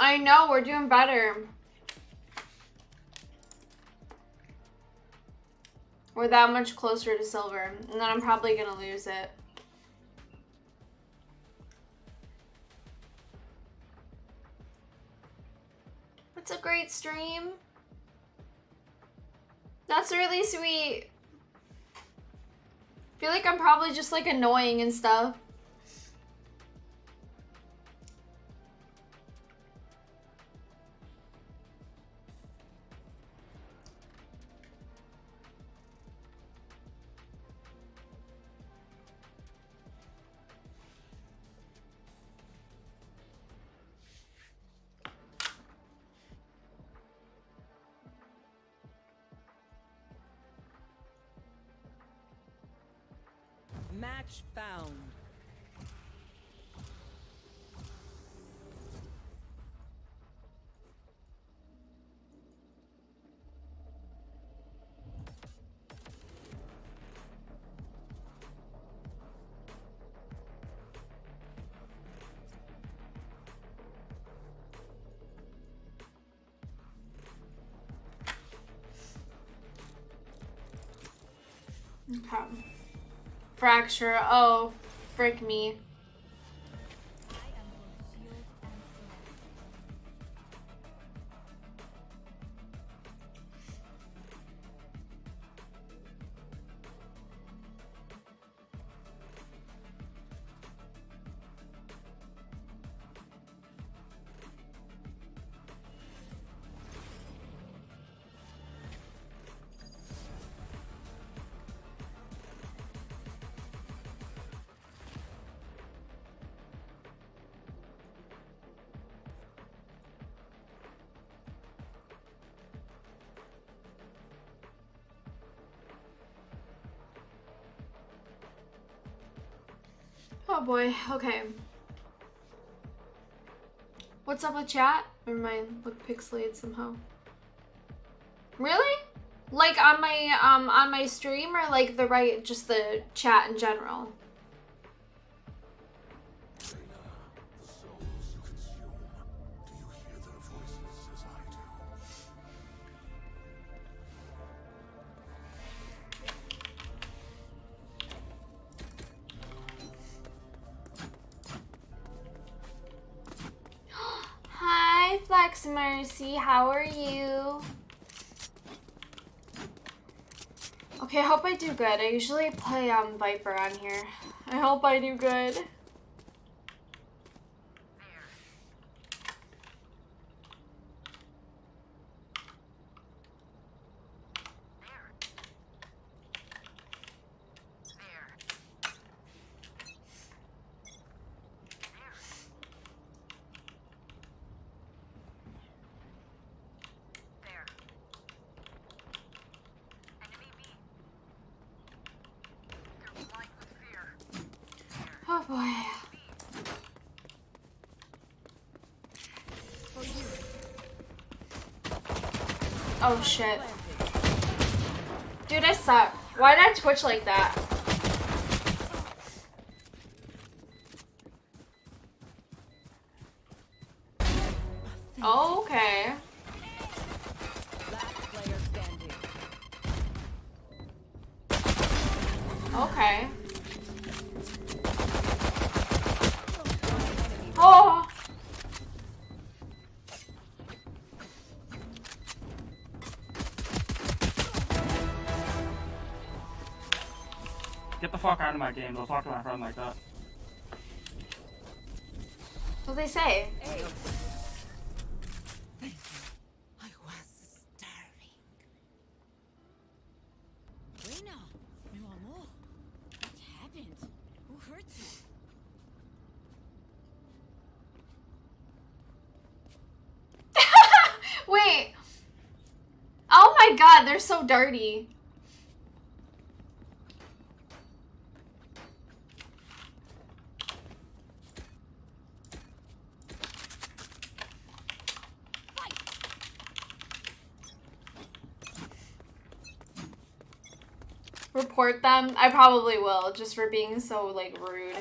I know, we're doing better. We're that much closer to silver, and then I'm probably gonna lose it. That's a great stream. That's really sweet. I feel like I'm probably just like annoying and stuff. Match found. Okay. Fracture. Oh, frick me. Oh boy, okay. What's up with chat? Never mind, look pixelated somehow. Really? Like on my stream or like the right, just the chat in general? Mercy, how are you? Okay, I hope I do good. I usually play Viper on here. I hope I do good. Oh shit. Dude, I suck. Why did I twitch like that? Okay. Okay. Oh! Get the fuck out of my game, don't talk to my friend like that. What'd they say? Hey. I was starving. Reyna, my mama. What happened? Who hurt you? Wait. Oh my god, they're so dirty. Report them. I probably will, just for being so, like, rude.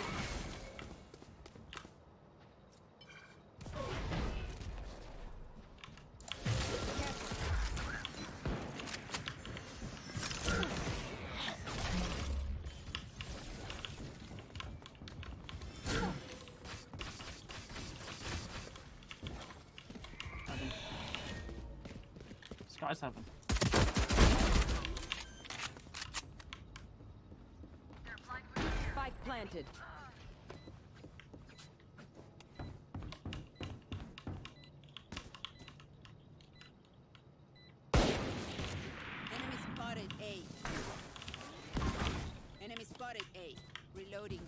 Spice happened. Planted. Enemy spotted A. Enemy spotted A. Reloading.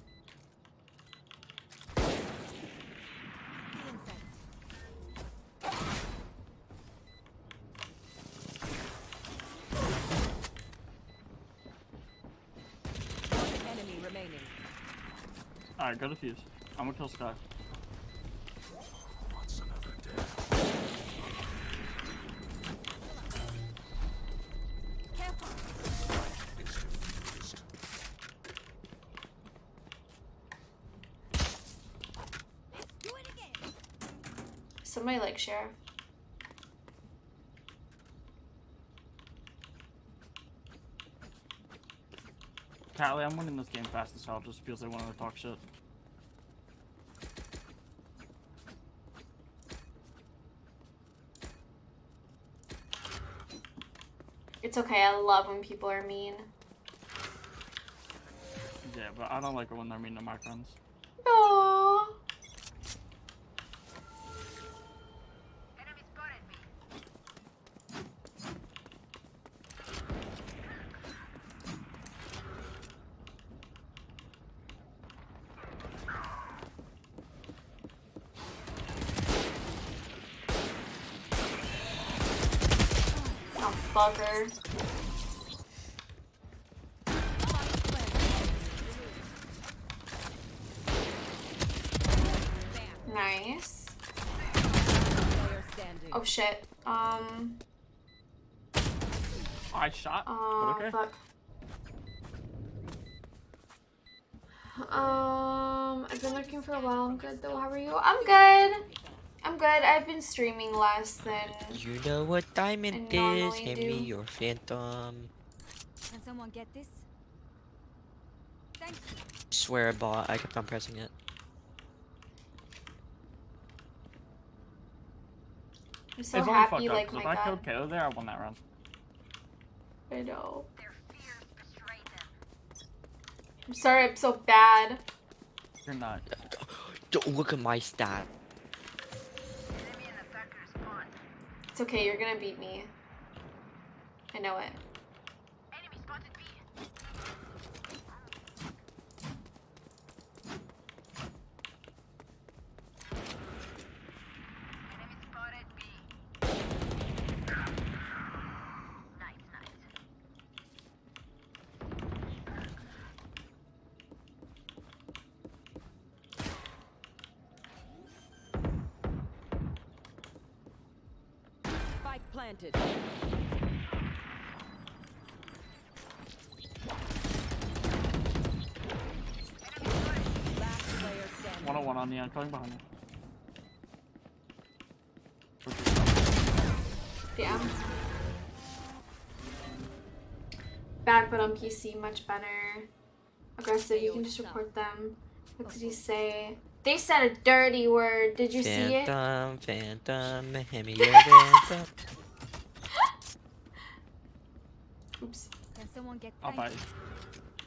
One enemy remaining. Alright, go to fuse. I'm gonna kill Sky. Somebody like Sheriff. Calli, I'm winning this game fast as hell just because they wanted to talk shit. It's okay, I love when people are mean. Yeah, but I don't like it when they're mean to my friends. Aww. Fucker. Nice. Oh shit. I shot. Okay. Fuck. I've been looking for a while. I'm good though. How are you? I'm good. I'm good. I've been streaming less than you know what time it is. Hand me your phantom. Can someone get this? Thank you. Swear a bot. I kept on pressing it. I'm so happy. Like up, my God. If I killed Kato there, I won that round. I know. Their fears betrayed them. I'm sorry. I'm so bad. You're not. Don't look at my stat. It's okay, you're gonna beat me. I know it. Enemy spotted B. Enemy spotted B. Nice, nice. Planted. One-on-one on Neon, coming behind me. Yeah. Bad, but on PC, much better. Aggressive, okay, so you can just report them. What did he say? They said a dirty word. Did you see it? Phantom, hand me your phantom. Oops. Can someone get I'll buy it.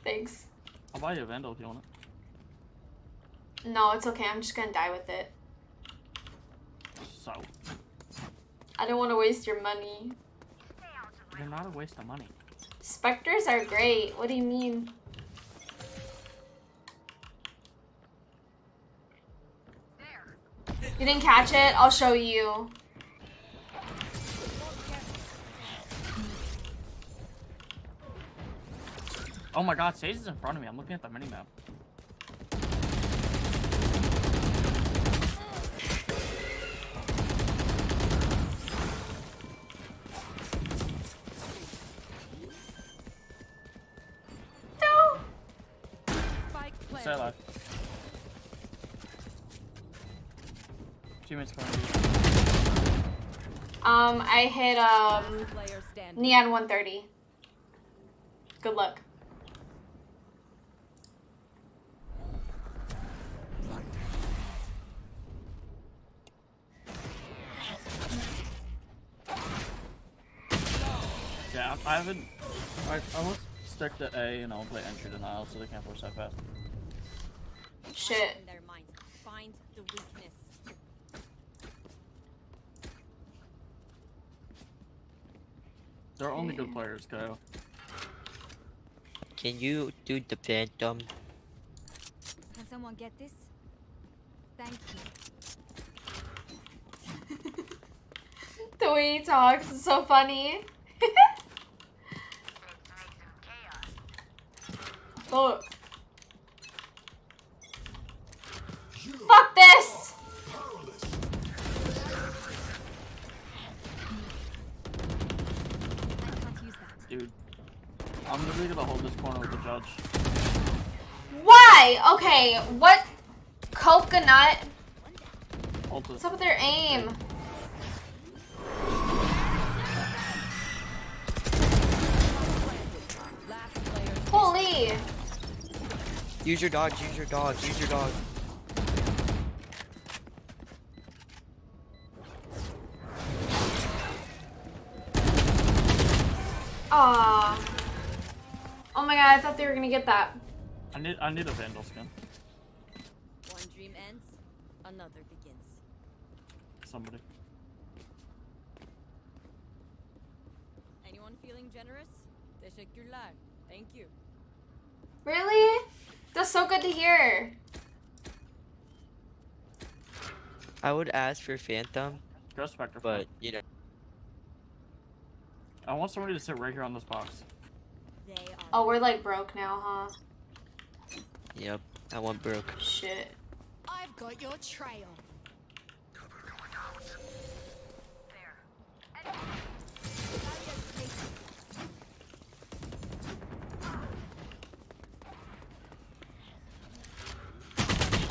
Thanks. I'll buy you a Vandal if you want it. No, it's okay. I'm just gonna die with it. So. I don't want to waste your money. They're not a waste of money. Spectres are great. What do you mean? You didn't catch it? I'll show you. Oh my God, Sage is in front of me. I'm looking at the minimap. No! Stay alive. I hit Neon 130. Good luck. Yeah, I haven't. I will stick to A and I'll play entry denial so they can't push that fast. Shit. Find the weakness. They're only good players, Kyle. Can you do the phantom? Can someone get this? Thank you. The way he talks is so funny. Look. gonna hold this corner with the judge. Why? Okay, what coconut? What's up with their aim? Holy! Use your dodge, use your dodge, use your dodge. Aww. Oh my god, I thought they were gonna get that. I need a Vandal skin. One dream ends, another begins. Somebody. Anyone feeling generous? Teşekkürler. Thank you. Really? That's so good to hear. I would ask for Phantom, but you know. I want somebody to sit right here on this box. Oh, we're like broke now, huh? Yep, I want broke. Shit. I've got your trail. Cover going out. There. And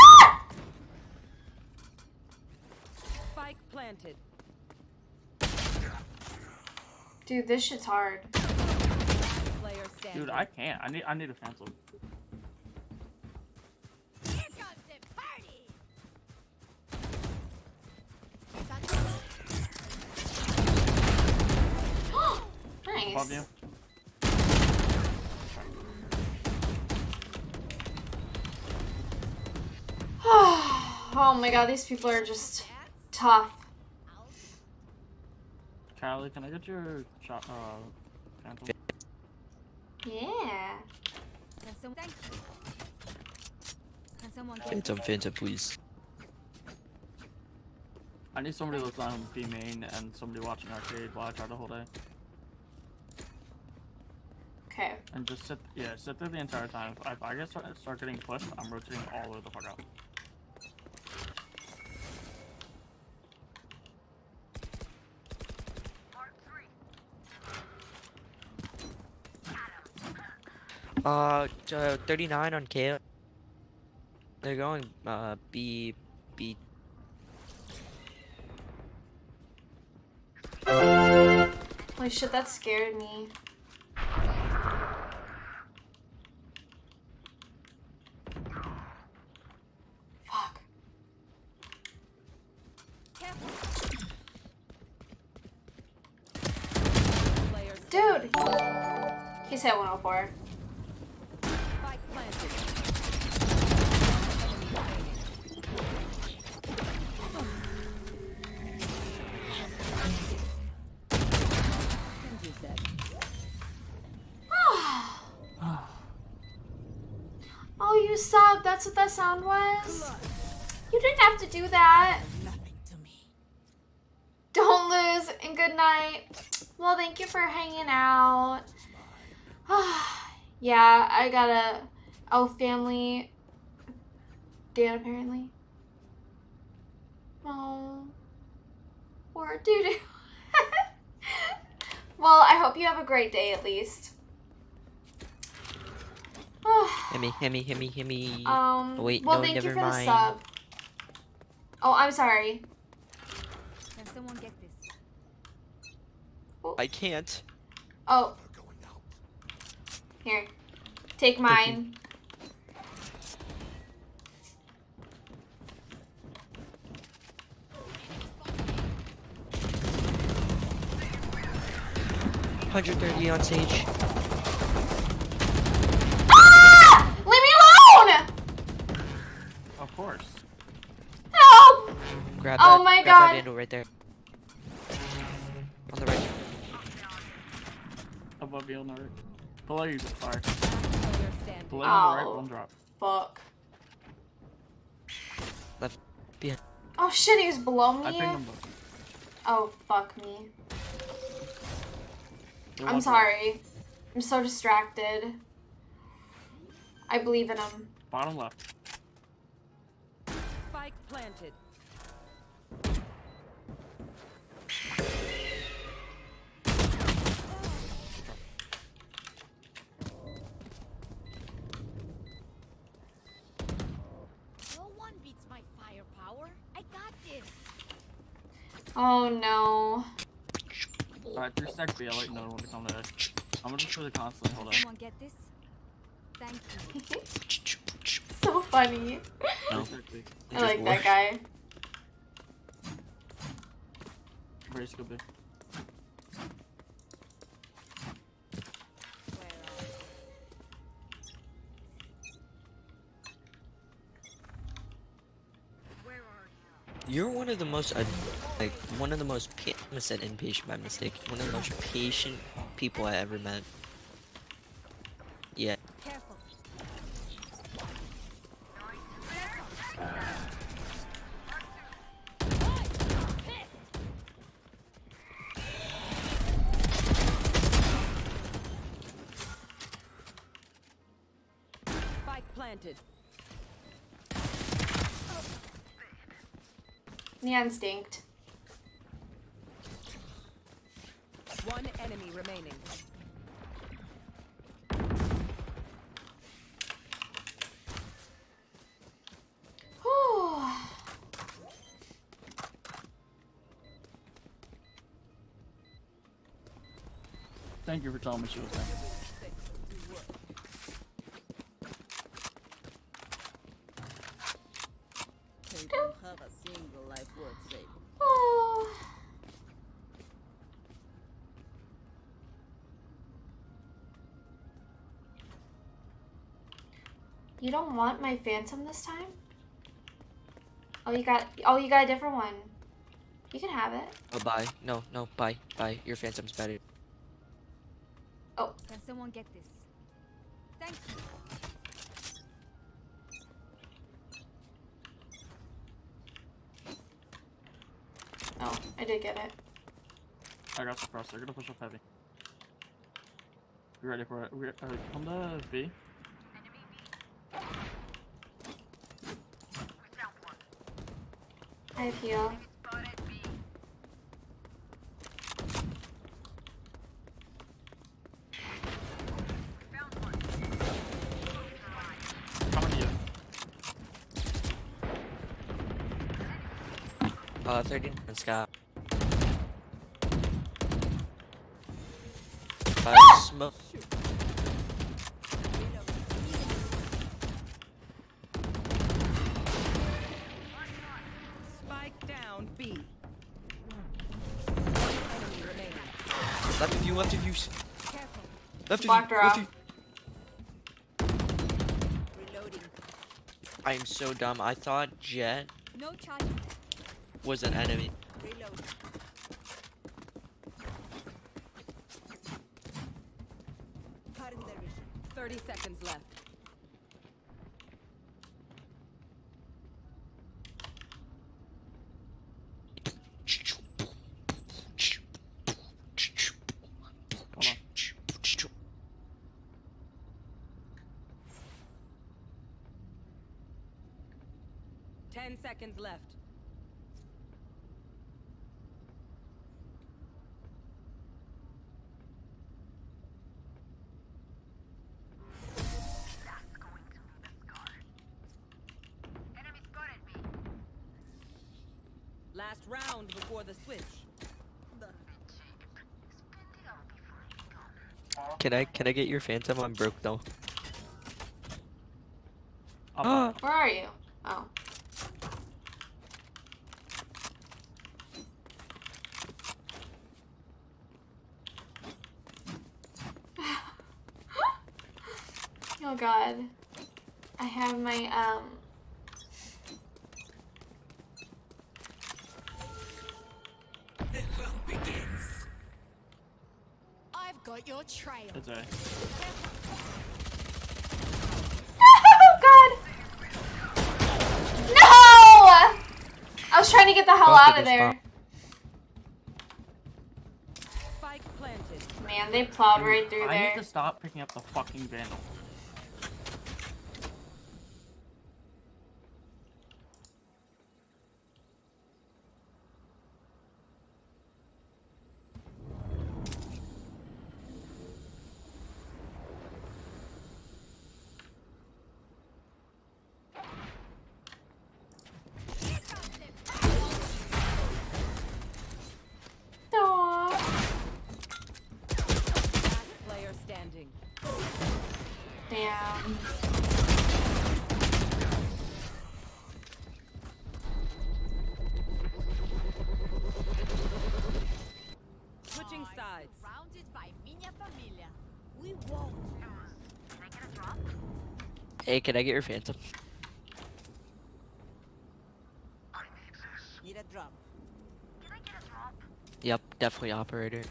ah! Spike planted. Dude, this shit's hard. Dude, I can't. I need to cancel. Here comes the party. Nice. Above you. Oh my god, these people are just tough. Calli, can I get your shot, Phantom? Yeah. Phantom, please. I need somebody to look down B main and somebody watching arcade while I try the whole day. Okay. And just sit there the entire time. If I start getting pushed, I'm rotating all over the fuck out. So 39 on KO. They're going, B. Holy shit, that scared me. Fuck. Dude! He's hit 104. Oh, you suck. That's what that sound was? You didn't have to do that. Nothing to me. Don't lose and good night. Well, thank you for hanging out. Yeah, I got a family dad apparently. Oh, or doo-doo. Well, I hope you have a great day at least. Himmy. Oh, wait, well, no, thank you for the sub. Oh, I'm sorry. Can someone get this? Oh. I can't. Oh. Here. Take mine. Okay. 130 on Sage. Of course. Help! Grab that, oh my god. That handle right there. On the right. Above you on the right. Below you, fire. Below on the right, one drop. Fuck. Left behind. Oh shit, he was below me. I pinged him both. Oh fuck me. I'm sorry. I'm so distracted. I believe in him. Bottom left. Planted. Oh no. Alright, through stack B, I'll let no one to come to it. I'm gonna just for the constantly, hold on. So funny. No. I like that guy. Where's go B? You're one of the most, like, one of the most, I said impatient by mistake, one of the most patient people I ever met. Yeah. Careful. Spike planted. Neon stinked. One enemy remaining. Whew. Thank you for telling me she was there. You don't want my phantom this time? Oh you got a different one. You can have it. Oh bye. No, no, bye, bye. Your phantom's better. Oh. Can someone get this? Thank you. Oh, I did get it. I got suppressed. They're gonna push up heavy. You ready for it? We're come to B. I have heal. Oh, 13 and Scott. Smoke. Left of you, left of you. Left of you, left of you. I am so dumb. I thought Jett was an enemy. Pardon their vision. 30 seconds left. Left. That's going to be the scar. Enemy scored at me. Last round before the switch. Can I get your phantom? I'm broke though. Where are you? Oh. Oh god, I have my, The hunt begins. I've got your trail. That's all right. Oh god! No! I was trying to get the hell out of there. Spike planted. Man, they plowed right through there. I need to stop picking up the fucking vandal. We won't. Can I get a drop? Hey, can I get your phantom? I need this. Need a drop. Can I get a drop? Yep, definitely operator.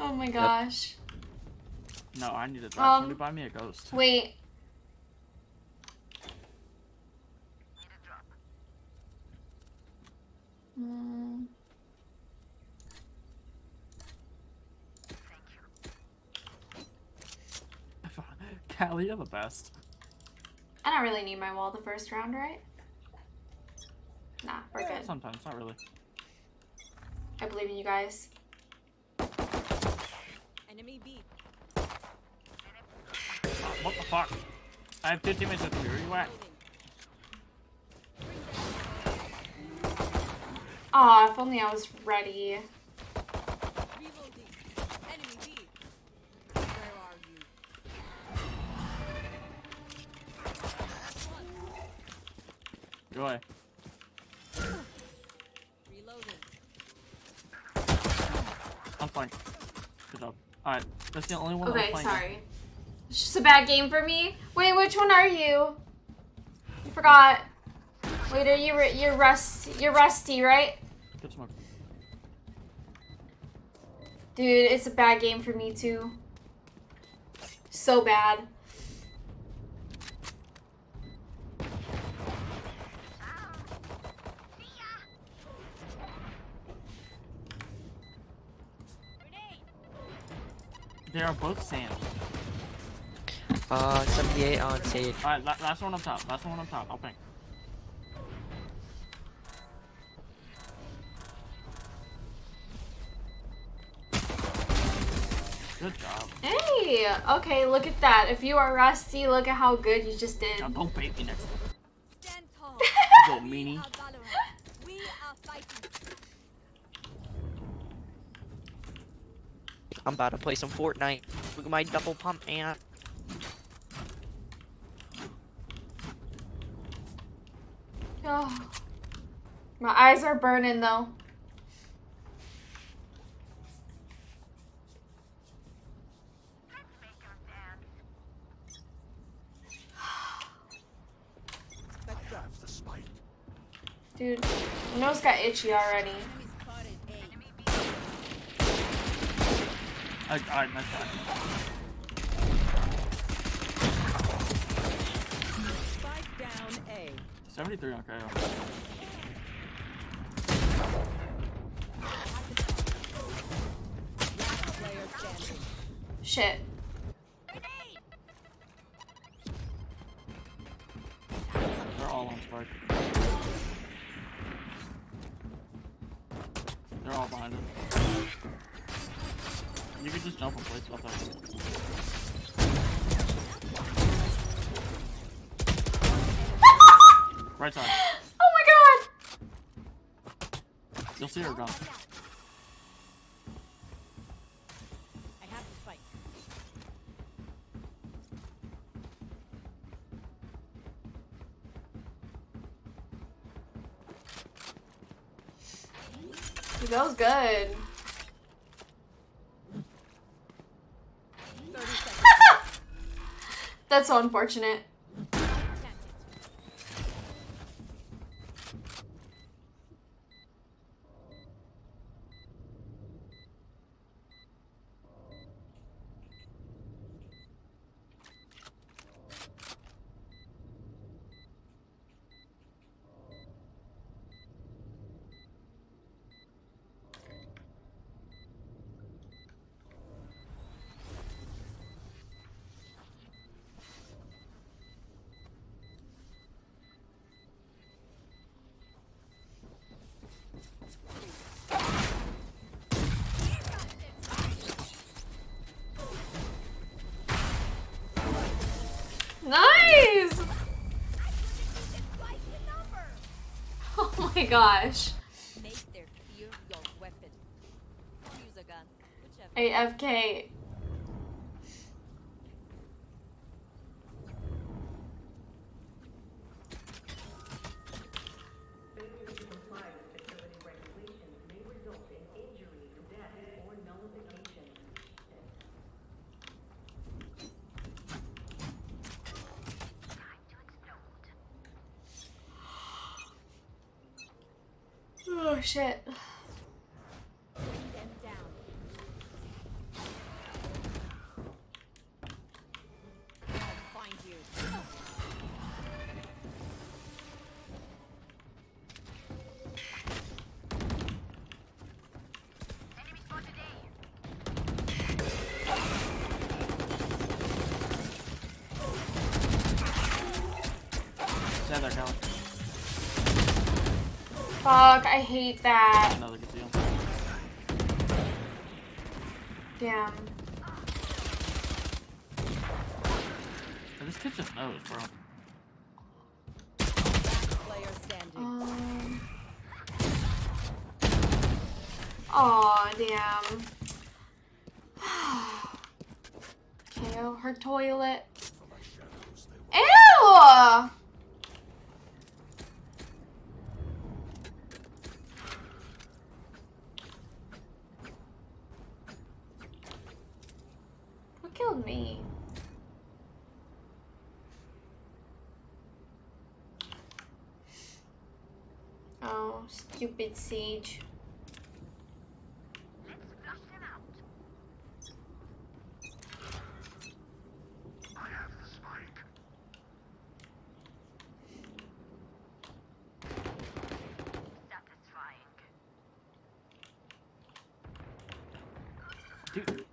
Oh my gosh. Yep. No, I need a drop. Somebody buy me a ghost. Wait. Mm. Calli, you're the best. I don't really need my wall the first round, right? Nah, we're good. Sometimes, not really. I believe in you guys. Enemy B. What the fuck? I have 50 minutes of fury. Whack. Aw, if only I was ready. Enemy B. Where are you? Go away. Reloading. I'm fine. Good job. Alright, that's the only one okay, I'm sorry. With. It's just a bad game for me. Wait, which one are you? I forgot. Wait, are you you're rusty, right? Dude, it's a bad game for me too. So bad. They are both sand. 78 on Sage. Alright, last one on top. Last one on top. I'll ping. Good job. Hey! Okay, look at that. If you are rusty, look at how good you just did. Now don't bait me next time. Stand tall. Go meanie. We are fighting. I'm about to play some Fortnite. Look at my double pump and oh. My eyes are burning though. Dude, my nose got itchy already. Alright, nice time. Spike down A. 73 on Kyle. Shit. They're all on Spike. They're all behind us. You can just jump and play stuff like right side. Oh my god! You'll see her gone. I have to fight. She goes good. That's so unfortunate. Nice! Oh my gosh. AFK. Oh, shit. Fuck, I hate that. Another good deal. Damn. Oh, this kid just knows, bro. Aw, damn. KO her toilet. Ew! Killed me. Oh, stupid Sage. Let's flush them out. I have the spike. Satisfying. Dude.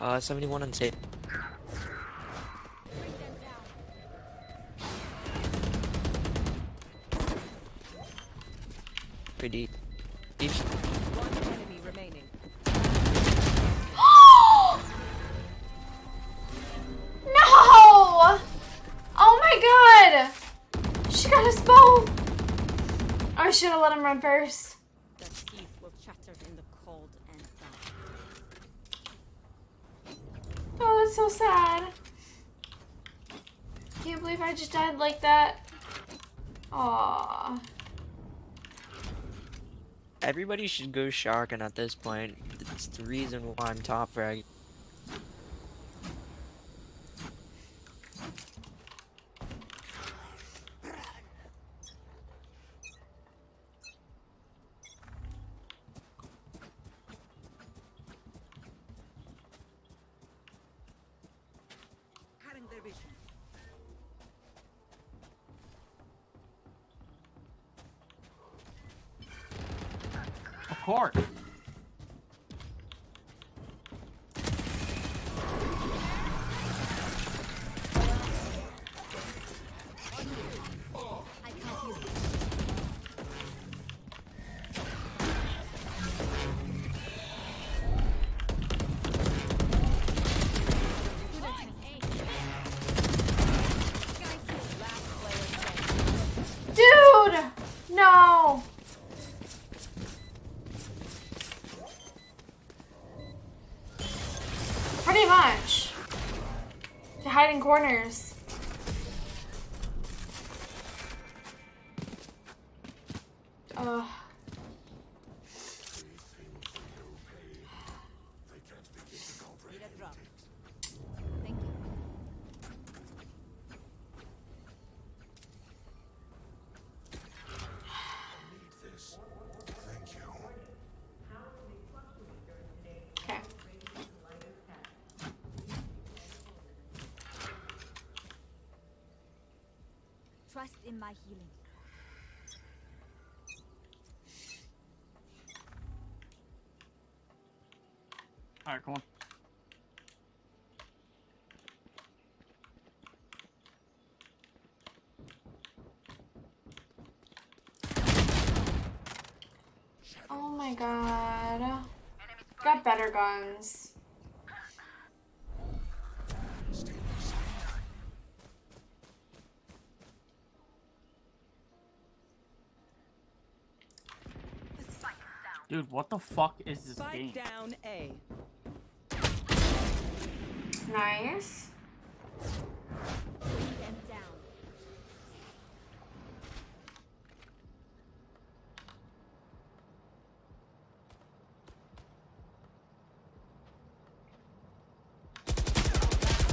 Uh, 71 on tape. Pretty deep. One enemy remaining. No! Oh my god! She got us both! I should have let him run first. The teeth will chatter in the cold and dark. Oh, that's so sad. Can't believe I just died like that. Aww. Everybody should go shotgun at this point. It's the reason why I'm top frag. Court. Pretty much. They hide in corners. Ugh. Trust in my healing. All right, come on. my god. Got better guns. Dude, what the fuck is this game? Down A. Nice.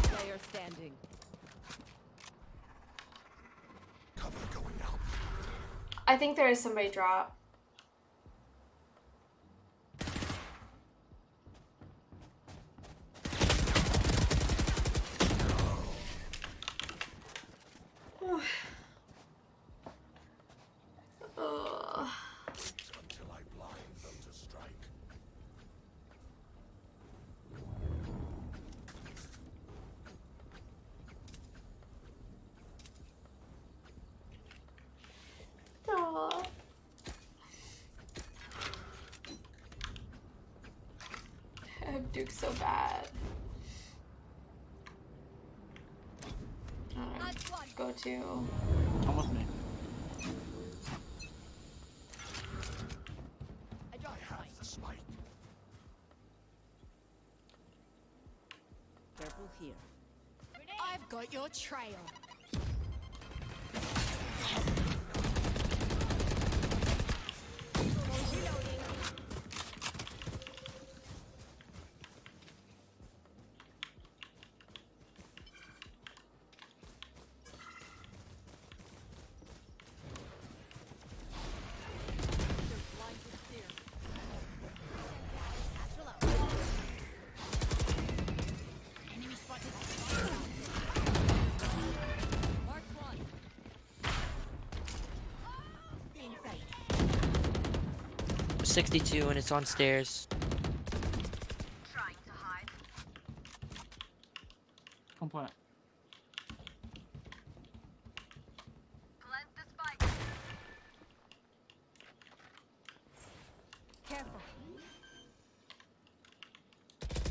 Player standing. Cover going out. I think there is somebody drop. Duke so bad. I don't know. Go to. Come with me. I have the spike. Careful here. I've got your trail. '62 and it's on stairs. Trying to hide. Don't play it. Plant the spike. Careful.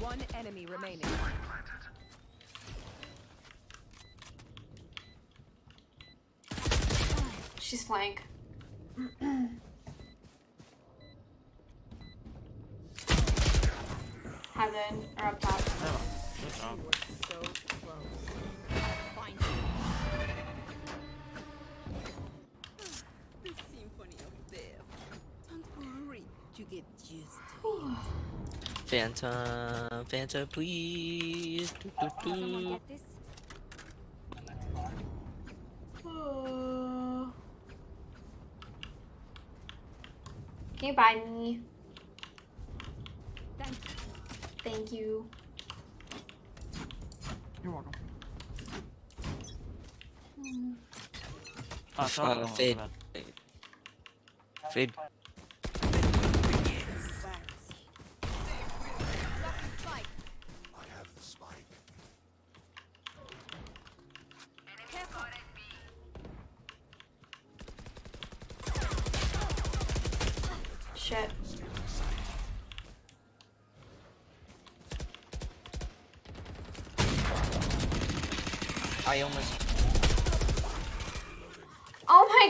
One enemy remaining. She's flank. Heaven or up top. Oh, good job. You were so close. Find the symphony of death. Don't worry, you get used to it. Phantom, Phantom, please. Do, do, do. Someone get this? Oh. Can you buy me? Thank you. You're welcome. Oh, sorry. Fade. Fade.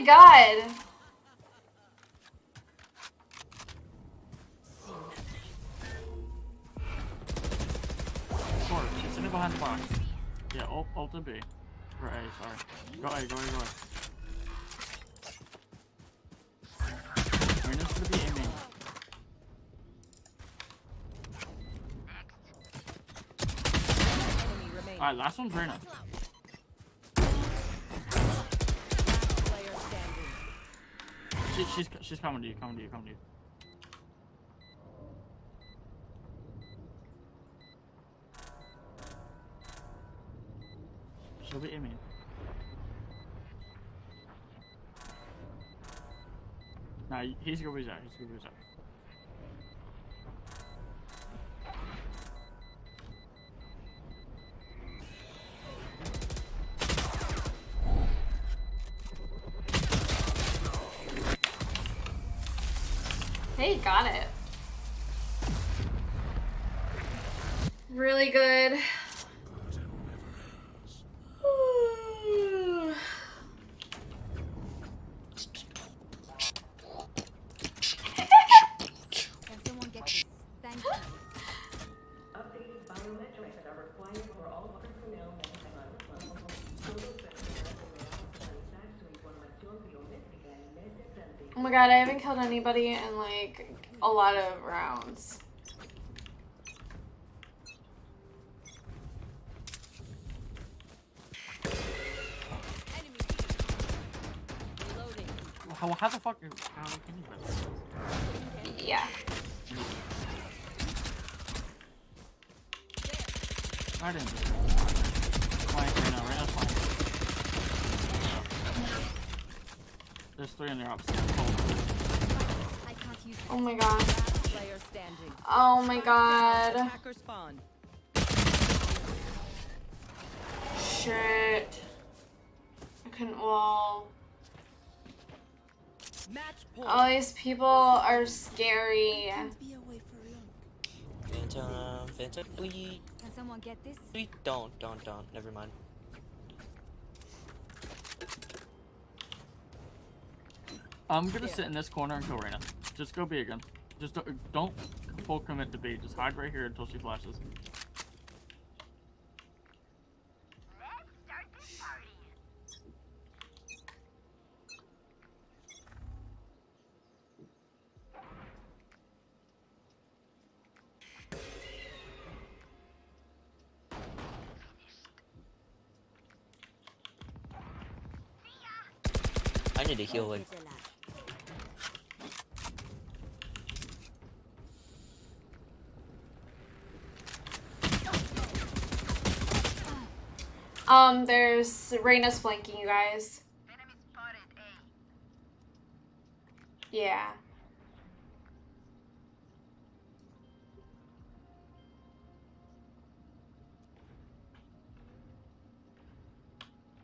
God. Sorry, she's sitting behind the box. Yeah, ult and B. Right, sorry. Go A, go A, go A. Rena's gonna be aiming. Alright, last one's Reyna. She's coming to you, coming to you, coming to you. She'll be aiming. Nah, he's gonna be there, he's gonna be there. They got it. Really good. Ooh. Oh my god, I haven't killed anybody in like a lot of rounds. How the fuck is anyone? Yeah. I didn't. Quiet right now, quiet. There's three in there upstairs. Oh my god. Oh my god. Shit. I couldn't wall. All these people are scary. Phantom, please. Can someone get this? Please don't. Never mind. I'm gonna sit in this corner and kill Reyna. Just go B again. Just don't full commit to B. Just hide right here until she flashes. I need to heal it. There's Reyna's flanking you guys. Yeah.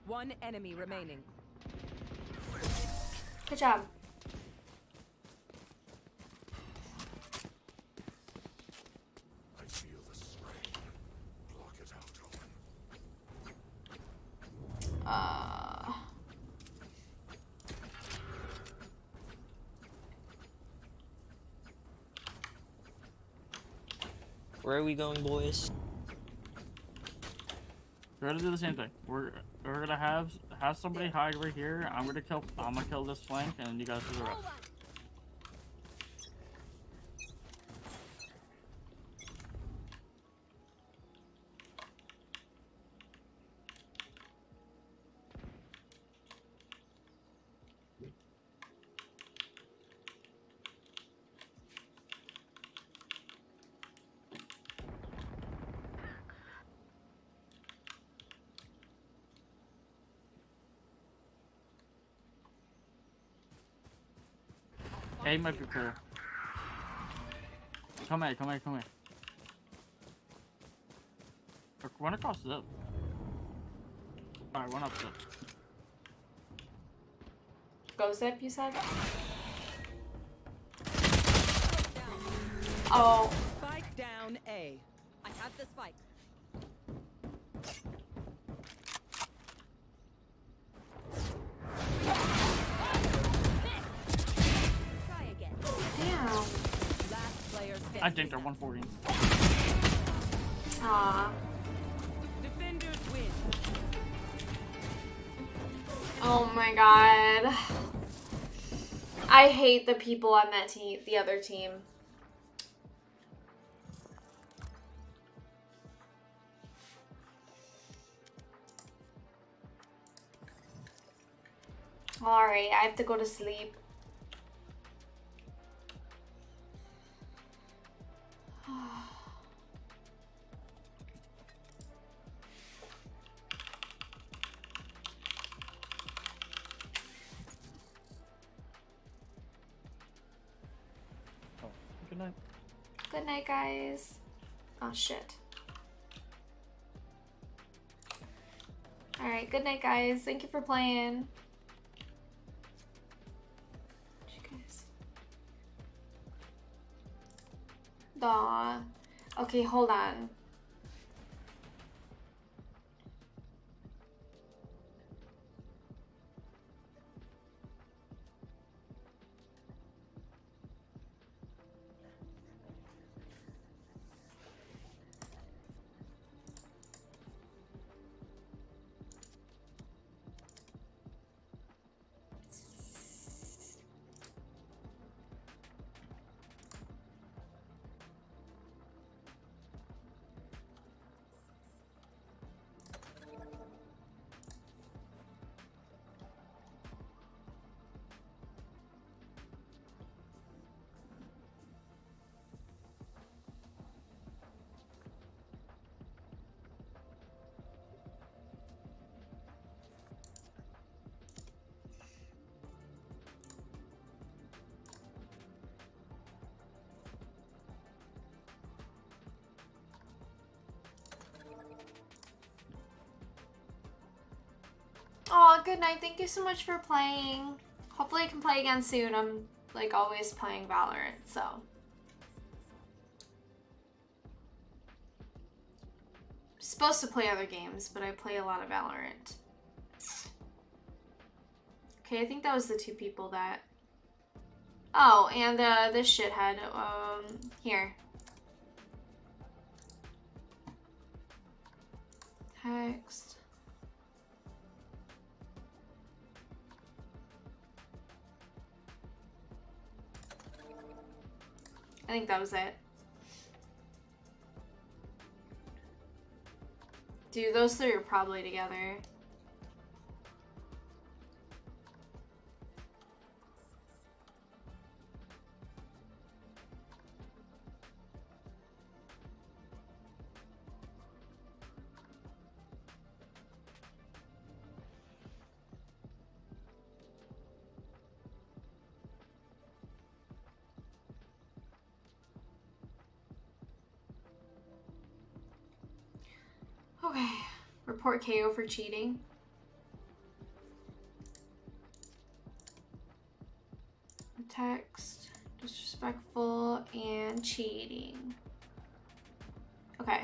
One enemy remaining. Good job. I feel the strain. Block it out, Owen. Where are we going, boys? We're gonna do the same thing. We're gonna have somebody hide right here. I'm gonna kill this flank, and then you guys do the rest. A might be cool. Come here. Run across the zip. Alright, run up zip. Go zip, you said? Oh. Spike down A. I have the spike. I think they're 140. Ah. Defenders win. Oh my god. I hate the people on that team, the other team. All right, I have to go to sleep. Guys. Oh shit. Alright, good night guys. Thank you for playing. You guys. Duh. Okay, hold on. Oh, good night. Thank you so much for playing. Hopefully I can play again soon. I'm like always playing Valorant, so. I'm supposed to play other games, but I play a lot of Valorant. Okay, I think that was the two people that... Oh, and this shithead. Here. Text. I think that was it. Dude, those three are probably together. Report KO for cheating. Text, disrespectful, and cheating. Okay.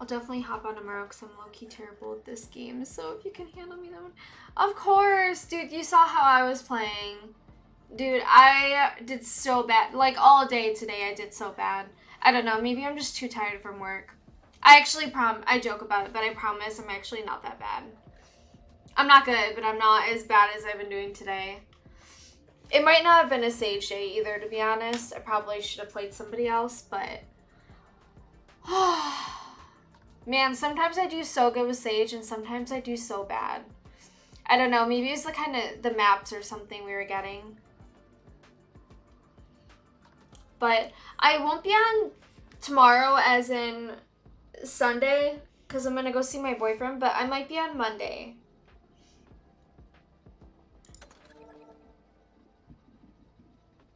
I'll definitely hop on tomorrow because I'm low-key terrible at this game, so if you can handle me that one. Of course! Dude, you saw how I was playing. Dude, I did so bad. Like, all day today I did so bad. I don't know, maybe I'm just too tired from work. I actually I joke about it, but I promise I'm actually not that bad. I'm not good, but I'm not as bad as I've been doing today. It might not have been a Sage day either, to be honest. I probably should have played somebody else, but... Man, sometimes I do so good with Sage, and sometimes I do so bad. I don't know, maybe it's the kind of the maps or something we were getting. But I won't be on tomorrow, as in... Sunday, because I'm gonna go see my boyfriend, but I might be on Monday.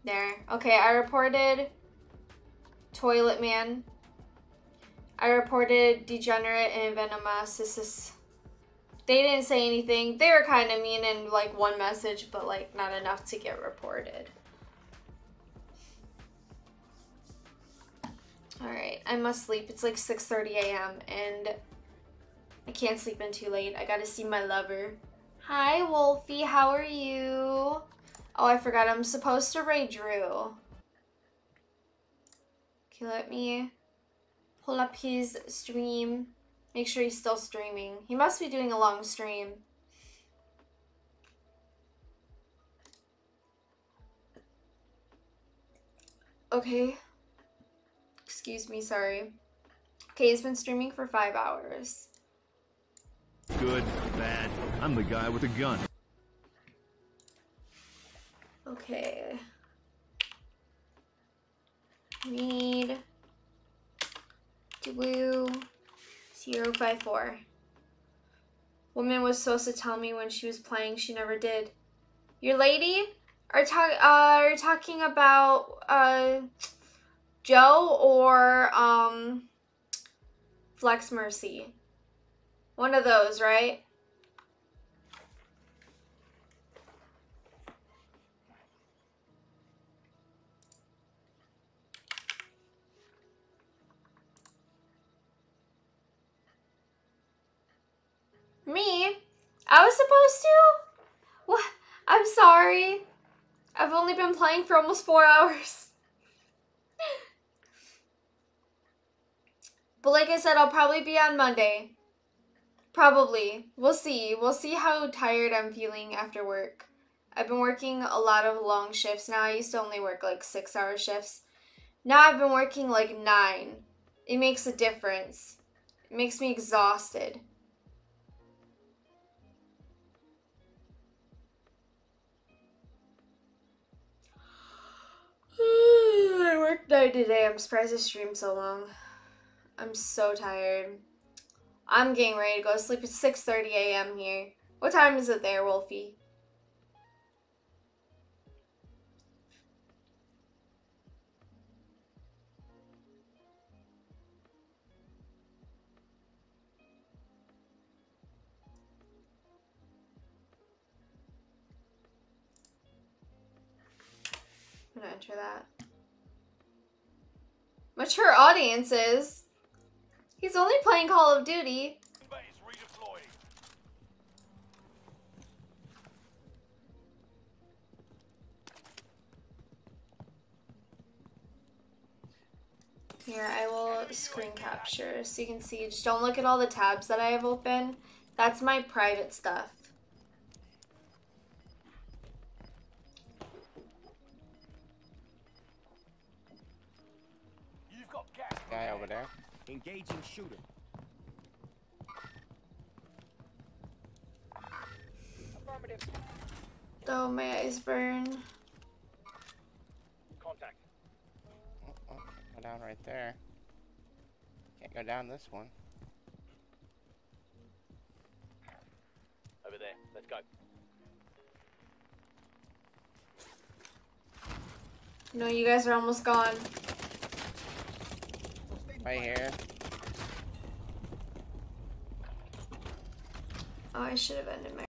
There. Okay, I reported Toilet Man. I reported Degenerate and Venomous. This is... They didn't say anything. They were kind of mean in, like, one message, but, like, not enough to get reported. Alright, I must sleep. It's like 6:30 a.m. and I can't sleep in too late. I gotta see my lover. Hi, Wolfie. How are you? Oh, I forgot. I'm supposed to raid Drew. Okay, let me pull up his stream. Make sure he's still streaming. He must be doing a long stream. Okay. Excuse me, sorry. Okay, he's been streaming for 5 hours. Good, bad. I'm the guy with a gun. Okay. Need Blue 054. Woman was supposed to tell me when she was playing, she never did. Your lady? Are talking about Joe or Flex Mercy. One of those, right? Me? I was supposed to? What? I'm sorry. I've only been playing for almost 4 hours. But like I said, I'll probably be on Monday. Probably. We'll see. We'll see how tired I'm feeling after work. I've been working a lot of long shifts now. I used to only work like 6-hour shifts. Now I've been working like 9. It makes a difference. It makes me exhausted. I worked night today. I'm surprised I streamed so long. I'm so tired. I'm getting ready to go to sleep. It's 6:30 a.m. here. What time is it there, Wolfie? I'm gonna enter that. Mature audiences. He's only playing Call of Duty. Here, I will screen capture so you can see. Just don't look at all the tabs that I have open. That's my private stuff. You've got gas guy over there. Engaging shooter. Affirmative. Oh, my eyes burn. Contact. Oh, go down right there. Can't go down this one. Over there. Let's go. No, you guys are almost gone. Right here. Oh, I should have ended my